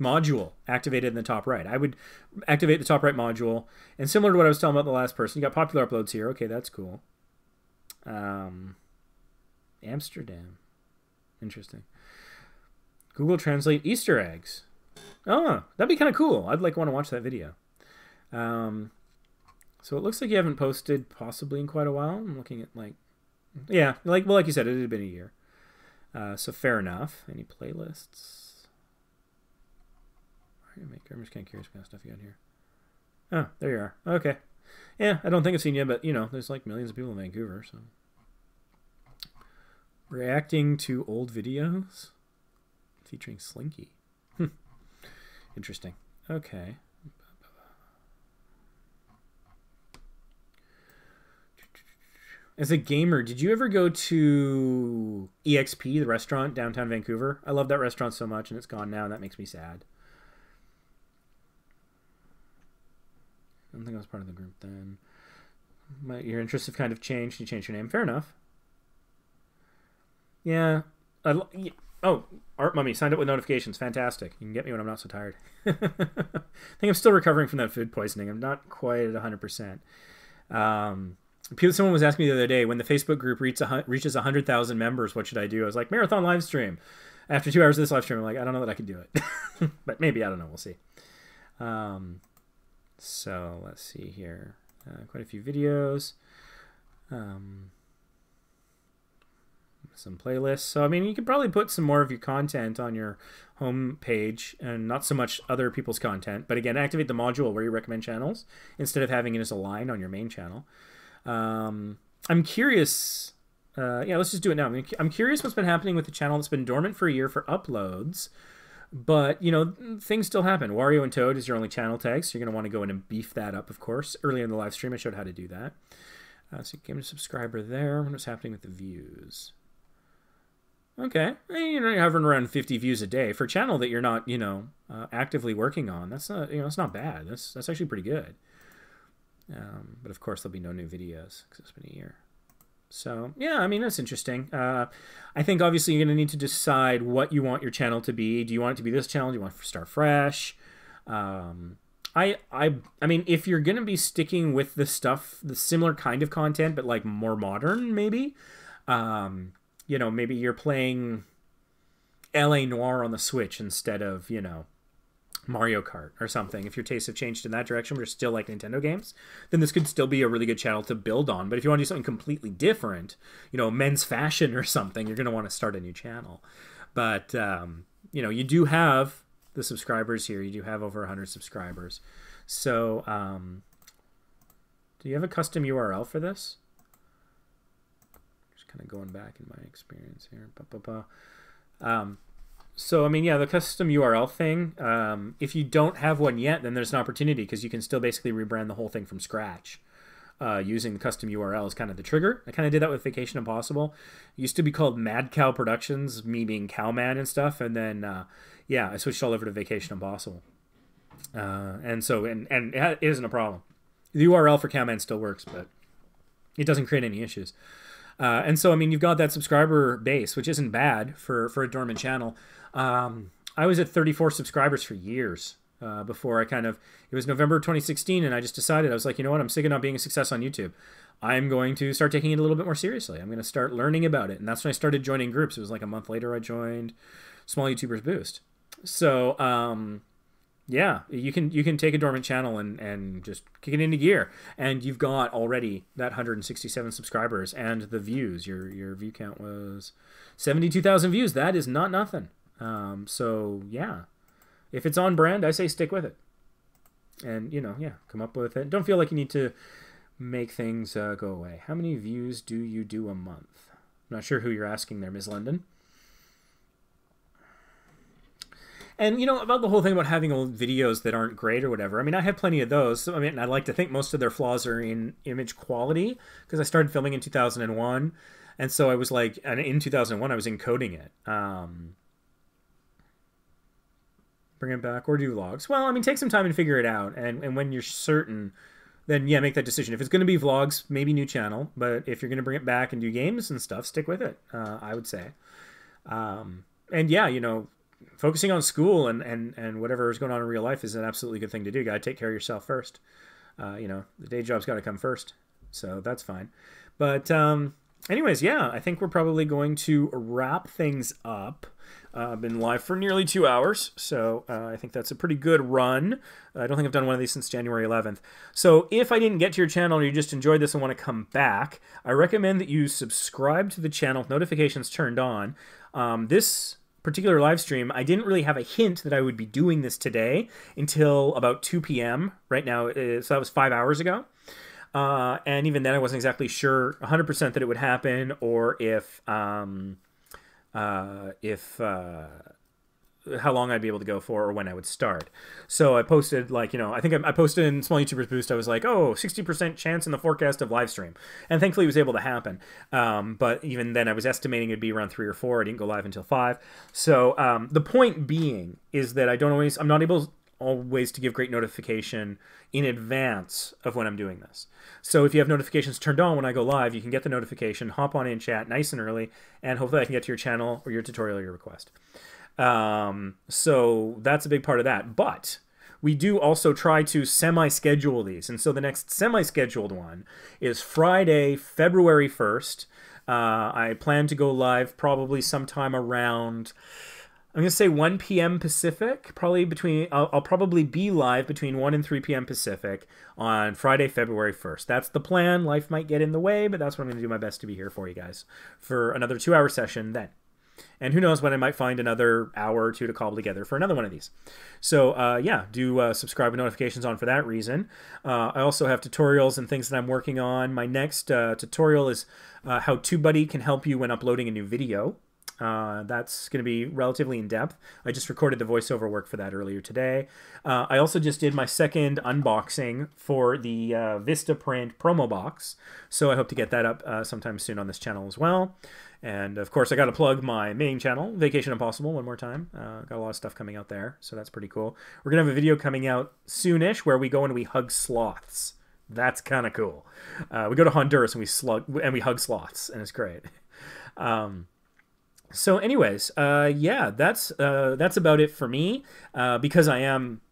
module activated in the top right. I would activate the top right module. And similar to what I was telling about the last person, you got popular uploads here. Okay, that's cool. Amsterdam. Interesting. Google Translate Easter eggs. Oh, that'd be kind of cool. I'd like want to watch that video. So it looks like you haven't posted possibly in quite a while. I'm looking at like, yeah, like, well, like you said, it had been a year. So fair enough. Any playlists? Mario Maker. I'm just kind of curious what kind of stuff you got here. Oh, there you are. Okay. Yeah, I don't think I've seen you, but you know, there's like millions of people in Vancouver, so. Reacting to old videos featuring Slinky. Interesting. Okay. As a gamer, did you ever go to EXP, the restaurant, downtown Vancouver? I love that restaurant so much, and it's gone now, and that makes me sad. I don't think I was part of the group then. Your interests have kind of changed. You changed your name. Fair enough. Yeah. Oh, Art Mummy signed up with notifications. Fantastic. You can get me when I'm not so tired. I think I'm still recovering from that food poisoning. I'm not quite at 100%. Someone was asking me the other day, when the Facebook group reaches 100,000 members, what should I do? I was like, marathon live stream. After 2 hours of this live stream, I'm like, I don't know that I could do it. But maybe, I don't know. We'll see. So let's see here. Quite a few videos. Some playlists. So, I mean, you could probably put some more of your content on your home page and not so much other people's content. But again, activate the module where you recommend channels instead of having it as a line on your main channel. I'm curious, yeah, let's just do it now. I'm curious what's been happening with the channel that's been dormant for a year for uploads, but, you know, things still happen. Wario and Toad is your only channel tag, so you're going to want to go in and beef that up, of course. Earlier in the live stream, I showed how to do that. So you became a subscriber there. What's happening with the views? Okay, you know, you're hovering around 50 views a day. For a channel that you're not, you know, actively working on, that's not, you know, that's not bad. That's actually pretty good. But of course there'll be no new videos because it's been a year. So yeah, I mean, that's interesting. I think obviously you're going to need to decide what you want your channel to be. Do you want it to be this channel? Do you want it to start fresh? I mean, if you're going to be sticking with the stuff, the similar kind of content, but like more modern, maybe, you know, maybe you're playing LA Noire on the Switch instead of, you know, Mario Kart or something. If your tastes have changed in that direction, but you're still like Nintendo games, then this could still be a really good channel to build on. But if you want to do something completely different, you know, men's fashion or something, you're going to want to start a new channel. But, you know, you do have the subscribers here. You do have over 100 subscribers. So, do you have a custom URL for this? Just kind of going back in my experience here. So, I mean, yeah, the custom URL thing, if you don't have one yet, then there's an opportunity because you can still basically rebrand the whole thing from scratch using the custom URL as kind of the trigger. I kind of did that with Vacation Impossible. It used to be called Mad Cow Productions, me being Cowman and stuff. And then, yeah, I switched all over to Vacation Impossible. And so, and it isn't a problem. The URL for Cowman still works, but it doesn't create any issues. And so, I mean, you've got that subscriber base, which isn't bad for a dormant channel. I was at 34 subscribers for years before I kind of, it was November 2016, and I just decided, I was like, you know what, I'm sick of not being a success on YouTube. I'm going to start taking it a little bit more seriously. I'm going to start learning about it. And that's when I started joining groups. It was like a month later I joined Small YouTubers Boost. So, yeah, you can take a dormant channel and just kick it into gear, and you've got already that 167 subscribers and the views. Your view count was 72,000 views. That is not nothing. So yeah, if it's on brand, I say stick with it, and you know, yeah, come up with it. Don't feel like you need to make things go away. How many views do you do a month? I'm not sure who you're asking there, Ms. London. And, you know, about the whole thing about having old videos that aren't great or whatever. I mean, I have plenty of those. So, I mean, I like to think most of their flaws are in image quality because I started filming in 2001. And so I was like, and in 2001, I was encoding it. Bring it back or do vlogs. Well, I mean, take some time and figure it out. And when you're certain then yeah, make that decision. If it's going to be vlogs, maybe new channel. But if you're going to bring it back and do games and stuff, stick with it, I would say. And yeah, you know, focusing on school and whatever is going on in real life is an absolutely good thing to do. You got to take care of yourself first. You know, the day job's got to come first. So that's fine. But anyways, yeah, I think we're probably going to wrap things up. I've been live for nearly 2 hours, so I think that's a pretty good run. I don't think I've done one of these since January 11th. So if I didn't get to your channel or you just enjoyed this and want to come back, I recommend that you subscribe to the channel with notifications turned on. This particular live stream, I didn't really have a hint that I would be doing this today until about 2 p.m. right now, so that was 5 hours ago. And even then I wasn't exactly sure 100% that it would happen, or how long I'd be able to go for, or when I would start. So I posted, like, you know, I think I posted in Small YouTubers Boost, I was like, oh, 60% chance in the forecast of live stream. And thankfully it was able to happen. But even then I was estimating it'd be around 3 or 4. I didn't go live until 5. So the point being is that I'm not able always to give great notification in advance of when I'm doing this. So if you have notifications turned on when I go live, you can get the notification, hop on in chat nice and early, and hopefully I can get to your channel or your tutorial or your request. So that's a big part of that. But we do also try to semi-schedule these. And so the next semi-scheduled one is Friday, February 1st. I plan to go live probably sometime around, I'm going to say 1 p.m. Pacific, probably between, I'll probably be live between 1 and 3 p.m. Pacific on Friday, February 1st. That's the plan. Life might get in the way, but that's what I'm going to do my best to be here for you guys for another 2-hour session then. And who knows when I might find another hour or two to cobble together for another one of these. So, yeah, do subscribe with notifications on for that reason. I also have tutorials and things that I'm working on. My next tutorial is how TubeBuddy can help you when uploading a new video. That's going to be relatively in-depth. I just recorded the voiceover work for that earlier today. I also just did my second unboxing for the VistaPrint promo box, so I hope to get that up sometime soon on this channel as well. And of course, I got to plug my main channel, Vacation Impossible, one more time. Got a lot of stuff coming out there, so that's pretty cool. We're going to have a video coming out soonish where we go and we hug sloths. That's kind of cool. We go to Honduras and we hug sloths, and it's great. So anyways, yeah, that's about it for me, because I am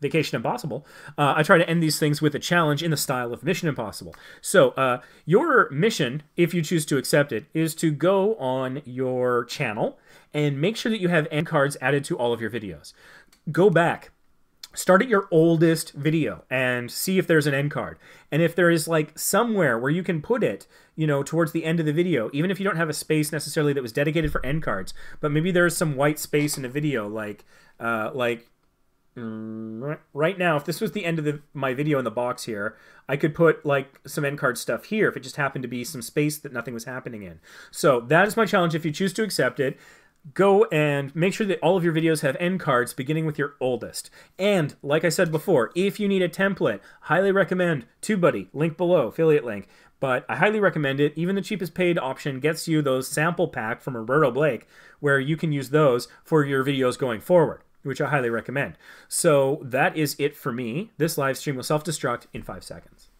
Vacation Impossible. I try to end these things with a challenge in the style of Mission Impossible. So your mission, if you choose to accept it, is to go on your channel and make sure that you have end cards added to all of your videos. Go back. Start at your oldest video and see if there's an end card. And if there is, like, somewhere where you can put it, you know, towards the end of the video, even if you don't have a space necessarily that was dedicated for end cards, but maybe there is some white space in the video, like right now, if this was the end of my video in the box here, I could put, like, some end card stuff here if it just happened to be some space that nothing was happening in. So that is my challenge if you choose to accept it. Go and make sure that all of your videos have end cards beginning with your oldest. And like I said before, if you need a template, highly recommend TubeBuddy, link below, affiliate link. But I highly recommend it. Even the cheapest paid option gets you those sample pack from Roberto Blake, where you can use those for your videos going forward, which I highly recommend. So that is it for me. This live stream will self-destruct in 5 seconds.